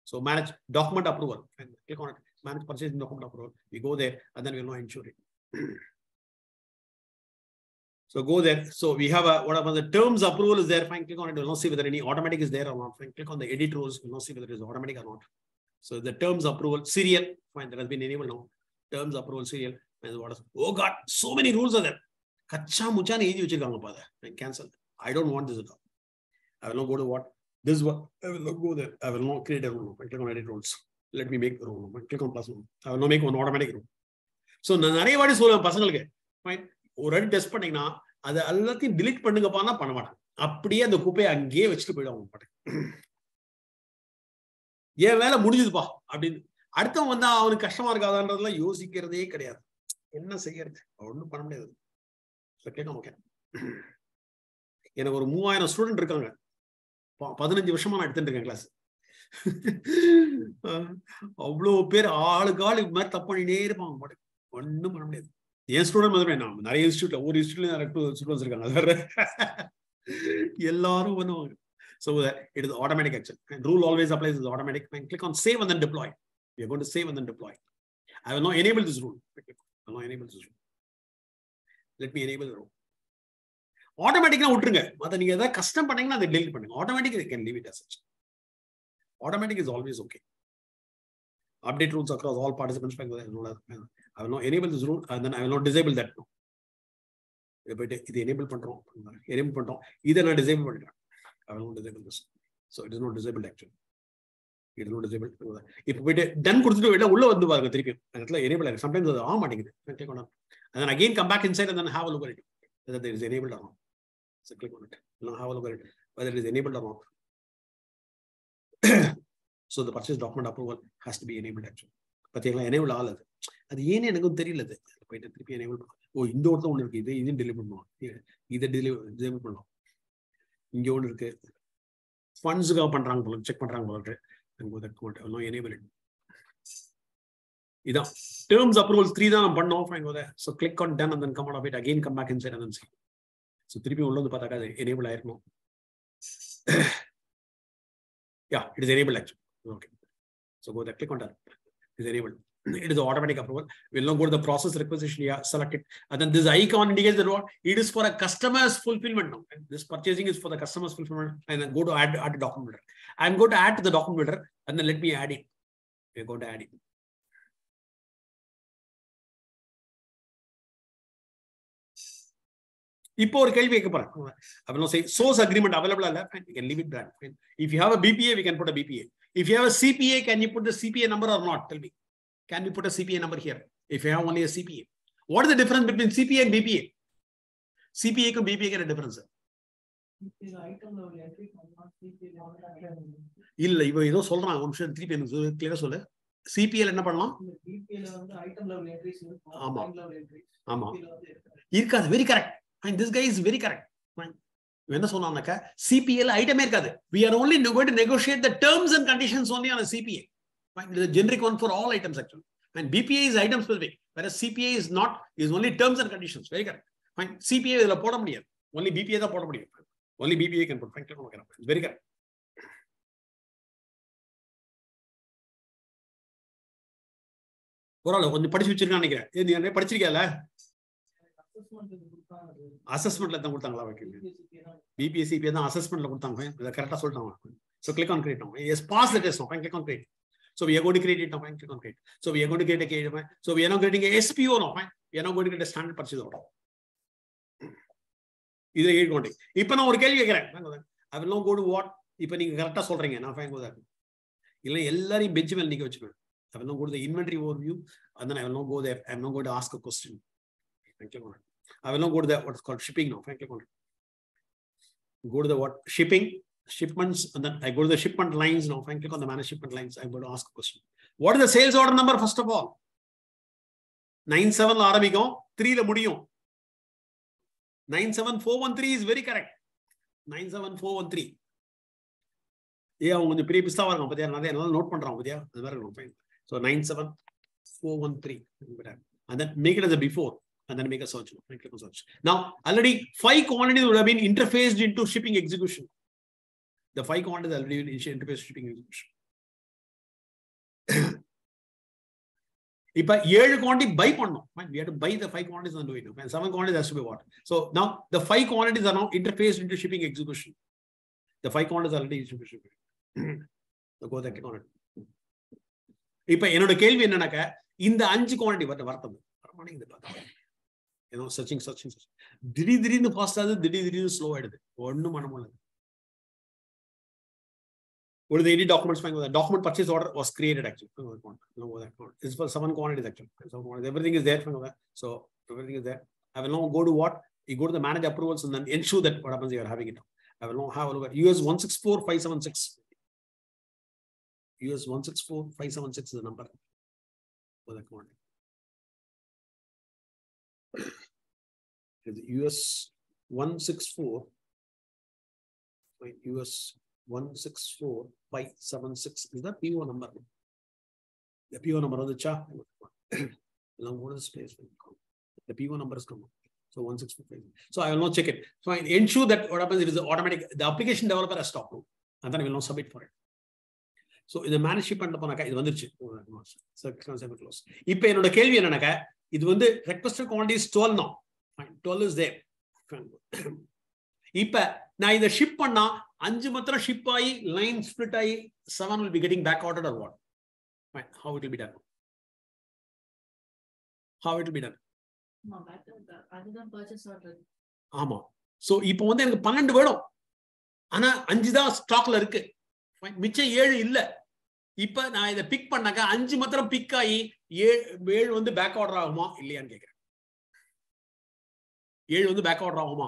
So manage document approval. Fine. Click on it. Manage purchase document approval. We go there and then we'll now ensure it. So go there. So we have a whatever the terms approval is there. Fine. Click on it. We'll now see whether any automatic is there or not. Fine. Click on the edit rows. We'll now see whether it is automatic or not. So the terms approval serial, fine, that has been enabled now. Terms approval serial. Oh God, so many rules are there. Kacha mucha ne easy and cancel. I don't want this at all. I will not go to what? This one. I will not go there. I will not create a rule. I click on edit rules. Let me make the rule. I click on plus one. I will not make one automatic rule. So nare what is so personal ke. Fine. Already test panning na. Ada allathi delete panninga pana panamata. Apdiya the kupe ange vechtu peda on. Yeah, well, Mudizba. I mean, Arthur Vanda, our customer gathered under the Yosikir the Acre. In a second, or no permanent. So, click on okay. In our Mua and a student recurrent. Padan and Joshaman at the second class. Oblo pair all God if met upon in air bomb. But one no permanent. Yes, student mother and now. Nari Institute, or Institute, and to students recurrent. Yellow one. So that it is automatic action. And rule always applies as automatic. And click on save and then deploy. We are going to save and then deploy. I will now enable this rule. I will now enable this rule. Let me enable the rule. Automatic now trigger. But you have custom panning, they delete panning. Automatically they can leave it as such. Automatic is always okay. Update rules across all participants. I will now enable this rule and then I will not disable that now. But the enable either not disable it. I will not disable this. So it is not disabled actually. It is not disabled. If we done enable sometimes the arm and then again come back inside and then have a look at it. Whether there is enabled or not. So click on it. Now have a look at it. Whether it is enabled or not. So the purchase document approval has to be enabled actually. But they enable all of it. At the end, enabled. Oh, in the order only isn't delivered now. Either delivered or not. Funds go up check and go that code. No, enable it. Terms approvals 3 down, but no, fine, go there. So click on done and then come out of it again, come back inside and then see. So 3 people know the enable air now. Yeah, it is enabled actually. Okay. So go there, click on done. It is enabled. It is automatic approval. We'll now go to the process requisition. Yeah, select it. And then this icon indicates that what it is for a customer's fulfillment now. And this purchasing is for the customer's fulfillment. And then go to add a document builder. I'm going to add to the document builder and then let me add it. We're going to add it. Ipo or kelvi ekapora. I will not say source agreement available. Fine, we can leave it blank. Fine. If you have a BPA, we can put a BPA. If you have a CPA, can you put the CPA number or not? Tell me. Can we put a CPA number here? If you have only a CPA, what is the difference between CPA and BPA? CPA and BPA get a difference. Illa, ivo ido solranga. Omsha three payments. Clear solle. CPL enna pannalam? BPL vandu item level entries, form level entries. Ama. Irka very correct. And this guy is very correct. Fine. When I sonnanaka CPL item irkadu. We are only going to negotiate the terms and conditions only on a CPA. Fine. It is a generic one for all items actually. And BPA is item specific, whereas CPA is not. Is only terms and conditions. Very correct. Fine. CPA is la poda mudiyadhu. Only BPA da poda mudiyadhu. Only BPA can put. Fine. Very correct. Assessment BPA CPA assessment. So click on create now. Yes, pass the test now. Click on create. So we are going to create it now. Click on create. So we are going to create a KDMI. So we are now creating a SPO now. We are now going to get a standard purchase order. Either you're going to take. Now I will now go to what? If you correct us ordering, I will now go to the inventory overview, and then I will now go there. I am now going to ask a question. I will now go to the what's called shipping now. Go to the what? Shipping, shipments, and then I go to the shipment lines now. Click on the manage shipment lines. I'm going to ask a question. What is the sales order number first of all? 97 la arambikkum, 3 la mudiyum. 97413 is very correct. 97413. Yeah, when the previous tower, note pandra. So 97413, and then make it as a before, and then make a search. Click on search. Now already 5 quantities would have been interfaced into shipping execution. The 5 quantities already interfaced shipping execution. If I yield quantity buy pannu, we have to buy the 5 quantities and do it. And 7 quantities has to be what? So now the 5 quantities are now interfaced into shipping execution. The 5 quantities are already distributed. So go there, click on it. If I know the kelvi enna in the 5 quantity, what the vartham? You know, searching. Diri no fast adu, diri slow adu. Onnu manamolad. What are the documents? Document purchase order was created actually. It's for 7 quantities actually. Everything is there. So everything is there. I will now go to what? You go to the manage approvals and then ensure that what happens you are having it. I will now have a look at US 164576. US 164576 is the number for that quantity. US 164. US 164576 is the PO number. The PO number of the chart. Now go to this place. The PO number is come up. So 1645. So I will not check it. So I ensure that what happens, it is automatic. The application developer has stopped. And then I will not submit for it. So in the management and upon it is so close. If I know the kelvi and it when the requested quantity is 12 now. Fine, 12 is there. If now either ship or na 5 matra ship I line split I 7 will be getting back ordered or what? Fine, how it will be done? How it will be done? No, other than purchase order. Ama. So ipo vandha enakku 12 vadum. Ana 5 da stock la irukku. Fine, micha 7 illa. Ipo na idha pick pannaka 5 matra pick aayi 7 vandu back order aguma illaya nu kekkuren. 7 vandu back order aguma.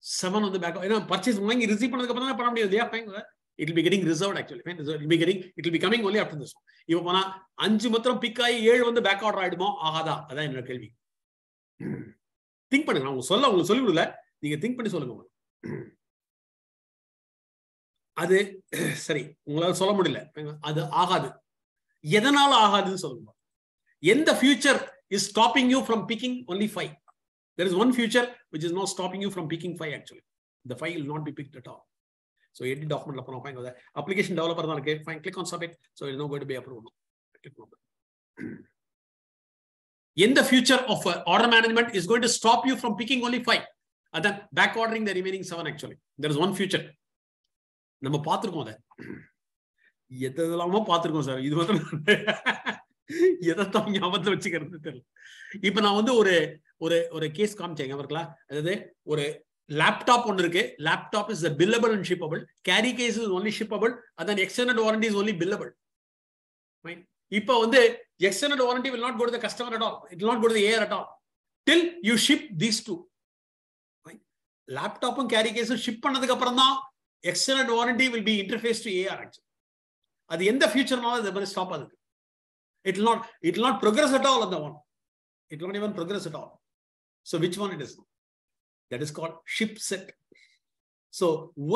7 on the back. You know, purchase money receipt. It will be getting reserved actually. It will be getting. It will be coming only after this. If one, 5 matram pick aay 7 on the back order right now. Agada. That is another kelvi. Think panne. I am solli vidula. You think panne solli vidula. That sorry. Ungala solla mudilla. That agad. Yedanala agad is solli vidula. In the future is stopping you from picking only 5. There is one future which is not stopping you from picking 5 actually. The 5 will not be picked at all. So edit document application developer fine. Click on submit. So it is not going to be approved. In the future of order management is going to stop you from picking only 5 and then back ordering the remaining 7 actually. There is one future. Nama paathirukom adha. Yethadalama paathirukom sir. Idu matram. Yetha thamiyavathla vechikiradhu theriyala. Ipo na vandu ஒரு case காமிச்சாங்க அவர்களா, அதாவது ஒரு laptop ஒன்று இருக்கு. Laptop is a billable and shippable. Carry case is only shippable. And then extended warranty is only billable. Right? இப்போ வந்து extended warranty will not go to the customer at all. It will not go to the AR at all. Till you ship these two. Right? Laptop and carry case ship பண்ணதுக்கு அப்புறம் தான் extended warranty will be interfaced to AR actually. At the end of future knowledge, they will stop it. It will not progress at all on the one. It will not even progress at all. So which one it is? That is called ship set. So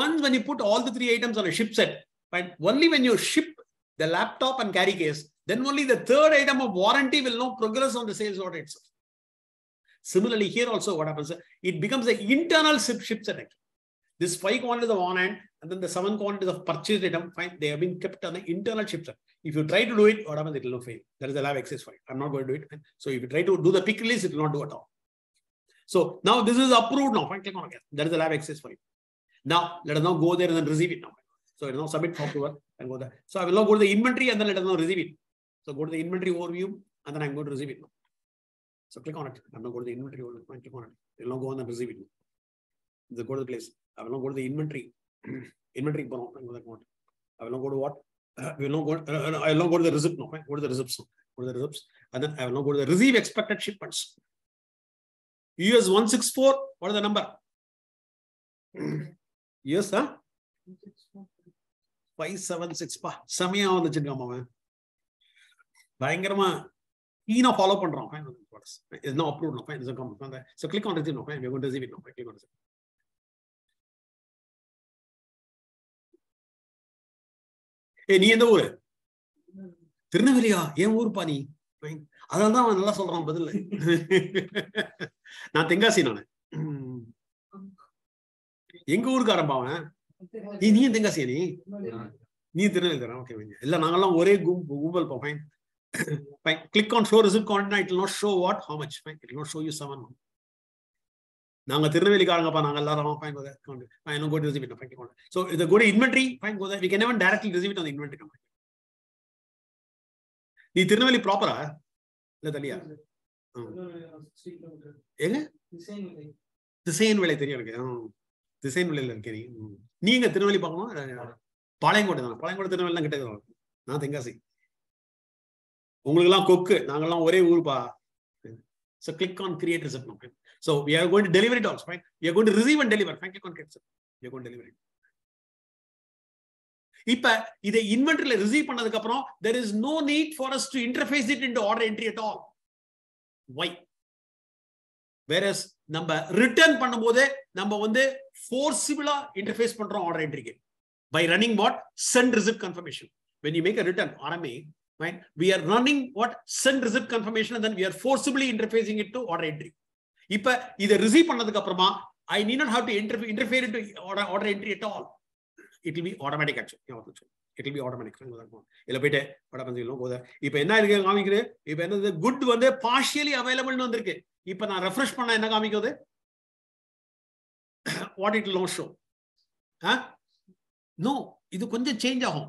once when you put all the three items on a ship set, right, only when you ship the laptop and carry case, then only the third item of warranty will not progress on the sales order itself. Similarly, here also what happens? It becomes an internal ship set. This 5 quantities of on hand and then the 7 quantities of purchased item, fine, they have been kept on the internal ship set. If you try to do it, what happens? It will not fail. That is the lab exercise for it. I'm not going to do it. So if you try to do the pick release, it will not do at all. So now this is approved now. Fine, click on again. That is the lab access for you. Now let us now go there and then receive it now. So let us now submit for approval and go there. So I will now go to the inventory and then let us now receive it. So go to the inventory overview and then I'm going to receive it now. So click on it. I'm now going to the inventory overview. Fine, click on it. It will now go on and receive it. Now. Go to the place. I will now go to the inventory. Inventory. I will now go to what? We will now go. I will now go to the receipt now. Fine. Go to the receipts now. Go to the receipts and then I will now go to the receive expected shipments. US 164, what is the number? Yes, huh? 576. Samaya on the Chingama. Bangarama, Ina follow up on. It's now approved. No, fine. Comment. So click on it. No, fine. We're going to receive it. No, fine. Click on it. Hey, you in the Ure? Tirunavalia, Yam Urpani. Fine. அதான் தான் நல்லா சொல்றான் பதில். நான் தெங்காசி, நானு எங்க ஊருக்காரன் பாவன். நீ தெங்காசியா? நீ திருநெல்வேலி. ஓகே, இல்ல நாங்கெல்லாம் ஒரே கும்பல். Fine fine. Click on show receipt contact. It will not show what how much. Fine, it will not show you 7. நாங்க திருநெல்வேலிக்காரங்கப்பா, நாங்க எல்லாரும். Fine, go there. Fine, no go to receipt. Fine, go. So இத go to inventory. Fine, go there. We can even directly receipt on the inventory company. நீ திருநெல்வேலி ப்ராப்பரா? இல்லையா? எங்க திசையன் விலை தெரியும் எனக்கு. திசையன் விலையில இருக்கேன். நீங்க திருநெல்வேலி பார்க்கணும். பாளையங்கோட்டை தானே? பாளையங்கோட்டை திருநெல்வேலாம் கிட்டே தான். நான் தெங்காசி. உங்களுக்கு எல்லாம் கொக்கு, நாங்கெல்லாம் ஒரே ஊருப்பா. So click on create receipt. So we are going to deliver it also. Fine. We are going to receive and deliver. Fine, click on create receipt. We are going to deliver it. இப்ப இதை இன்வென்டரியில receive பண்ணதுக்கு அப்புறம் there is no need for us to interface it into order entry at all. Why? Whereas நம்ம return பண்ணும்போது நம்ம வந்து forcibly interface பண்றோம் order entry க்கு by running what? Send receipt confirmation. When you make a return RMA, right, we are running what? Send receipt confirmation and then we are forcibly interfacing it to order entry. இப்ப இதை receive பண்ணதுக்கு அப்புறமா I need not have to interfere into order entry at all. It will be automatic action. It will be automatic. Illa pete what happens, you know, go there. Ipo enna irukku kaamikire. Ipo enna good vande partially available nu vandirukku. Ipo na refresh panna enna kaamikudhu? What it will not show? Huh? No, idu konja change agum.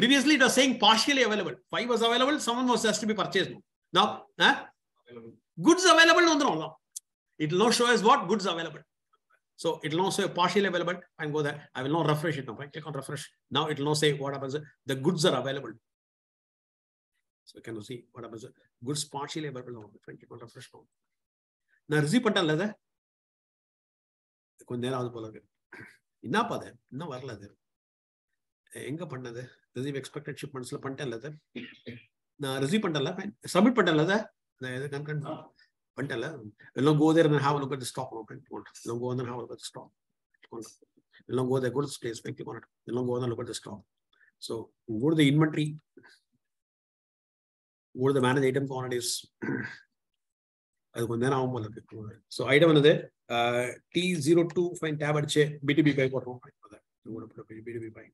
Previously it was saying partially available. 5 was available, someone was has to be purchased. Now, huh? Available. Goods available nu vandrom. It will not show as what? Goods available. So it will now say partially available. I can go there. I will now refresh it now. I click on refresh. Now it will now say what happens. The goods are available. So you can see what happens. Goods partially available now. I click on refresh now. Now receive panna ladha. Konja nera adu polanga. Inna padha. Inna varala adu. Enga pannadhu? Receive expected shipments la panna ladha. Na receive panna ladha. Submit panna ladha. Na edha concern. We'll go there and have a look at the stock. We'll go on and have a look at the stock. We'll go there, go to the space, click on it. We'll go on and look at the stock. So go to the inventory, go to the manage item quantities. So item is there. T02 find tab at B2B buy. B2B buy.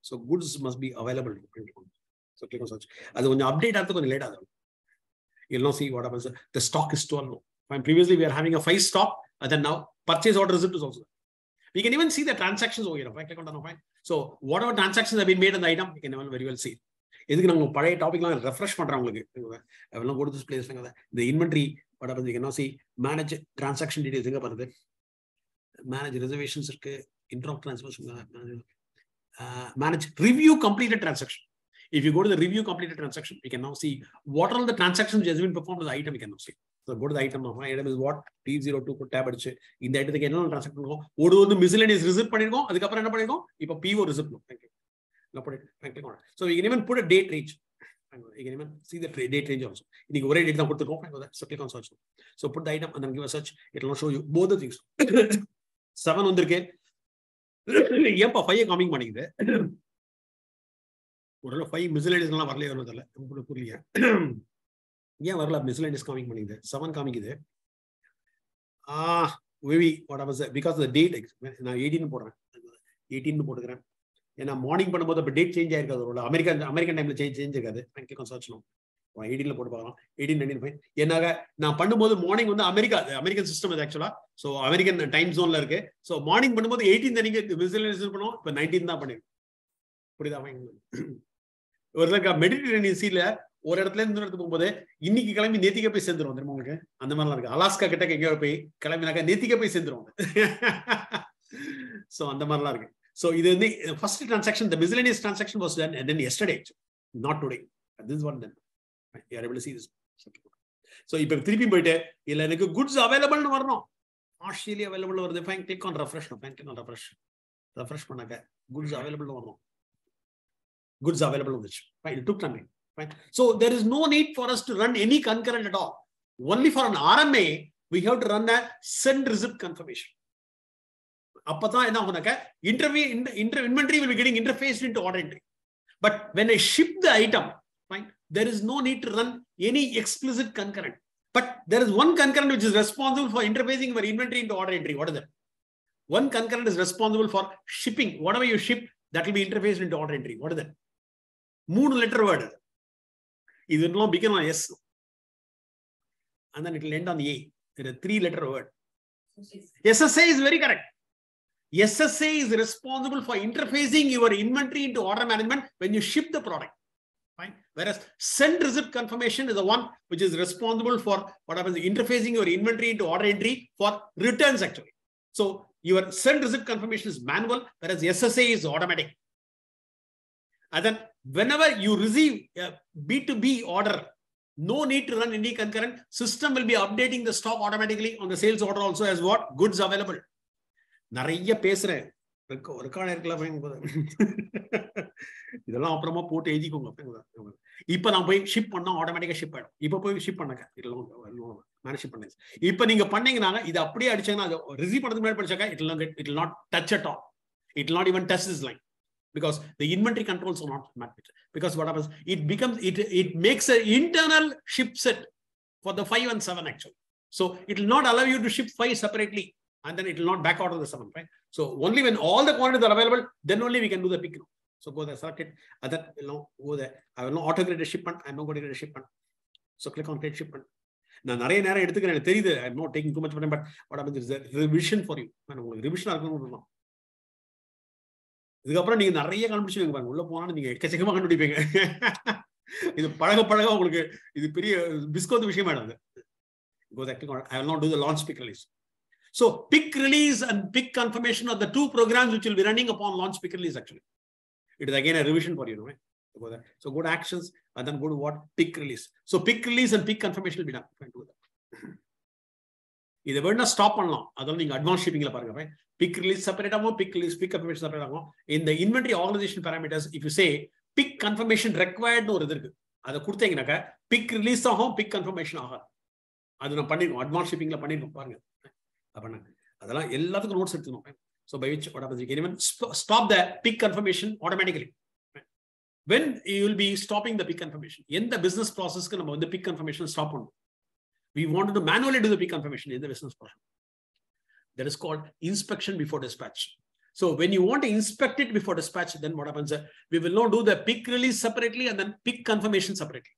So goods must be available. So click on search. As when you update after later. You'll now see what happens. The stock is too low. And previously we are having a 5 stock, and then now purchase order receipt is also there. We can even see the transactions over here. If I click on that, fine. So whatever transactions have been made on the item, you can even very well see. This is going to refresh. I will now go to this place. The inventory You can now see manage transaction details. Manage reservations, interrupt transfers, manage review completed transaction. If you go to the review completed transaction, we can now see what are all the transactions which has been performed as item. We can now see. So go to the item now. Item is what T02 tab. In the item, the transaction go. The miscellaneous receipt go. Now PO receipt go. Thank you. Now put it. So you can even put a date range. You can even see the date range also. You can already put the top. So click on search. So put the item and then give a search. It will show you both the things. 7 on the gate. Yep, 5 coming money there. 5 miscellaneous is coming money there. 7 coming there. Maybe what I was because of the date now 18 program. In a morning, but the date change American time change. Thank you, search now. 18 now morning on the American system is actually so American time zone. So morning 18 then you get miscellaneous 19. Mediterranean Sea layer, or at Lendra, Inni Kalami Natica Pay syndrome, the Monka, and the Malaga, Alaska, Kataka, Kalamaka, Natica Pay syndrome. So on the Malaga. So either the first transaction, the miscellaneous transaction was done, and then yesterday, not today. This is what then. You are able to see this. So if you have 3 people there, you'll have goods available or not. Partially available or the fine, click on refresh. Click on refresh. Refresh Panaka, goods available or not. Goods available on which. Fine, it took time. Fine. So there is no need for us to run any concurrent at all. Only for an RMA, we have to run a send receipt confirmation. Inventory will be getting interfaced into order entry. But when I ship the item, fine, there is no need to run any explicit concurrent. But there is one concurrent which is responsible for interfacing your inventory into order entry. What is that? One concurrent is responsible for shipping. Whatever you ship, that will be interfaced into order entry. What is that? Moon letter word. It will now begin on S. And then it will end on A. There are 3 letter word. SSA is very correct. SSA is responsible for interfacing your inventory into order management when you ship the product. Fine. Whereas send receipt confirmation is the one which is responsible for what happens interfacing your inventory into order entry for returns actually. So your send receipt confirmation is manual, whereas SSA is automatic. And then whenever you receive a B2B order, no need to run any concurrent. System will be updating the stock automatically on the sales order also as what? Goods available. Narayya pesre. It will not touch at all. It will not even touch this line. Because the inventory controls are not met. Because what happens, it makes an internal ship set for the 5 and 7 actually. So it will not allow you to ship 5 separately and then it will not back out of the 7, right? So only when all the quantities are available, then only we can do the pick now. So go there, select it. Other will now go there. I will now auto create a shipment. I am not going to create a shipment. So click on create shipment. Now, I'm not taking too much time, but what happens is a revision for you. Revision are going to now. You can I will not do the launch pick release. So pick release and pick confirmation are the 2 programs which will be running upon launch pick release actually. It is again a revision for you, right? So go to actions and then go to what? Pick release. So pick release and pick confirmation will be done. If you don't stop on now, other than advanced shipping, right? Pick release separate, pick release, pick confirmation separate. In the inventory organization parameters, if you say pick confirmation required, no other. Pick release, pick confirmation. That's advanced shipping. So by which what happens, you can even stop the pick confirmation automatically. When you will be stopping the pick confirmation, in the business process, the pick confirmation stop on. We wanted to manually do the pick confirmation in the business process. That is called inspection before dispatch. So when you want to inspect it before dispatch, then what happens? We will now do the pick release separately and then pick confirmation separately.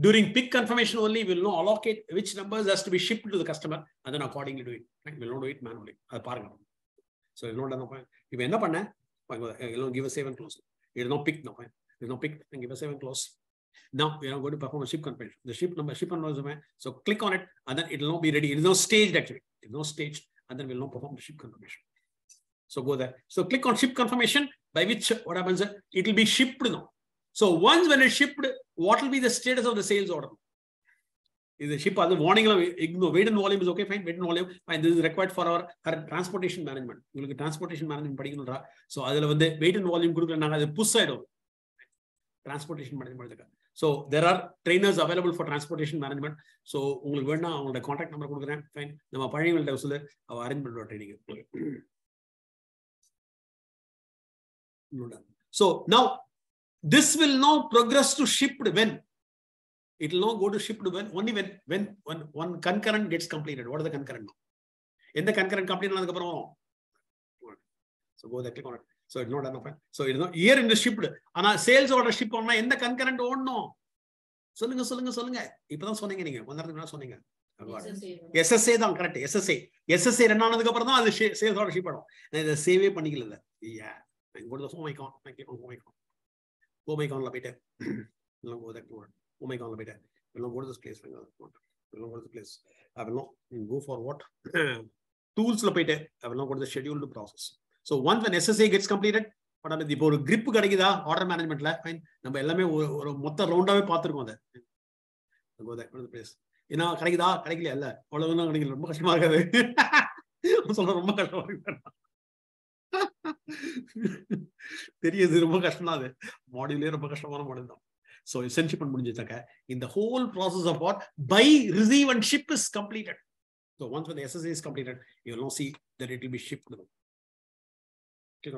During pick confirmation only, we will now allocate which numbers has to be shipped to the customer and then accordingly do it. Right? We will not do it manually. So you will not do it. If you end up on that, give a save and close. You will not pick now. You will not pick and give a save and close. Now we are going to perform a ship configuration. The ship number. So click on it, and then it will not be ready. It is now staged actually. It is now staged, and then we will not perform the ship confirmation. So go there. So click on ship confirmation, by which what happens? It will be shipped now. So once when it's shipped, what will be the status of the sales order? Is the ship as a warning? Ignore. Weight and volume is okay. Fine. Weight and volume. Fine. This is required for our transportation management. You look at transportation management particular. So as a weight and volume group, as a push side of transportation management. So there are trainers available for transportation management. So you will get contact number. Fine. We will arrange our training. So now this will now progress to shipped when? It will now go to shipped when? Only when one concurrent gets completed. What is the concurrent now? In the concurrent completed, so go there, click on it. So it's not enough. So it's not here in the shipped. And sales order ship on in the concurrent or no. SSA தான் correct. SSA ரெண்டானதுக்கு அப்புறம் தான் அது sales order ship ஆகும். நான் இத சேவே பண்ணிக்கல. Yeah. I go to the home icon. I click on home icon. Home icon la beta. We'll go that one. Home icon la beta. We'll not go to this place. We'll not go to the place. I will not go for what tools la beta. I will not go to the scheduled process. So once when SSA gets completed, what happens? If a grip kadakida order management la fine. Number ellame oru motta roundave paathirukom adha. Go that one place. Ena kadakida kadakilla illa. Avladhana kadakilla romba kashama irukadhu. Solla romba kashama irukadhu. So essentially in the whole process of what buy, receive and ship is completed. So once when the SSA is completed, you will now see that it will be shipped. The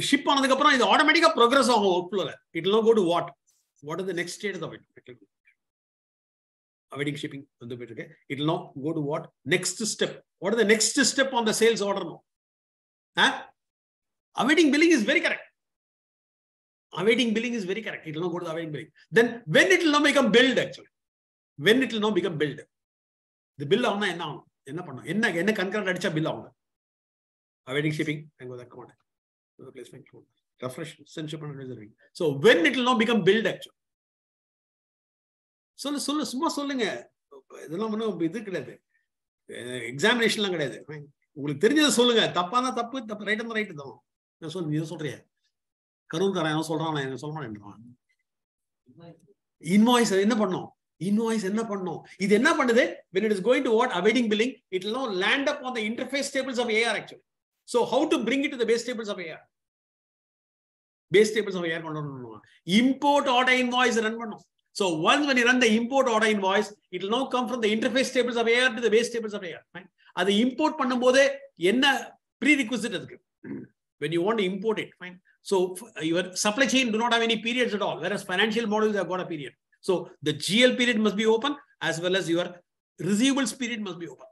ship on the is automatic progress of outflow. It will now go to what? What is the next status of it? Awaiting shipping. It will now go to what? Next step. What is the next step on the sales order now? Huh? Awaiting billing is very correct. Awaiting billing is very correct. It will not go to the awaiting billing. Then when it will now become billed actually. When it will now become billed. The bill on enna concurrent adicha bill on. Awaiting shipping and go that command. Replacement code. Refresh sendship and reserving. So when it will now become billed actually. So summa solunga idella examination la kadaidu. Right and right. That's what you told me. Invoice, when it is going to what? Awaiting billing, it will now land up on the interface tables of AR actually. So how to bring it to the base tables of AR? Base tables of AR. Import order invoice run. So once when you run the import order invoice, it will now come from the interface tables of AR to the base tables of AR. Right? As the import pannambodhe enna prerequisite adukku when you want to import it, fine. So your supply chain do not have any periods at all, whereas financial models have got a period. So the GL period must be open as well as your receivables period must be open.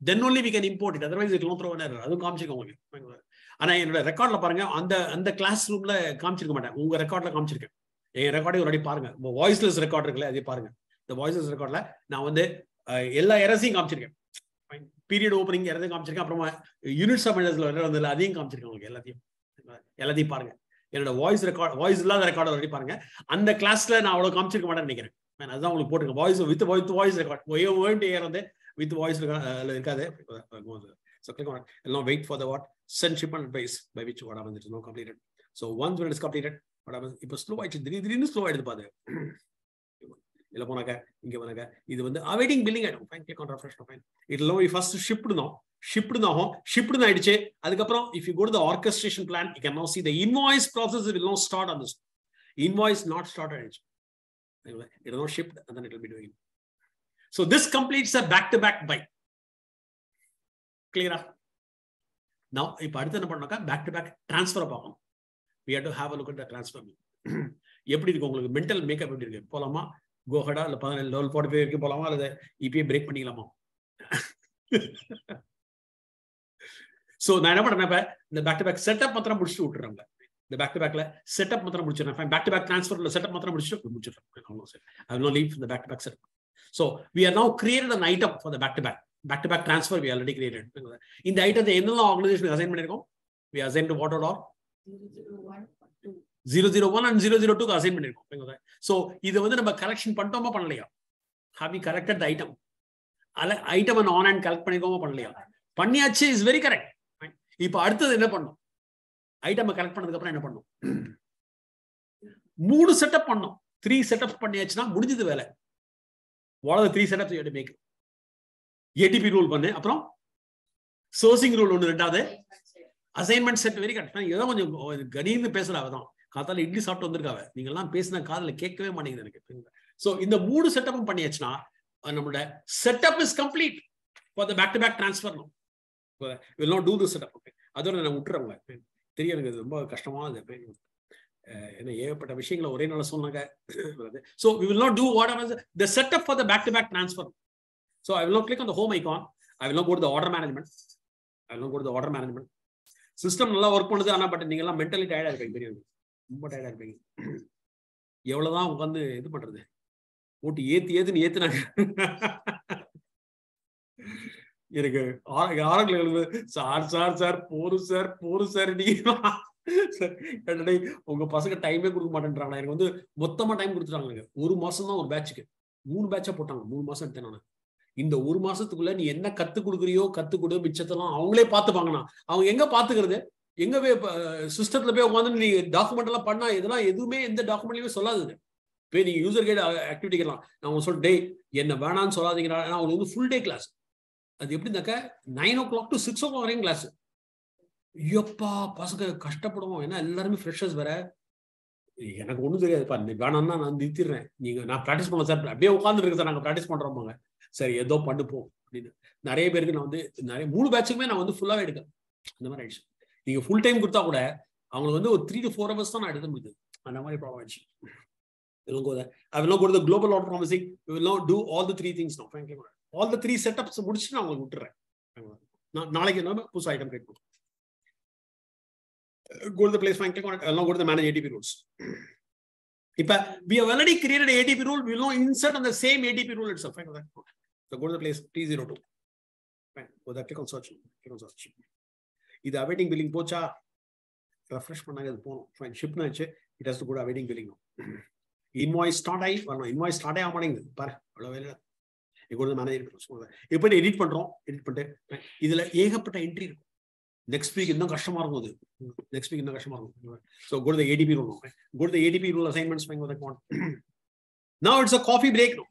Then only we can import it. Otherwise it will not throw an error. Adu kaamchirukku unga. Ana enoda record la paarenga and the classroom la kaamchirukka matta. Unga record la kaamchirukken. Ey record already paarenga. Voiceless record irukla adhi paarenga. The voiceless record la na vande ella errors ing kaamchirukken. Fine. Period opening, unit submitters, voice record, voice record already paranga. And the class line out of computer commander. And as I will put a voice with voice record, with voice record. So click on it. And now wait for the what? Send shipment base by which what happens, it is now completed. So once when it is completed, what happens? It was slow. This is awaiting billing. Click on refresh. It will now first shipped now. If you go to the orchestration plan, you can now see the invoice process will now start on this. Invoice not started. It will now shipped and then it will be doing it. So this completes a back-to-back buy. Clear up. Now, back-to-back transfer. We have to have a look at the transfer. Mental makeup. Go ahead, level 45 EPA break. So the back-to-back setup, the back-to-back setup, back-to-back transfer setup. I will not leave the back-to-back setup. So we are now created an item for the back-to-back transfer. We already created in the item. The organization we assigned to what order? 001 and 002 का assignment होता है. So इधर वंदे number correction पढ़ता हूँ पढ़ने लिया. हाँ भी corrected item. अलग item and on and correct पढ़ने को मैं पढ़ने लिया. पढ़नी अच्छे is very correct. ये पार्ट तो देना पढ़ना. Item correct पढ़ने का पढ़ना पढ़ना. Mood setup पढ़ना. 3 setups पढ़ने अच्छा ना बुरी चीज़ वाला है. What are the 3 setups you have to make? ATP rule पढ़ने अपना. Sourcing rule उन्हें रटा दे. Assignment set very correct. ये तो मुझे गरीब में पैसा लावा था. காத்தால இட்லி சாப்பிட்டு வந்திருக்காவே நீங்க எல்லாம் பேசின காதுல கேட்கவே மாட்டேங்குது எனக்கு. சோ இந்த மூணு செட்டப்பும் பண்ணியாச்சுனா நம்மளோட setup is complete for the back to back transfer. No we will not to the setup. Okay அதோட நான் விட்டுறேன். தெரிய எனக்கு ரொம்ப கஷ்டமா இருக்கு. என்ன ஏகப்பட்ட விஷயங்களை ஒரே நாள்ல சொன்னாங்க. So we will not to what are the setup for the back to back transfer. So I will not click on the home icon. I will not go to the order management. I will not go to the order management. System நல்லா work பண்ணுது ஆனா but நீங்க எல்லாம் mentally டயர்டா இருக்கீங்க தெரியுது. ரொம்ப டயர்டா இருப்பீங்க. எவ்வளவுதான் உட்காந்து இது பண்றது போட்டு ஏத்துனாங்க. எனக்கு ஆரங்கள் எழுது sir sir sir bore sir bore sir நீங்க உங்க பசங்க டைமே கொடுக்க மாட்டேன்றாங்களா? எனக்கு வந்து மொத்தமா டைம் கொடுத்துட்டாங்க. ஒரு மாசம் தான் ஒரு பேட்சுக்கு 3 பேட்சா போட்டாங்க. 3 மாசம் எடுத்தேன் நான். இந்த 1 மாசத்துக்குள்ள நீ என்ன கத்து கொடுக்குறியோ கத்து கொடு, மிச்சத்தெல்லாம் அவங்களே பாத்துப்பாங்கண்ணா. அவங்க எங்க பாத்துக்கிறது? எங்க போய் சிஸ்டத்துல போய் உட்காந்து நீங்க டாக்குமெண்ட் எல்லாம் பண்ணா இதெல்லாம் எதுவுமே எந்த டாக்குமெண்ட்லயுமே சொல்லாது. போய் நீங்க யூசர் கைடு ஆக்டிவிட்டிக்கலாம் நான் உங்களுக்கு சொல்ல டே என்ன வேணான்னு சொல்லாதீங்கன்னா. ஏன்னா உங்களுக்கு வந்து ஃபுல் டே கிளாஸ். அது எப்படின்னாக்க 9 o'clock to 6 o'clock வரையும் கிளாஸ். ஐயப்பா பசங்க கஷ்டப்படுவோம். ஏன்னா எல்லாருமே ஃப்ரெஷர்ஸ் வேற. எனக்கு ஒண்ணும் தெரியாதுப்பா, வேணாம்னா நான் நிறுத்திடுறேன். நீங்க நான் ப்ராக்டிஸ் பண்ண சார் அப்படியே உட்காந்துட்டு இருக்கு சார் நாங்க ப்ராக்டிஸ் பண்றோம்பாங்க. சரி ஏதோ பண்ணுப்போம் அப்படின்னு நிறைய பேருக்கு நான் வந்து நிறைய 3 பேட்சுக்குமே நான் வந்து ஃபுல்லாவே எடுக்கிறேன். அந்த மாதிரி ஆயிடுச்சு. நீங்க ஃபுல் டைம் கொடுத்தா கூட அவங்களுக்கு வந்து ஒரு 3 to 4 hours தான் நான் எடுக்க முடியுது. அந்த மாதிரி ப்ராப்ளம் ஆச்சு. Global order promising to all the 3 things. நான் frankly ஆல் தி 3 setups முடிச்சு நான் உங்களுக்கு விட்டுறேன். நாளைக்கு என்ன புதுசு ஐட்டம் கிரியேட் பண்ணுவோம். Go to the place frankly and go to the manage ATP rules. இப்ப we have already created ATP rule. We will now insert on the same ATP rule itself. So go to the place T02. Fine. Go there, click on search. Click on search. இது awaiting billing போச்சா? refresh பண்ணாங்க அது போணும். fine shipment ஆச்சு. it has to go to awaiting billing. invoice start ஆயி வரணும். invoice start ஆக மாட்டேங்குது பாரு. அவ்வளவு வேலை. இங்க ஒரு மேனேஜர் சொல்றாரு எப்படி எடிட் பண்றோம்? எடிட் பண்ணிட்டு இதுல ஏகப்பட்ட என்ட்ரி இருக்கும். next week இன்னும் கஷ்டமா இருக்கும். அது next week இன்னும் கஷ்டமா இருக்கும். so go to the ATP rule. go to the ATP rule assignments. now it's a coffee break. no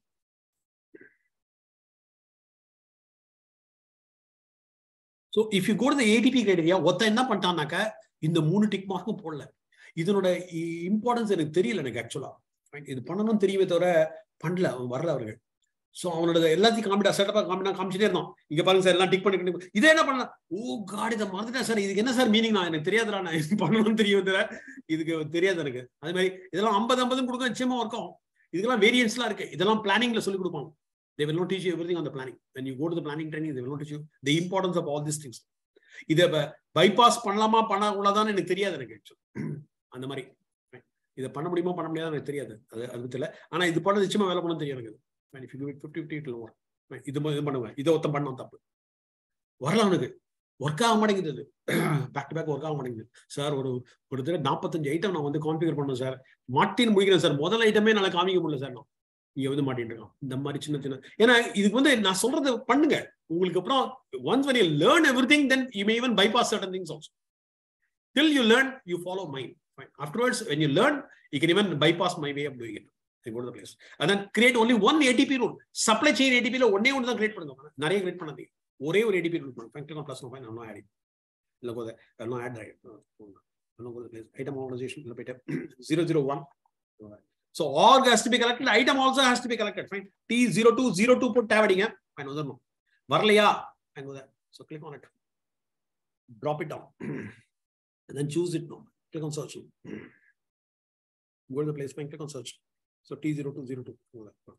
so if you go to the ATP criteria what the enna pantaanaka inda 3 tick mark podala idunoda importance enak theriyala enak actually idu pannanum theriyave thora pannala varala avargal so avanoda ellathi complete setup complete irundom inga parunga sir ella tick pannikittu idha enna pannala oh god idha marudana sir idhukku enna sir meaning na enak theriyadra na idu pannanum theriyudra idhukku theriyadha enakku adhe mari idella 50 50 kudukka nichayama work agum idukella variance la irukku idella planning la solli kudupanga. They will not teach you everything on the planning. When you go to the planning training, they will not teach you the importance of all these things. Either bypass பண்ணலாமா பண்ணக்கூடாதான்னு எனக்கு தெரியாது. எனக்கு அந்த மாதிரி இதை பண்ண முடியுமா பண்ண முடியாதா எனக்கு தெரியாது. அது தெரியல. ஆனா இது பண்ண நிச்சயமா வேலை பண்ண தெரியும் எனக்கு. 50-50 இது பண்ணுவேன். இதை ஒருத்தம் பண்ணலாம் தப்பு வரலாம். எனக்கு ஒர்க் ஆக மாட்டேங்குது. பேக் டு பேக் ஒர்க் ஆக மாட்டேங்குது சார். ஒரு தடவை 45 ஐட்டம் நான் வந்து கான்ஃபிகர் பண்ணுவேன் சார். மாட்டின்னு முடிக்கிறேன் சார். முதல் ஐட்டமே நல்லா காமிக்க முடியல சார். நான் இங்க வந்து மாட்டிட்டு இருக்கான். இந்த மாதிரி சின்ன சின்ன ஏன்னா இதுக்கு வந்து நான் சொல்றது பண்ணுங்க. உங்களுக்கு அப்புறம் once when you learn everything then you may even bypass certain things also. Till you learn you follow mine. Fine. Afterwards when you learn you can even bypass my way of doing it. You go to the place and then create only one ATP rule. Supply chain ATP ல ஒண்ணே தான் create பண்ணுங்க. நிறைய create பண்ணாதீங்க. ஒரே ஒரு ATP rule பண்ணுங்க. Functional plus no fine நான் ஆட் இல்ல போதே நான் ஆட் ஆயிடு நான் போதே place ஐட்டம் ஆர்கனைசேஷன் இல்ல போய்ட்ட 001. So org has to be collected. Item also has to be collected. Fine. T0202 put tab adinga. Fine. Other no. Varalaya. Fine. Go there. So click on it. Drop it down. and then choose it now. Click on search. Go to the place. Fine. Click on search. So T0202. Go there.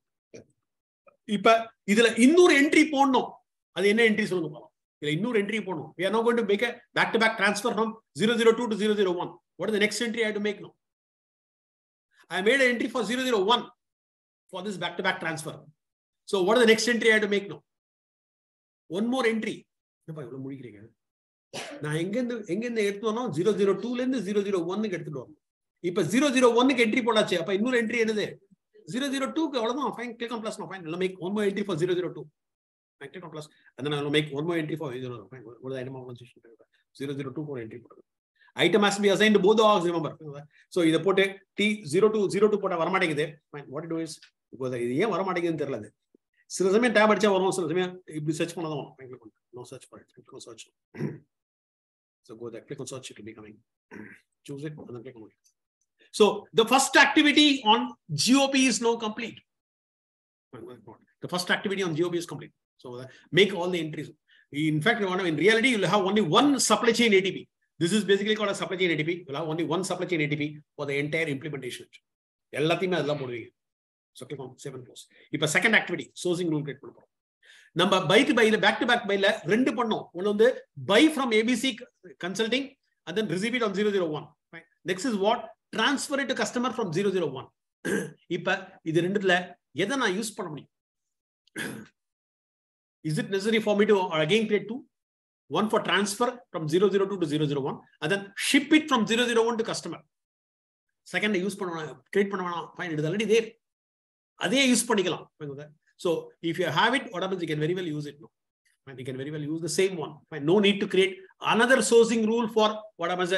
Ipa idhila innor entry podnom. Adu enna entry solunga paala. Idhila innor entry podnom. We are now going to make a back to back transfer from 002 to 001. What is the next entry I have to make now? I made an entry for 001 for this back to back transfer. So what is the next entry I have to make now? One more entry. Appa evlo mudikirenga na enga enga eduthuvanom 002 la irundhu 001 ku eduthuvarom If 001 entry pona che, appa innur entry enade 002 ku avladhaan fine click on plus now fine I'll make one more entry for 002 fine click on plus and then I'll make one more entry for 002 fine what is the item organization 002 for entry pona item has to be assigned to both the orgs remember so idu pote T0202 pota varamattigide fine what you do is because idu yen varamattigide nu therilla Sylvia tab at your own Sylvia. If you search for another one, no search for it. Click on search. So go there, click on search, it will be coming. Choose it and then click on it. So the first activity on GOP is now complete. The first activity on GOP is complete. So make all the entries. In fact, in reality, you'll have only one supply chain ATP. This is basically called a supply chain ATP. You'll have only one supply chain ATP for the entire implementation. So click on save and close. If a second activity, sourcing rule create. Number back to back by rendu pannom. One on the buy from ABC consulting and then receive it on 001. Right? Next is what? Transfer it to customer from 001. Is it necessary for me to again create two? One for transfer from 002 to 001 and then ship it from 001 to customer. Second, I use create fine, it is already there. So if you have it, what happens? You can very well use it. No? You can very well use the same one. No need to create another sourcing rule for what happens?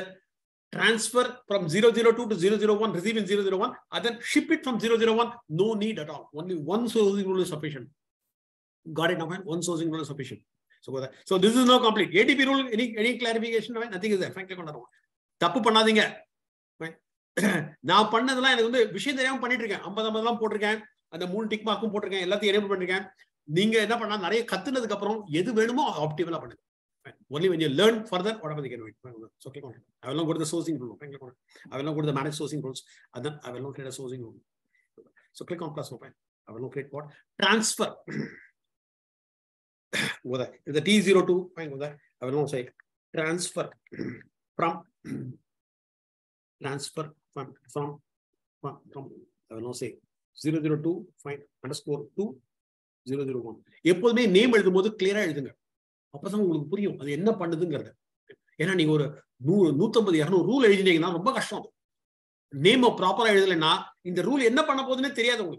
Transfer from 002 to 001, receive in 001, and then ship it from 001. No need at all. Only one sourcing rule is sufficient. Got it now? One sourcing rule is sufficient. So this is now complete. ATP rule, any clarification? Nothing is there. Click on that one. Tappu pannadinga. Now, Pandana and the Vishay Panitrigan, Ampamalam Portrigan, and the Moon Tikmakum Portrigan, Lati Arab Panigan, Ninga and Nare, Katana the Capron, Yedu Vedmo, optimal. Only when you learn further, whatever they can do it. So click on it. I will not go to the sourcing rule. I will not go to the managed sourcing rules, and then I will not create a sourcing rule. So click on plus open. I will not create what? Transfer. The T02, I will not say transfer from. Transfer from I will not say 002 find underscore 2001. Apple may name it the most clear. Name of proper in the rule.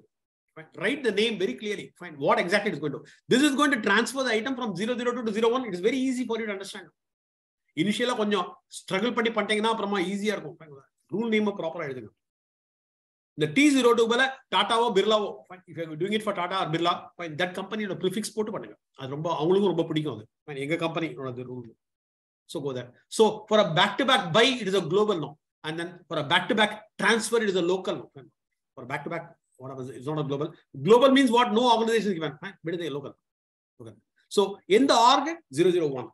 Write the name very clearly. Find what exactly it is going to do. This is going to transfer the item from 002 to 01. It is very easy for you to understand. Initially, struggle patti pantingna easier. Rule name of proper idea. The T02 bala Tata or Birla. If you are doing it for Tata or Birla, fine, that company is a prefix port. So go there. So for a back-to-back buy, it is a global now. And then for a back-to-back transfer, it is a local. For back-to-back, whatever, it's not a global. Global means what? No organization is given. But it is a local. Okay. So in the org, 001.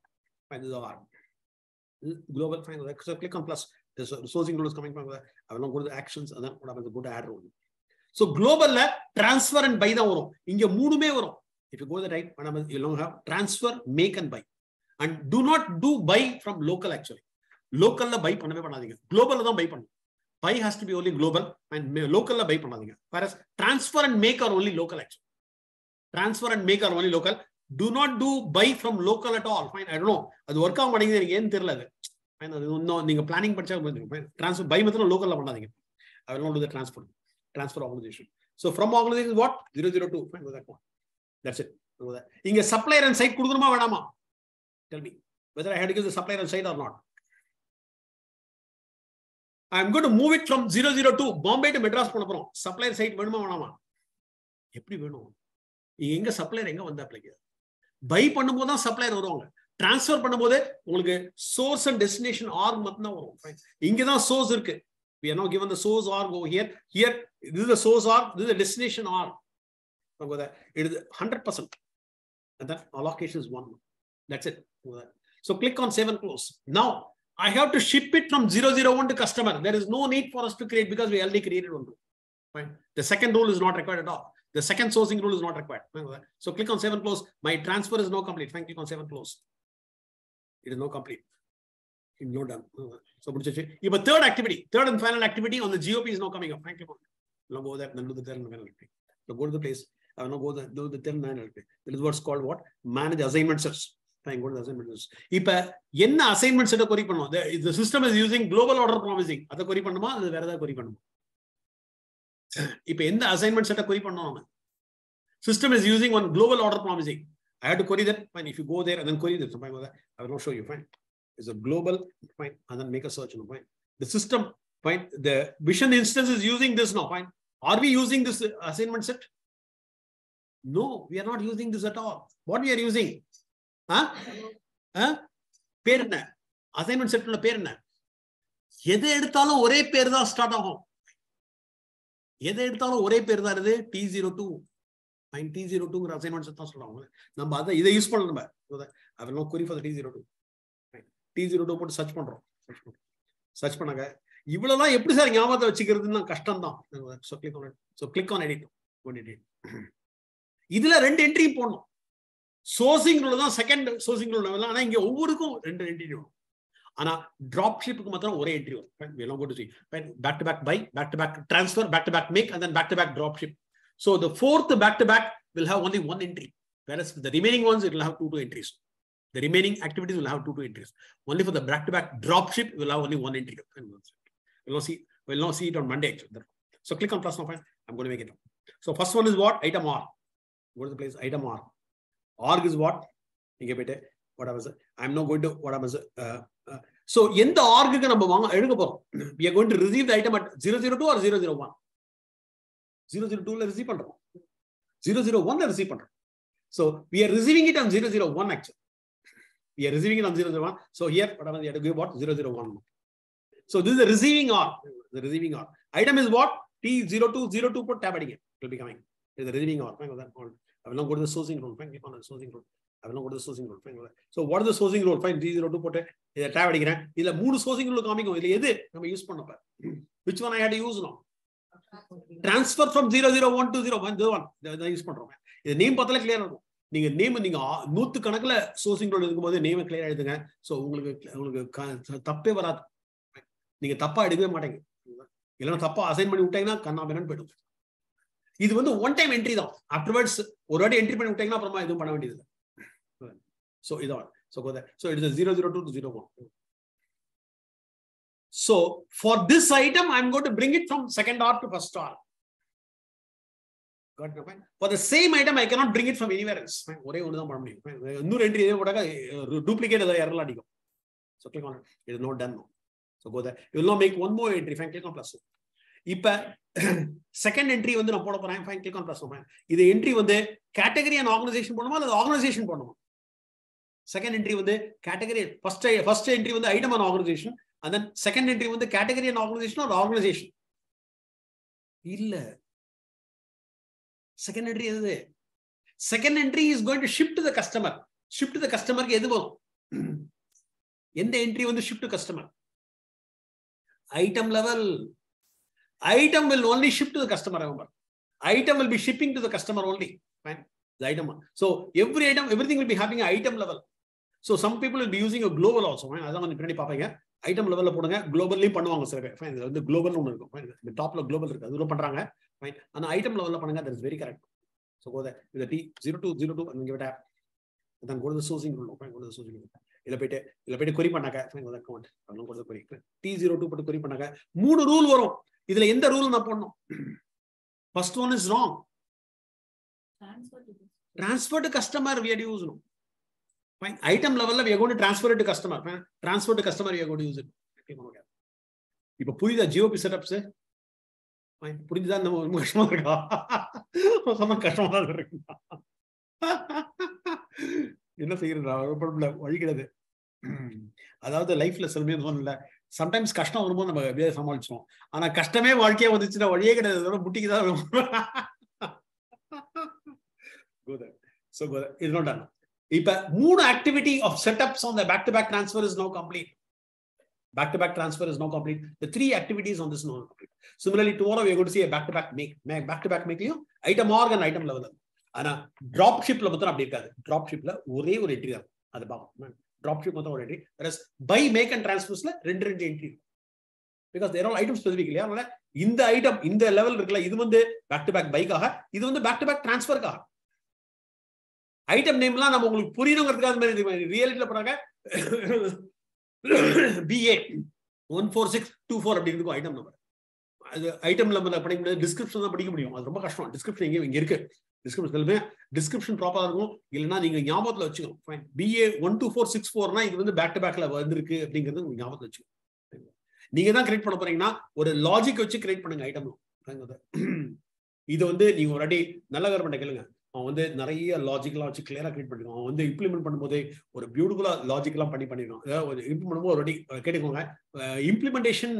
Fine, this is the org. Global fine. So click on plus. The sourcing rule is coming from there. I will not go to the actions and then what happens? Go to add rule. So global lab transfer and buy the oro. In your mood may oro. If you go the right, you will have transfer, make and buy. And do not do buy from local actually. Local la buy panave panadinga. Global la buy pan. Buy has to be only global and local la buy panadinga. Whereas transfer and make are only local actually. Transfer and make are only local. Do not do buy from local at all. Fine, I don't know. That's work out. No, you planning, but transfer buy local. I will not do the transfer organization. So from organization, what 002? Fine, that's it. In a supplier and site, tell me whether I had to give the supplier and site or not. I am going to move it from 002 Bombay to Madras. Supplier site, supplier. Buy pannumbodhu supplier varuvaanga transfer pannumbodhu ungalku source and destination org mattum varum fine inga dhaan source irukku we are now given the source org over here this is the source org this is the destination org it is 100% and that allocation is one that's it so click on save and close now I have to ship it from 001 to customer there is no need for us to create because we already created one rule fine the second rule is not required at all. The second sourcing rule is not required. So click on save and close. My transfer is now complete. Fine, click on save and close. It is now complete. It's not done. So if a third activity, third and final activity on the GOP is now coming up. Fine, click on it. Now go there and do the third and final activity. Now go to the place. Now go do the third and final activity. That is what's called what? Manage assignment sets. trying to do the assignment list. Now, what assignments are you doing? The system is using global order promising. That's what you do, that's what you do. Now, what assignments are you doing? System is using on global order promising. I had to query that. Fine. If you go there and then query that, I will not show you. Fine. It's a global. Fine. And then make a search. Fine. The system. Fine. The vision instance is using this now. Fine. Are we using this assignment set? No, we are not using this at all. What we are using? Huh? Huh? Pair na. Assignment set na pair na. Yede edthalo ore pair da start ahom. Yede edthalo ore pair da rade T02. Fine, T02 assignment set na start ahom. Namma adha idha use panna number. I will not query for the T02. Fine. T02 put search panrom. Search panaga. Ivvala eppadi sir nyamatha vechikiradhu kashtam dhaan. So click on it. So click on edit. Go and edit. This is entry. Sourcing is second sourcing. Entry. Dropship entry. We will not go to see. Back to back buy, back to back transfer, back to back make, and then back to back dropship. So the fourth back to back will have only one entry. Whereas the remaining ones, it will have two entries. The remaining activities will have two entries. Only for the back to back dropship, we will have only one entry. We will not see it on Monday. Actually. So click on plus now. I'm going to make it up. So first one is what? Item R. Go to the place item R. Org is what? What happens? I'm not going to what happens. So in the org, we are going to receive the item at 002 or 001. 002 receive 001 receive. So we are receiving it on 001 actually. We are receiving it on 001. So here what happens? You have to give what 001. So this is the receiving R. The receiving R. Item is what? T0202 put tab adding it. It will be coming. It is the receiving R. I will not go to the sourcing role. Fine, click on the sourcing role. I will not go to the sourcing role. Fine. So what is the sourcing role? Fine, 302 put it. This tab again. This is sourcing role coming. Which one I had to use now? Transfer from 001 to 01. This one. I use the name pathala clear now. You name sourcing role name clear. So you tappe varat. You tappa adigve matenge. You tappa assignment utengna kanna benan pedu. This is one time entry. Afterwards, already entry is so it is 002 to 01. So for this item, I am going to bring it from second R to first R. For the same item, I cannot bring it from anywhere else. Duplicate the error. So click on it. It is not done now. So go there. You will not make one more entry. Click on plus. Now, second entry is fine, click on plus. This entry is category and organization. Organization. Second entry is category. First entry is item and organization. And then second entry is category and organization or organization. No. Second entry is there. Second entry is going to ship to the customer. Ship to the customer. What entry is ship to customer? Item level. Item will only ship to the customer, remember. Item will be shipping to the customer only. Fine. The item. So every item, everything will be having an item level. So some people will be using a global also. Fine. Item level globally pannuvanga. Fine. The global fine. The top global. Fine. And item level that is very correct. So go there with the T0202 and give it a tap. And then go to the sourcing rule. Fine. Go to the sourcing rule. Illapete query pannaka. Fine. Go to the query. T02 put query pannaka. Mood rule varo. This is the rule. First one is wrong. Transfer to customer we are to use. Fine. Item level we are going to transfer it to customer. Fine. Transfer to customer we are going to use it. Now, put the GOP setup. Fine. Put it on the customer. That's the lifeless. Sometimes customer urban we someone so and a customer walkie with the boutique. Go there. So go there. It's not done. If a mood activity of setups on the back-to-back transfer is now complete. Back-to-back transfer is now complete. The three activities on this now complete. Similarly, tomorrow we are going to see a back-to-back make. Back-to-back make you item org and item level. And a drop ship update. Drop ship entry at the bottom. Dropship already, whereas buy, make, and transfers render entry because they are all item specific. In the item, in the level, back to back buy, this is back to back transfer. Item name la namu ungalku puriyunungiradhukku andha mari reality la ponanga BA 14624 appdi irukku item number. The item la mala padikkum mudiyadhu description la padikka mudiyum adu romba kashtam description inge irukku description selme description proper ah irukum illana neenga nyabathula vechukom fine BA 12464 na idu vandu back to back la vandirukku appingiradhu neenga nyabathula vechukom நீங்க தான் create பண்ண போறீங்கன்னா ஒரு logic வச்சு create பண்ணுங்க ஐட்டம்ல. இது வந்து நீங்க ஆல்ரெடி நல்ல கவர்மெண்ட் கேளுங்க. அவன் வந்து நிறைய லாஜிக்கலா வச்சு கிளியரா கிரியேட் பண்ணிடுவான். அவன் வந்து இம்ப்ளிமெண்ட் பண்ணும்போது ஒரு பியூட்டிஃபுல்லா லாஜிக்கெல்லாம் பண்ணிடுவான். அதாவது இம்ப்ளிமெண்ட் பண்ணும்போது ஆல்ரெடி கேட்டுக்கோங்க இம்ப்ளிமெண்டேஷன்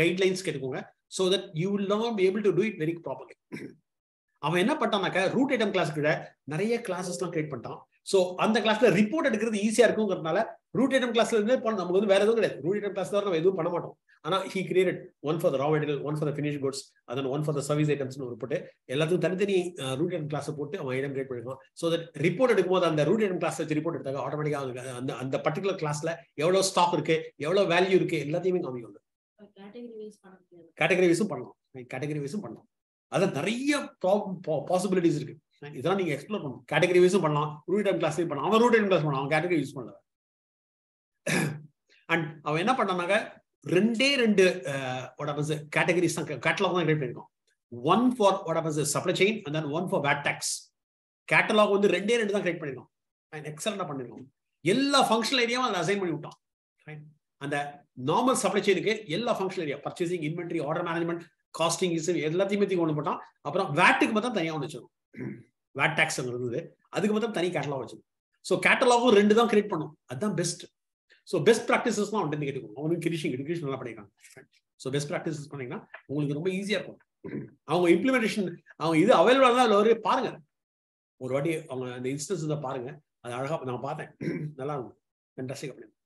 கைட்லைன்ஸ் கேட்டுக்கோங்க. So that you will not be able to do it very properly. அவன் என்ன பண்ணானாக்கா ரூட் ஐட்டம் கிளாஸ் கிட்ட நிறைய கிளாஸஸ்லாம் கிரியேட் பண்ணிட்டான். ஸோ அந்த கிளாஸ்ல ரிப்போர்ட் எடுக்கிறது ஈஸியா இருக்குங்கிறதுனால ரூட் ஐட்டம் கிளாஸ்ல இருந்தே போன நமக்கு வந்து வேற எதுவும் கிடையாது. ரூட் ஐட்டம் கிளாஸ் தான் நம்ம எதுவும் பண்ண மாட்டோம். ஆனா he created one for the raw material, one for the finished goods, and then one for the service items னு ஒரு போட்டு எல்லாத்துக்கும் தனித்தனி ரூட் ஐட்டம் கிளாஸ் போட்டு அவன் ஐட்டம் கிரியேட் பண்ணிடுவான். ஸோ தட் ரிப்போர்ட் எடுக்கும்போது அந்த ரூட் ஐட்டம் கிளாஸ் வச்சு ரிப்போர்ட் எடுத்தாங்க ஆட்டோமேட்டிக்காக அந்த அந்த பர்டிகுலர் கிளாஸ்ல எவ்வளவு ஸ்டாக் இருக்கு எவ்வளவு வேல்யூ இருக்கு எல்லாத்தையுமே காமிக்கும். கேட்டகரி வைஸும் பண்ணலாம், கேட்டகரி வைஸும் பண்ணலாம். அதான் நிறைய பாசிபிலிட்டிஸ் இருக்கு. இதெல்லாம் நீங்க எக்ஸ்ப்ளோர் பண்ணணும். கேட்டகரி வைஸும் பண்ணலாம், ரூட் ஐட்டம் கிளாஸையும் பண்ணலாம். அவன் ரூட் ஐட்டம் கிளாஸ் பண்ணலாம், அவன் கேட்டகரி யூஸ் பண்ணல. அண்ட் அவன் என்ன பண்ணாங்க ரெண்டே ரெண்டு கேட்டகரிஸ் தான் கேட்டலாக் தான் கிரியேட் பண்ணிருக்கோம். One for what happens supply chain and then one for what tax. Catalogue வந்து ரெண்டே ரெண்டு தான் கிரியேட் பண்ணிருக்கோம். எக்ஸலண்டா பண்ணிருக்கோம். எல்லா ஃபங்க்ஷனல் ஏரியாவும் அதை அசைன் பண்ணி விட்டான். அந்த நார்மல் சப்ளை செயினுக்கு எல்லா functional area purchasing, inventory, order management, costing எல்லாத்தையுமே கொண்டு போட்டான். அப்புறம் வேட்டுக்கு மட்டும் தனியாக ஒன்று வச்சிருக்கோம். வாட் டாக்ஸ் இருந்தது, அதுக்கு மட்டும் தனி கேட்டலாக் வச்சிருக்கோம். ஸோ கேட்டலாகும் ரெண்டு தான் கிரியேட் பண்ணோம். அதுதான் பெஸ்ட். ஸோ பெஸ்ட் ப்ராக்டிசஸ்லாம் அவன் கேட்டுக்கணும். அவனுக்கு கிரிஷிங் எஜுகேஷன் நல்லா பண்ணியிருக்காங்க. ஸோ பெஸ்ட் ப்ராக்டிசஸ் பண்ணிங்கன்னா உங்களுக்கு ரொம்ப ஈஸியாக இருக்கும். அவங்க இம்ப்ளிமெண்டேஷன் அவங்க இது அவைலபிளாக தான் அதில் ஒரு பாருங்க. ஒரு வாட்டி அவங்க அந்த இன்ஸ்டன்ஸ் தான் பாருங்க. அது அழகாக நான் பார்த்தேன், நல்லா இருக்கும். இன்ட்ரெஸ்டிங் அப்படின்னு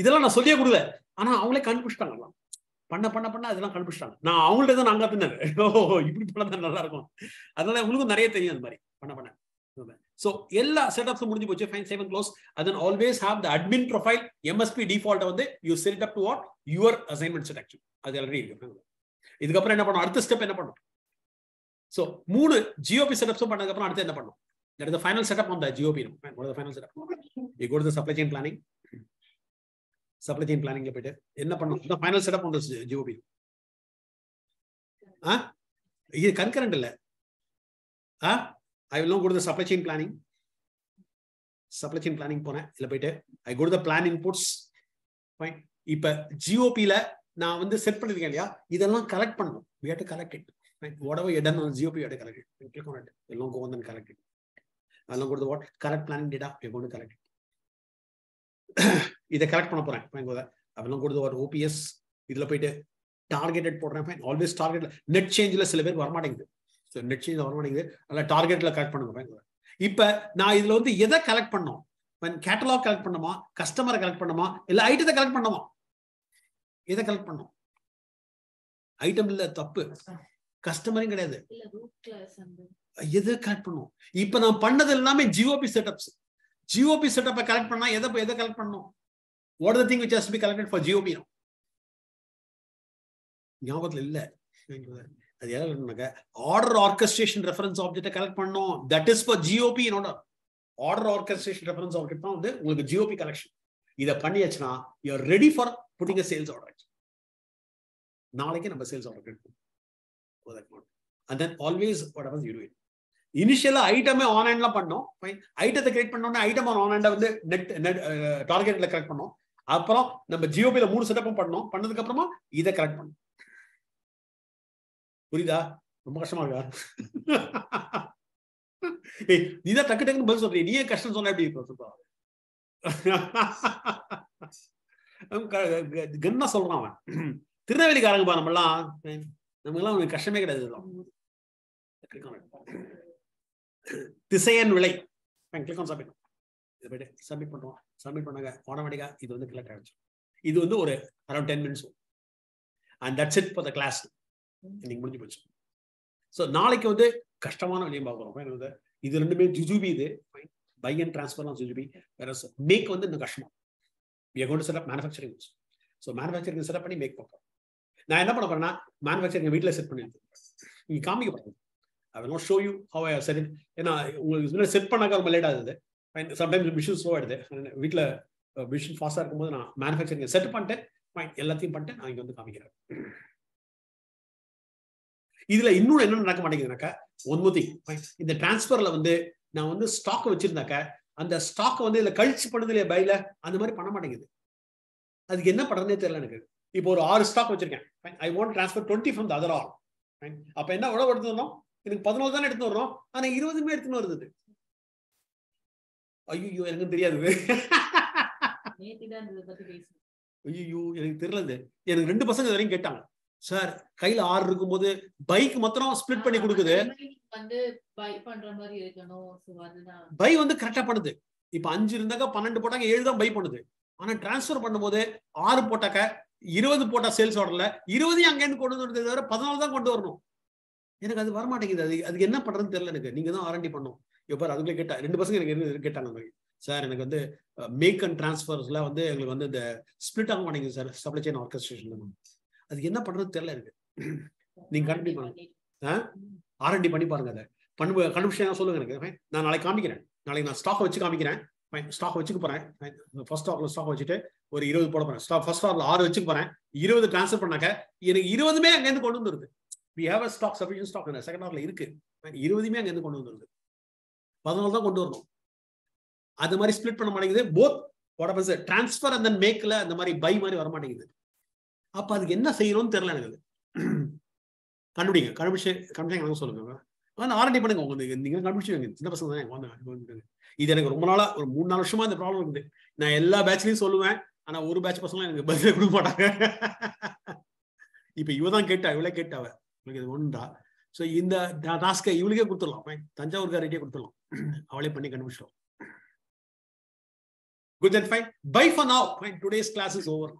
இதெல்லாம் நான் சொல்லியே கொடுக்கல. ஆனால் அவங்களே கண்டுபிடிச்சிட்டாங்க. பண்ண பண்ண பண்ண அதெல்லாம் கண்டுபிடிச்சிட்டாங்க. நான் அவங்கள்ட்ட தான் நாங்கள் தின்னாரு. ஓ இப்படி பண்ண தான் நல்லா இருக்கும். அதனால உங்களுக்கும் நிறைய தெரியும். அந்த மாதிரி பண்ண பண்ண so எல்லா செட்டப்ஸ் முடிஞ்சு போச்சு. Fine, save and close. And then always have the admin profile MSP default வந்து you set it up to what your assignment set actually அது ஆல்ரெடி இருக்கு. இதுக்கு அப்புறம் என்ன பண்ணனும், அடுத்த ஸ்டெப் என்ன பண்ணனும்? so மூணு GOP செட்டப்ஸும் பண்ணதுக்கு அப்புறம் அடுத்து என்ன பண்ணனும்? that is the final setup on the GOP. what is the final setup? you go to the supply chain planning. supply chain planning ல போய்ட்டு என்ன பண்ணனும்? the final setup on the GOP. இது கன்கரண்ட் இல்ல. I will now go to the supply chain planning. Supply chain planning போறேன். இல்ல போயிட்டு I go to the plan inputs. Fine. இப்ப GOP ல நான் வந்து செட் பண்ணிருக்கேன் இல்லையா, இதெல்லாம் கலெக்ட் பண்ணனும். We have to collect it. Right? Whatever you done on GOP, you have to collect it. Click on it. We'll go on and collect it. I'll go to the what? Correct planning data. We're going to collect it. இத collect பண்ண போறேன். Fine. I'll go to the what? OPS. இதுல போயிட்டு targeted போடுறேன். Fine. Always target. Net changeல சில பேர் வர மாட்டேங்குது. So net change வரமாட்டேங்குது. அதனால டார்கெட்ல கலெக்ட் பண்ணுங்க. இப்ப நான் இதுல வந்து எதை கலெக்ட் பண்ணோம்? கேட்டலாக் கலெக்ட் பண்ணுமா, கஸ்டமரை கலெக்ட் பண்ணுமா, இல்ல ஐட்டத்தை கலெக்ட் பண்ணுமா? எதை கலெக்ட் பண்ணோம்? ஐட்டம் இல்ல, தப்பு. கஸ்டமரும் கிடையாது. எதை கலெக்ட் பண்ணுவோம்? இப்ப நான் பண்ணது எல்லாமே GOP செட்டப்ஸ். GOP செட்டப்பை கலெக்ட் பண்ணா எதை கலெக்ட் பண்ணோம்? what is the thing which has to be collected for GOP? ஞாபகத்துல இல்ல. அது யாரா இருக்க ஆர்டர் ஆர்கஸ்ட்ரேஷன் ரெஃபரன்ஸ் ஆப்ஜெக்ட்டை கலெக்ட் பண்ணோம். That is for GOP. என்னோட ஆர்டர் ஆர்கஸ்ட்ரேஷன் ரெஃபரன்ஸ் ஆப்ஜெக்ட் தான் வந்து உங்களுக்கு GOP கலெக்ஷன். இதை பண்ணியாச்சுன்னா you are ready for putting sales order. நாளைக்கு நம்ம சேல்ஸ் ஆர்டர் எடுப்போம். And then always whatever you do it இனிஷியலா ஐட்டமே ஆன்லைன்லாம் பண்ணோம். ஐட்டத்தை கிரியேட் பண்ணோம்னா ஐட்டம் ஆன்லைன்ல வந்து நெட் டார்கெட்ல கலெக்ட் பண்ணோம். அப்புறம் நம்ம GOP ல மூணு செட்டப்பும் பண்ணோம். பண்ணதுக்கு அப்புறமா இதை கலெக்ட் பண்ணோம். புரியுதா? ரொம்ப கஷ்டமா இருக்கா? நீதான் டக்கு டக்குன்னு பதில் சொல்றீ. நீ ஏன் கஷ்டம் சொன்ன? எப்படி கன்னா சொல்றான் அவன். திருநெல்வேலிக்காரங்க பா, நம்மளாம் நமக்குலாம் அவனுக்கு கஷ்டமே கிடையாது. திசையன் விலை சப்மிட் பண்ணுவோம். சப்மிட் பண்ணாங்க ஆட்டோமேட்டிக்கா இது வந்து கிளட் ஆயிடுச்சு. இது வந்து ஒரு around 10 minutes and that's it for the class. இன்னைக்கு முடிஞ்சு போச்சு. ஸோ நாளைக்கு வந்து கஷ்டமான வழியும் பார்க்குறோம். இது ரெண்டுமே ஜுஜுபி. இது பை அண்ட் டிரான்ஸ்ஃபர்லாம் ஜுஜுபி. வேற மேக் வந்து இன்னும் கஷ்டமா. we are going to set up manufacturing. ஸோ manufacturing செட்டப் பண்ணி மேக் பார்ப்போம். நான் என்ன பண்ண போறேன்னா manufacturing வீட்டில் செட் பண்ணிருக்கேன். நீங்க காமிக்க போறேன். I will not show you how I have set it. And I will set it. And sometimes the machine is slow at there. And with a machine faster, manufacturing is set up on that. Fine, everything on that. I'm going to come here. This is one more thing. In the transfer, now on the stock, and the stock on the culture, and the buyer, and the money. That's the end. If you have 6 stock, I want to transfer 20 from the other R. Right? What do you want to do? You want to do 15 and 20. You don't know. You don't know. You don't know. Sir, Kaila R Rukumode, bike Matron split Paniku there. Buy on the Kratapade. If Anjirnaga Panandapota, aid them by Ponde. On a transfer Pandamode, R Potaka, Euro the Pota sales or La, Euro the young end Kodo, the other Pazana Kodorno. In a Varma taking the Agena Patan Telegan, Ningana R and Dipano. You better get a person get another. Sir, and the make and transfers love the split on morning is a supply chain orchestration. That's என்ன பண்றது தெரியல எனக்கு நீங்க கண்டுபிடி பண்ணுங்க R&D பண்ணி பாருங்க அத கண்டுபிடிச்சா சொல்லுங்க எனக்கு நான் நாளைக்கு காமிக்கிறேன் நாளைக்கு நான் ஸ்டாக் வச்சு காமிக்கிறேன் ஸ்டாக் வச்சுக்க போறேன் ஃபர்ஸ்ட் ஸ்டாக்ல ஸ்டாக் வச்சிட்டு ஒரு 20 போட போறேன் ஸ்டாக் ஃபர்ஸ்ட் ஸ்டாக்ல 6 வச்சுக்க போறேன் 20 ட்ரான்ஸ்ஃபர் பண்ணாக்க எனக்கு 20 மே அங்க இருந்து கொண்டு வந்துருது we have a stock sufficient stock in second half ல இருக்கு 20 மே அங்க இருந்து கொண்டு வந்துருது 14 தான் கொண்டு வரணும் அது மாதிரி ஸ்ப்ளிட் பண்ண மாட்டேங்குது both what happens transfer and then make ல அந்த மாதிரி buy மாதிரி வர மாட்டேங்குது அப்ப அதுக்கு என்ன செய்யணும் தெரியல எனக்கு கண்டுபிடிங்க கண்டுபிடிச்சா எனக்கு சொல்லுங்க நான் ஆல்ரெடி பண்ணுங்க உங்களுக்கு நீங்க கண்டுபிடிச்சீங்க சின்ன பசங்க தான் வாங்க இது எனக்கு ரொம்ப நாளா ஒரு 3-4 வருஷமா இந்த ப்ராப்ளம் இருக்குது நான் எல்லா பேட்ச்லயும் சொல்லுவேன் ஆனா ஒரு பேட்ச் பசங்க எனக்கு பதில் கொடுக்க மாட்டாங்க இப்போ இவ தான் இவளே கேட்டாவ உங்களுக்கு இது ஒன்றா சோ இந்த டாஸ்கை இவளுக்கே கொடுத்துடலாம் தஞ்சாவூர் காரட்டியே கொடுத்துடலாம் அவளே பண்ணி கண்டுபிடிச்சோம் good and fine bye for now fine today's class is over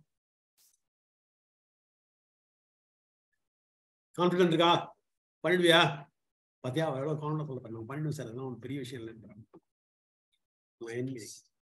Confident Riga, what did we have? But yeah, I don't know.